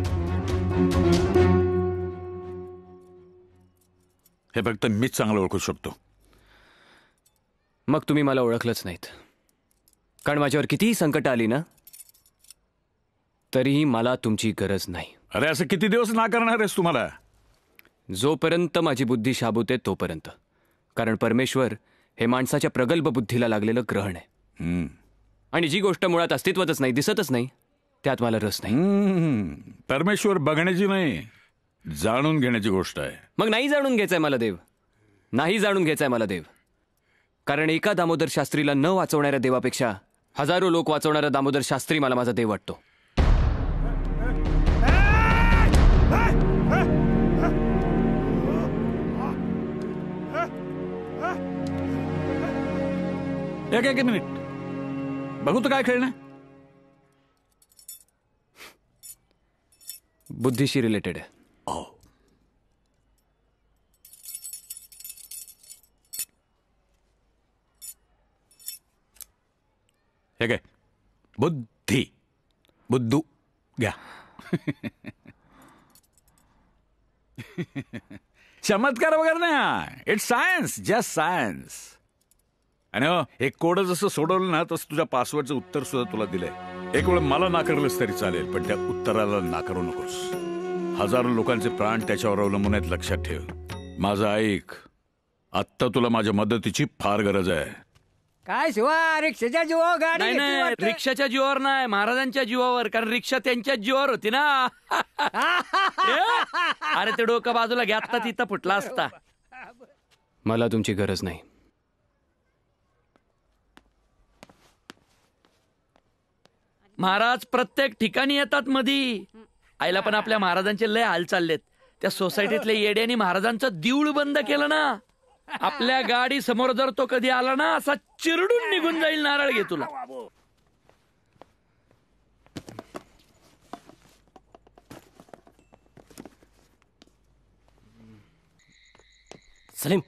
हे फक्त मीच चांगलं ओळखू शकतो. मग तुम्ही मला ओळखलंच नाहीत, कारण माझ्यावर कितीही संकट आली ना तरीही मला तुमची गरज नाही. अरे असं किती दिवस ना करणार आहेस तुम्हाला? जोपर्यंत माझी बुद्धी शाबूते तोपर्यंत, कारण परमेश्वर हे माणसाच्या प्रगल्भ बुद्धीला लागलेलं ग्रहण आहे. आणि जी गोष्ट मुळात अस्तित्वातच नाही, दिसतच नाही, त्यात मला रस नाही. परमेश्वर बघण्याची नाही, जाणून घेण्याची गोष्ट आहे. मग नाही जाणून घ्यायचंय मला देव, नाही जाणून घ्यायचंय मला देव. कारण एका दामोदर शास्त्रीला न वाचवणाऱ्या देवापेक्षा हजारो लोक वाचवणारा दामोदर शास्त्री मला माझा देव वाटतो. एक एक मिनिट बघू तर काय खेळणं. बुद्धीशी रिलेटेड आहे. हे काय बुद्धी, बुद्धू घ्या. चमत्कार वगैरे नाही, इट्स सायन्स, जस्ट सायन्स. आणि हो, एक कोड जसं सोडवलं ना तसं तुझ्या पासवर्डचं उत्तर सुद्धा तुला दिलंय. एक वेळ मला नाकारलंस तरी चालेल, पण त्या उत्तराला नाकारू नकोस. हजारो लोकांचे प्राण त्याच्यावर अवलंबून आहेत, लक्षात ठेव. माझा ऐक, आत्ता तुला माझ्या मदतीची फार गरज आहे. काय शिवा, रिक्षाच्या जीवावर गाडी? नाही रिक्षाच्या जीवावर नाही, महाराजांच्या जीवावर, कारण रिक्षा त्यांच्या जीवावर होती ना. अरे ते डोकं बाजूला घ्या, आत्ता तिथं फुटला असता. मला तुमची गरज नाही. महाराज प्रत्येक ठिकाणी येतात मधी आईला, पण आपल्या महाराजांचे लय हाल चाललेत. त्या सोसायटीतल्या येड्याने महाराजांचं देऊळ बंद केलं ना, आपल्या गाडी समोर जर तो कधी आला ना असा चिरडून निघून जाईल. नारळ घे तुला. सलीम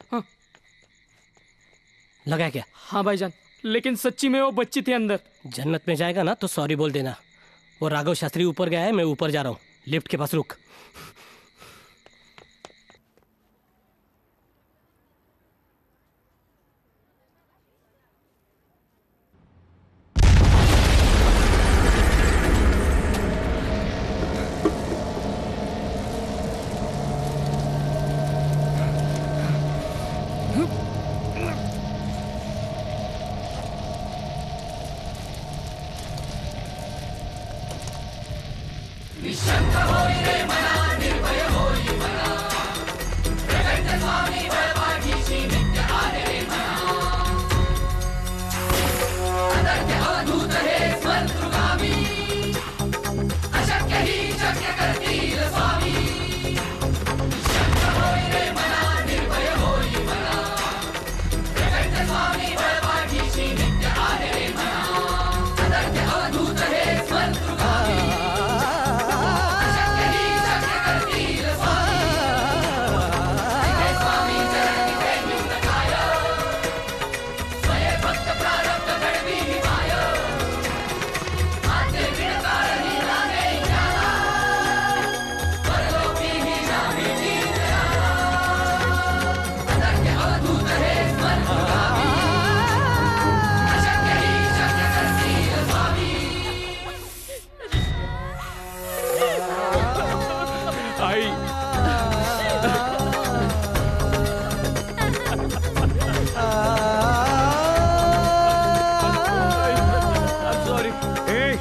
लगा क्या? हाँ भाईजान, लेकिन सच्ची में वो बच्ची थी अंदर. जन्नत में जाएगा ना तो सॉरी बोल देना. वो राघव शास्त्री ऊपर गया है, मैं ऊपर जा रहा हूँ. लिफ्ट के पास रुक.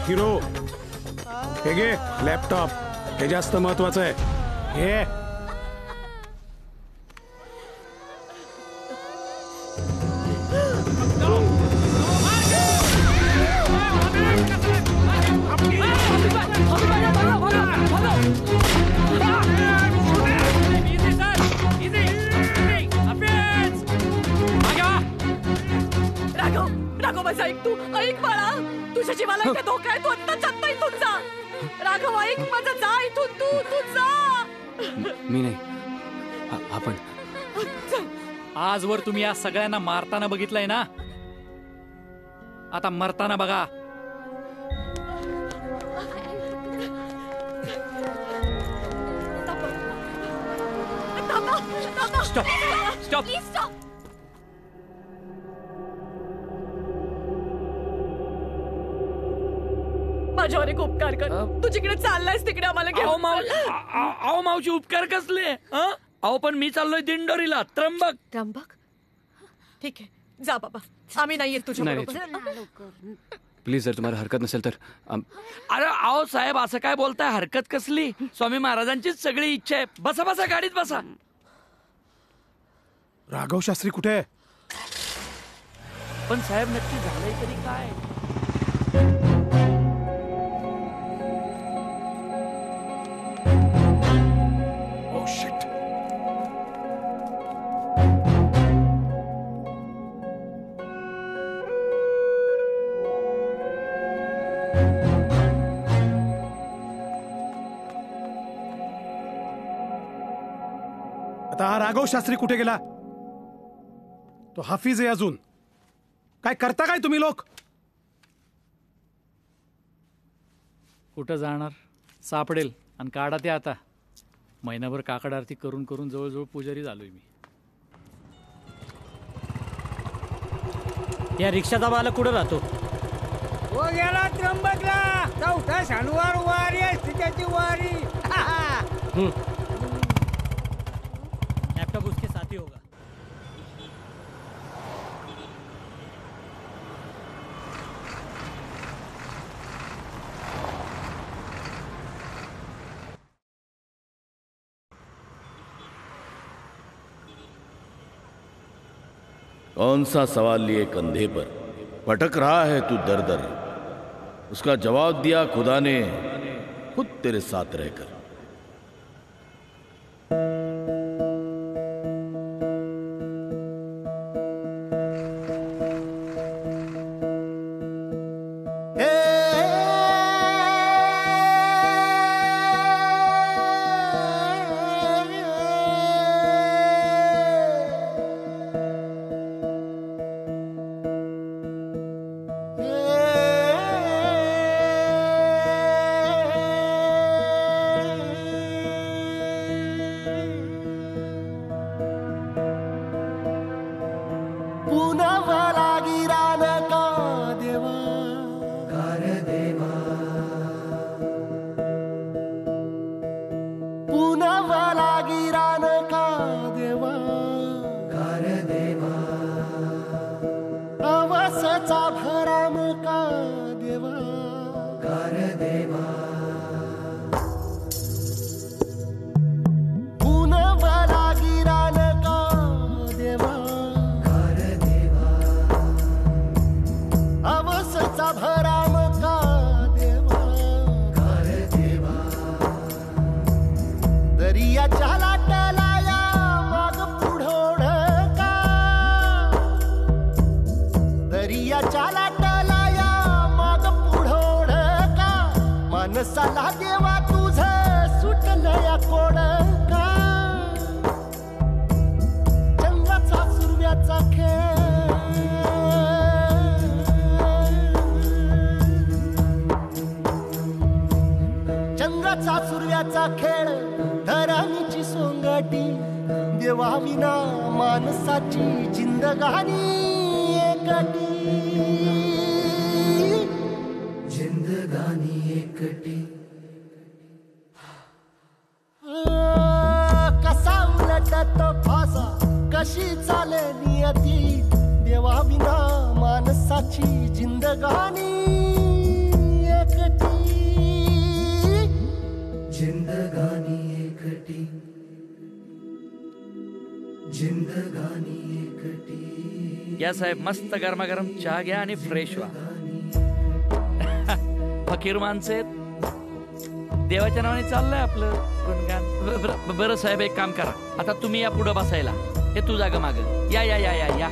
हिरो हे घे लॅपटॉप, हे जास्त महत्वाचं आहे. हे तू ऐक बाळा, तुझ्या जीवाला इथे धोका आहे. तू आता जात नाही. तू जा राघव, ऐक माझा, जा इथून. तू तू जा. मी नाही, आपण. आजवर तुम्ही या सगळ्यांना मारताना बघितलंय ना, आता मरताना बघा. Stop stop stop. माझ्यावर एक उपकार कर. तू जिकडे चाललायस तिकडे आम्हाला घेऊन. आओ मावशी, उपकार कसले. आओ पण मी चाललोय दिंडोरीला. त्र्यंबक त्र्यंबक ठीक आहे, जा बाबा, आम्ही नाही येत तुझ्याबरोबर. प्लीज, जर तुम्हाला हरकत नसेल तर. अरे आओ साहेब, असं काय बोलताय. हरकत कसली. स्वामी महाराजांचीच सगळी इच्छा आहे. बसा बसा, गाडीत बसा. राघव शास्त्री कुठे आहे? पण साहेब नक्की झालंय तरी काय? राघव शास्त्री कुठे गेला? तो हाफिज आहे अजून. काय करता काय तुम्ही लोक? कुठं जाणार? सापडेल आणि काढा ते. आता महिनाभर काकड आरती करून करून जवळजवळ पुजारी झालोय मी. या रिक्षाचा मालक कुठं राहतो? हो गेला त्र्यंबकला. चौथा शनिवार वारी असते त्याची वारी. उसके साथी होगा. कौन सा सवाल लिए कंधे पर पटक रहा है तू दर दर? उसका जवाब दिया खुदा ने खुद तेरे साथ रहकर. देवा विना माणसाची जिंदगानी एक जिंदगानी एकटी जिंदगानी एकटी। या साहेब मस्त गरमा गरम चहा घ्या आणि फ्रेश व्हा. फकीर माणसे देवाच्या नावाने चाललंय आपलं गुणगान. बरं साहेब एक काम करा आता तुम्ही या पुढं बसायला हे तू जागा माग या या या या या.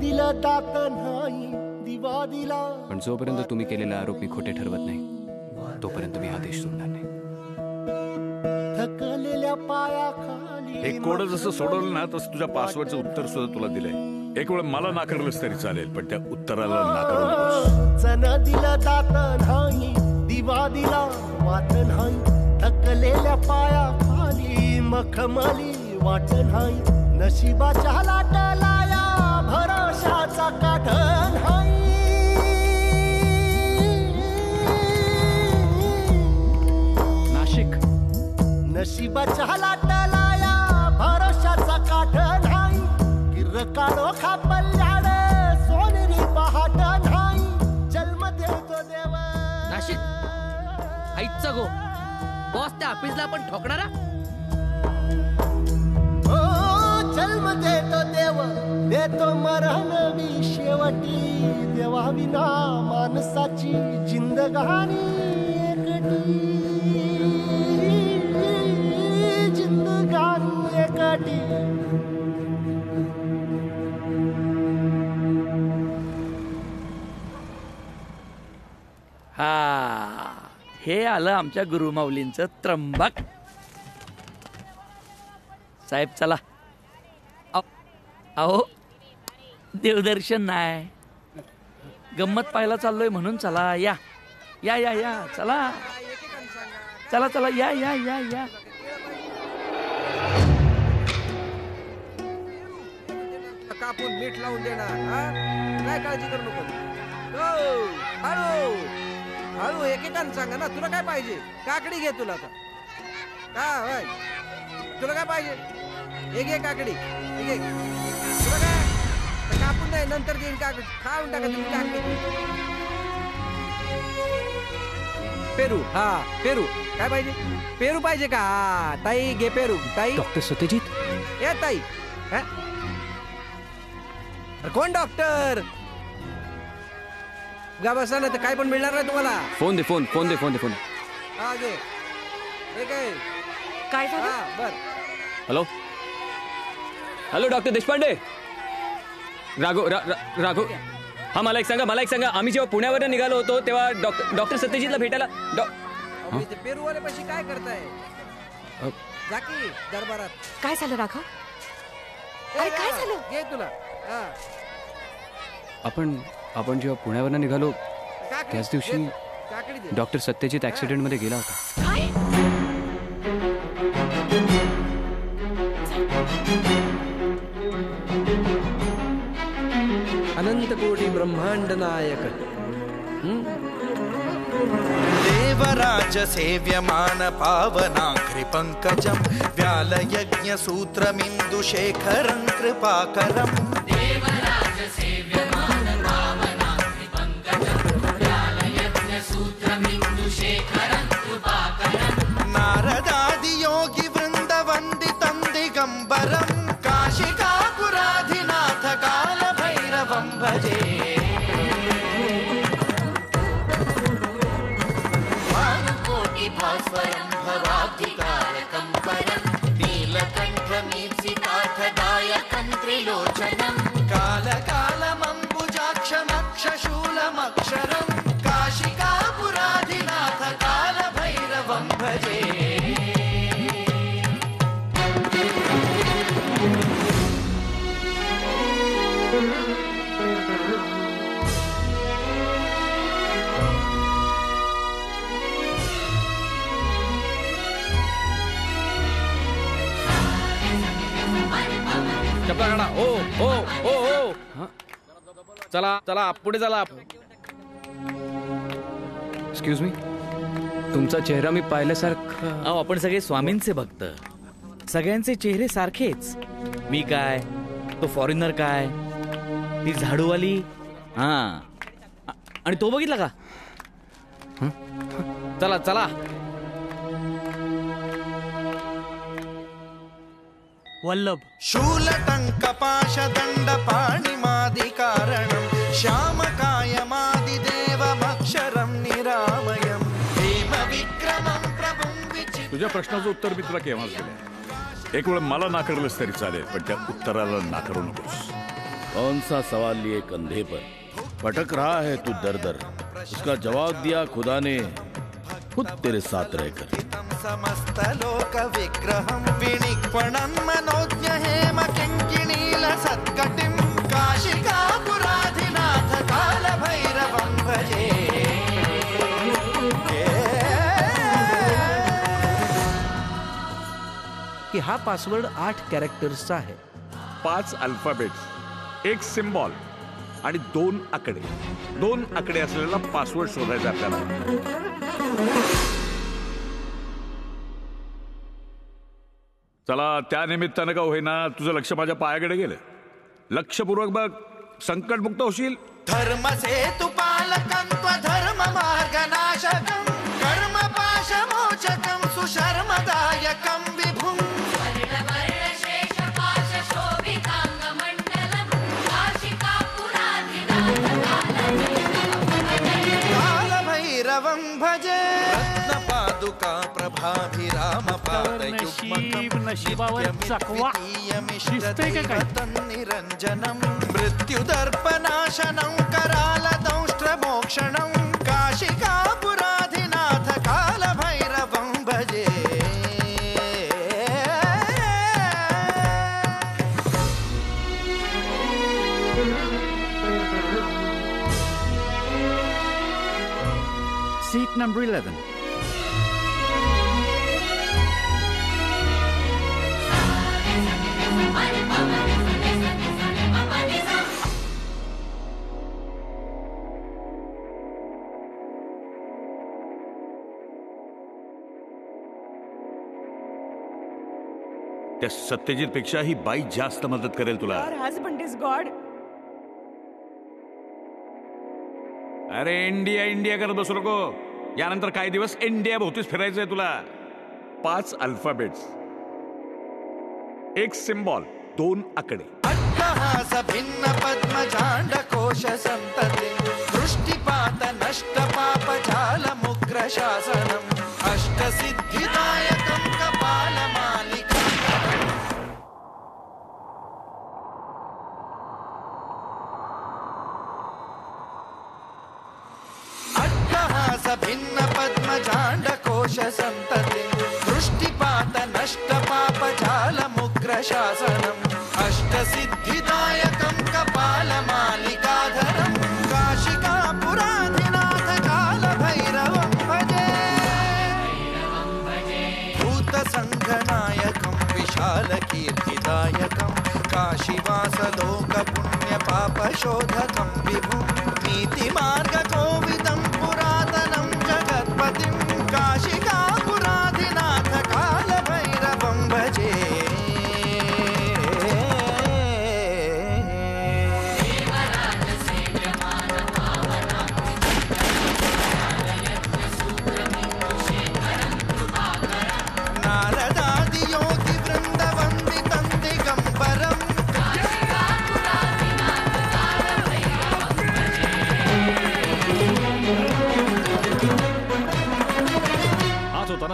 दिला दिवा दिला पण जोपर्यंत तुम्ही केलेला आरोप मी खोटे ठरवत नाही तोपर्यंत मी आदेश सोडणार नाही. थकलेल्या पायाखाली एक कोड जसं सोडवलं ना तसं तुझ्या पासवर्डचं उत्तर सुद्धा तुला दिलंय. एक वेळ मला नाकारलंस तरी चालेल पण त्या उत्तराला नाकारू नकोस. सना दिला दात नाही दिवा दिला वाट नाही थकलेल्या पायाखाली मखमली वाट नाही नशिबाच्या लाटाला भरोशाचा काठण हाय. नाशिक नशिबाच्या लाटलाया भरोशाचा काठण हाय. किर काढो खापल्याड सोनेरी पहाट हाय. जन्म देतो देवा नाशिक आईचा गो बॉस त्या ऑफिसला पण ठोकणारा. जन्म देतो देव देतो मरण मी शेवटी देवा विना माणसाची जिंदगानी एकटी जिंदगानी एकटी. हा हे आलं आमच्या गुरुमाऊलींचं त्र्यंबक. साहेब चला. अहो देवदर्शन नाही गंमत पाहायला चाललोय म्हणून चला या या या या चला चला चला या या या या. कापून मीठ लावून देणार काय काळजी करू नको. हळू हळू एकेकांना सांगा ना तुला काय पाहिजे. काकडी घे तुला काय तुला काय पाहिजे एक एक काकडी एक कापून नाही नंतर घेईन काकडी खाऊन टाका तुम्ही काकडी. पेरू हा पेरू काय पाहिजे पेरू पाहिजे का ताई घे पेरू ताई. डॉक्टर सत्यजित ए ताई कोण डॉक्टर गा बसा ना तर काय पण मिळणार नाही तुम्हाला. फोन दे फोन फोन दे फोन दे फोन हा घे काय बर. Hello hello doctor Deshpande Raghav रा, रा, राघव हा मला एक सांगा मला एक सांगा आम्ही जेव्हा पुण्यावर निघालो होतो तेव्हा डॉक्टर डॉक्टर सत्यजितला भेटायला पेरूवाले पैसे काय करताय जाकी दरबारात काय झालं राघव काय झालं घे तुला. आपण आपण जेव्हा पुण्यावर निघालो त्याच दिवशी डॉक्टर सत्यजित ऍक्सिडेंट मध्ये गेला होता. अनंत कोटी ब्रह्मांड नायक देवराज सेव्यमान पावना कृपंकजं व्यालयज्ञ सूत्रमिन्दुशेखरं कृपाकरं देवराज सेव्यमान पावना कृपंकजं व्यालयज्ञ सूत्रमिन्दुशेखरं कृपाकरं नारदादि योगि वृंद वंदितं दिगंबरं काशिकापुराधिनाथ काल भजे वानकोटि भास्वरं भवाब्धिकारकं परं नीलकण्ठमीप्सितार्थदायकं त्रिलोचनं कालकालमम्बुजाक्षमक्षशूलमक्षरं काशिकापुराधिनाथ कालभैरवं भजे. ओ ओ ओ ओ चला चला पुढे चला. एक्सक्यूज मी तुमचा चेहरा मी पाहिल्यासारखा. अहो आपण सगळे स्वामींचे भक्त सगळ्यांचे चेहरे सारखेच. मी काय तो फॉरेनर काय ती झाडूवाली हाँ आणि तो बघितला का? चला चला वल्लभ शूल टंक पाश दंड पाणी मादि कारण श्याम काय मादि देव अक्षरम निरामयम भीम विक्रमम प्रभुम विचित्र। तुझ्या प्रश्नाचं उत्तर मी तुला केव्हाच दिलं, एक वेळ मला नाकारलंस तरी चालेल पण त्या उत्तराला नाकारू नकोस। कौन सा सवाल लिए कंधे पर पटक रहा है तू दर दर, उसका जवाब दिया खुदा ने खुद तेरे साथ रहकर। समस्त लोक विग्रहम विनिपणम मनोज्ञ हेम किंकिणील सत्कटिम काशिका पुराधिनाथ काल भैरवं भजे। कि हा पासवर्ड आठ कॅरेक्टर्सचा आहे, पाच अल्फाबेट्स, एक सिंबॉल आणि दोन आकडे, दोन आकडे असलेला पासवर्ड शोधायचा आपल्याला। चला त्या निमित्तानं का होईना तुझं लक्ष माझ्या पायाकडे गेलं, लक्षपूर्वक बघ संकटमुक्त होशील। धर्म सेतु पालकं त्व धर्म मार्गनाशकं कर्म पाशमोचकं सुशर्मदायकं विभुं वर्ण वर्ण शेष पाश शोभितांग मंडलम काशिका पुराधिनाथ काल भैरवं भजे। रत्न पादुका प्रभाभिराम नशीब नशिबावर चकवा दिसतंय का काय? निरंजनम मृत्युदर्पनाशनं कराल दंष्ट्र मोक्षणं काशिका पुराधिनाथ काल भैरवं भजे। सीट नंबर इलेवन त्या सत्यजित पेक्षा ही बाई जास्त मदत करेल तुला। Your husband is God. अरे इंडिया इंडिया करत बसू नको, यानंतर काही दिवस इंडिया भोवतीच फिरायचंय तुला। पाच अल्फाबेट्स, एक सिंबॉल, दोन आकडे। अट्टहास भिन्न पद्मजांड कोश संतते दृष्टिपात नष्ट पाप जाल मुग्र शासनम अष्ट सिद्धिदायकं कपाल मालिक। भिन्न पद्मजांड कोश संतते दृष्टिपात नष्ट पाप जाल मुग्र शासनम अष्ट सिद्धिदायकं कपाल मालिकाधरम काशिका पुराधिनाथ काल भैरवं भजे। भूत संघनायकं विशाल कीर्तिदायकं काशीवास लोक पुण्य पाप शोधकं विभुं नीति मार्ग गोविदं पुरातनं जगत्पतिं काशिका पुराधिनाथ काल भैरवं भजे।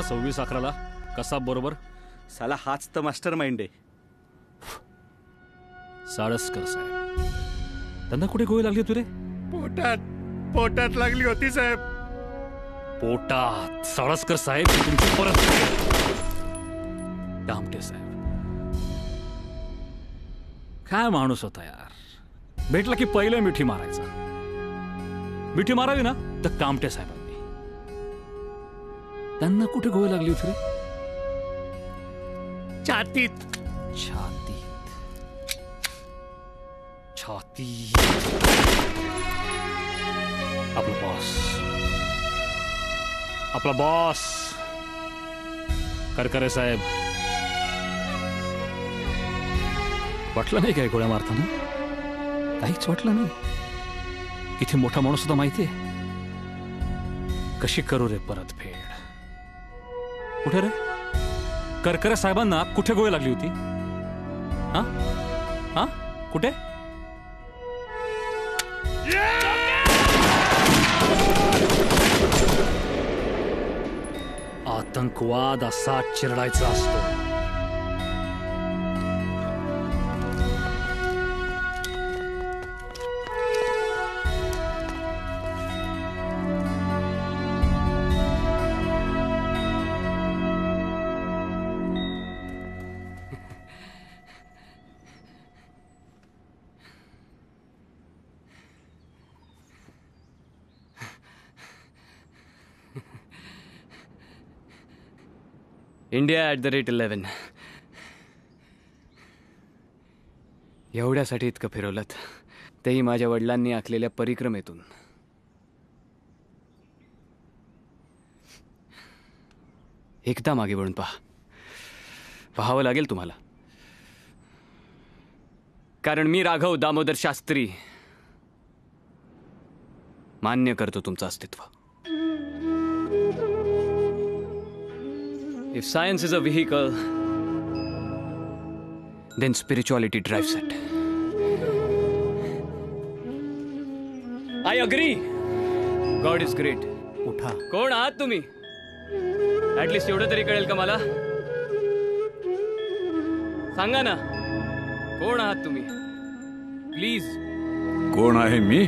सव्वीस अकराला कसा बरोबर साला हाच तर मास्टर माइंड आहे। साळसकर साहेब त्यांना कुठे गोळी लागली तुरे? पोटात पोटात लागली होती साहेब, पोटात। साळसकर साहेब तुमची परत दामटे साहेब काय माणूस होता यार, भेटला की पहिलं मिठी मारायचा, मिठी मारावी ना तर कामटे साहेब। त्यांना कुठे गोळी लागली होती रे? छातीत छातीत छातीत आपला बॉस आपला बॉस करकरे साहेब। वाटलं नाही काय गोळ्या मारताना? काहीच वाटलं नाही. इथे मोठा माणूस सुद्धा माहिती आहे. कशी करू रे परत फेड? कुठे रे करकरे साहेबांना कुठे गोळी लागली होती? हा हा कुठे? आतंकवाद असा चिरडायचा असतो. India at the rate eleven. एवढ्यासाठी इतकं फिरवलंत, तेही माझ्या वडिलांनी आखलेल्या परिक्रमेतून. एकदा मागे वळून पहा, पाहावं लागेल तुम्हाला. कारण मी राघव दामोदर शास्त्री मान्य करतो तुमचं अस्तित्व. If science is a vehicle, then spirituality drives it. I agree. God is great. उठा. कौन आहात तुम्ही? At least एवढं तरी कळेल का मला? सांगा ना, कोण आहात तुम्ही? Please. कोण आहे मी?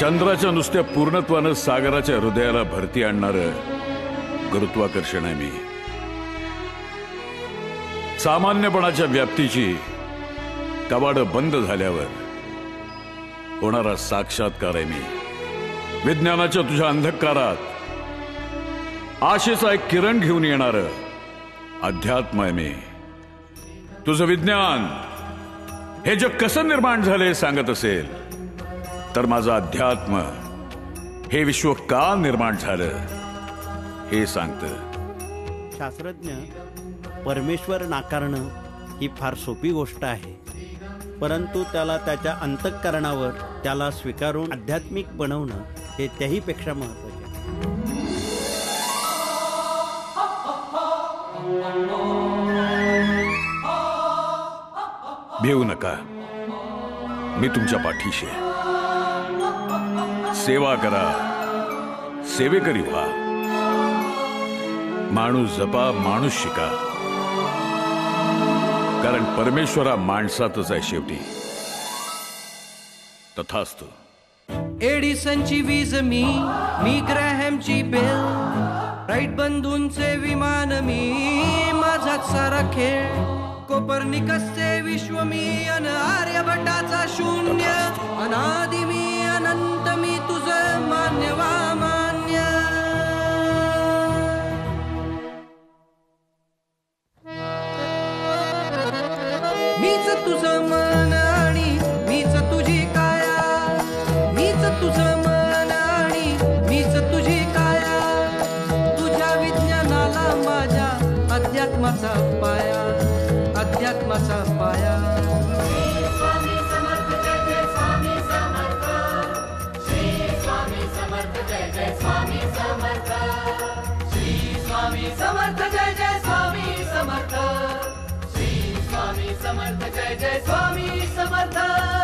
चंद्राच्या नुसत्या पूर्णत्वानं सागराच्या हृदयाला भरती आणणारं गुरुत्वाकर्षण आहे मी. सामान्यपणाच्या व्याप्तीची कवाडं बंद झाल्यावर होणारा साक्षात्कार आहे मी. विज्ञानाच्या तुझ्या अंधकारात आशेचा एक किरण घेऊन येणारं अध्यात्म आहे मी. तुझं विज्ञान हे जग कसं निर्माण झालंय सांगत असेल, तर माझं अध्यात्म हे विश्व का निर्माण झालं हे सांगतं. शास्त्रज्ञ, परमेश्वर नाकारणं ही फार सोपी गोष्ट आहे, परंतु त्याला त्याच्या अंतःकरणावर त्याला स्वीकारून आध्यात्मिक बनवणं हे त्याहीपेक्षा महत्त्वाचं आहे. भिऊ नका, मी तुमच्या पाठीशी आहे. सेवा करा, सेवेकरी व्हा. माणूस जपा, माणूस शिका. कारण परमेश्वरा माणसातच आहे शेवटी. तथास्तु. एडिसनची वीज मी, मी ग्रॅहमची बेल, राईट बंधूंचे विमान मी, माझाच सारा खेळ, कोपर्निकसचे विश्व मी, अन आर्यभटाचा शून्य, अनादि मी, अनंत मी, तुझं मान्यवा मान्य. मीच तुझं मन आणि मीच तुझी काया, मीच तुझं मन आणि मीच तुझी काया, तुझ्या विज्ञानाला माझ्या अध्यात्माचा पाया, अध्यात्माचा पाया. स्वामी समर्थ, श्री स्वामी समर्थ, जय जय स्वामी समर्थ, श्री स्वामी समर्थ, जय जय स्वामी समर्थ.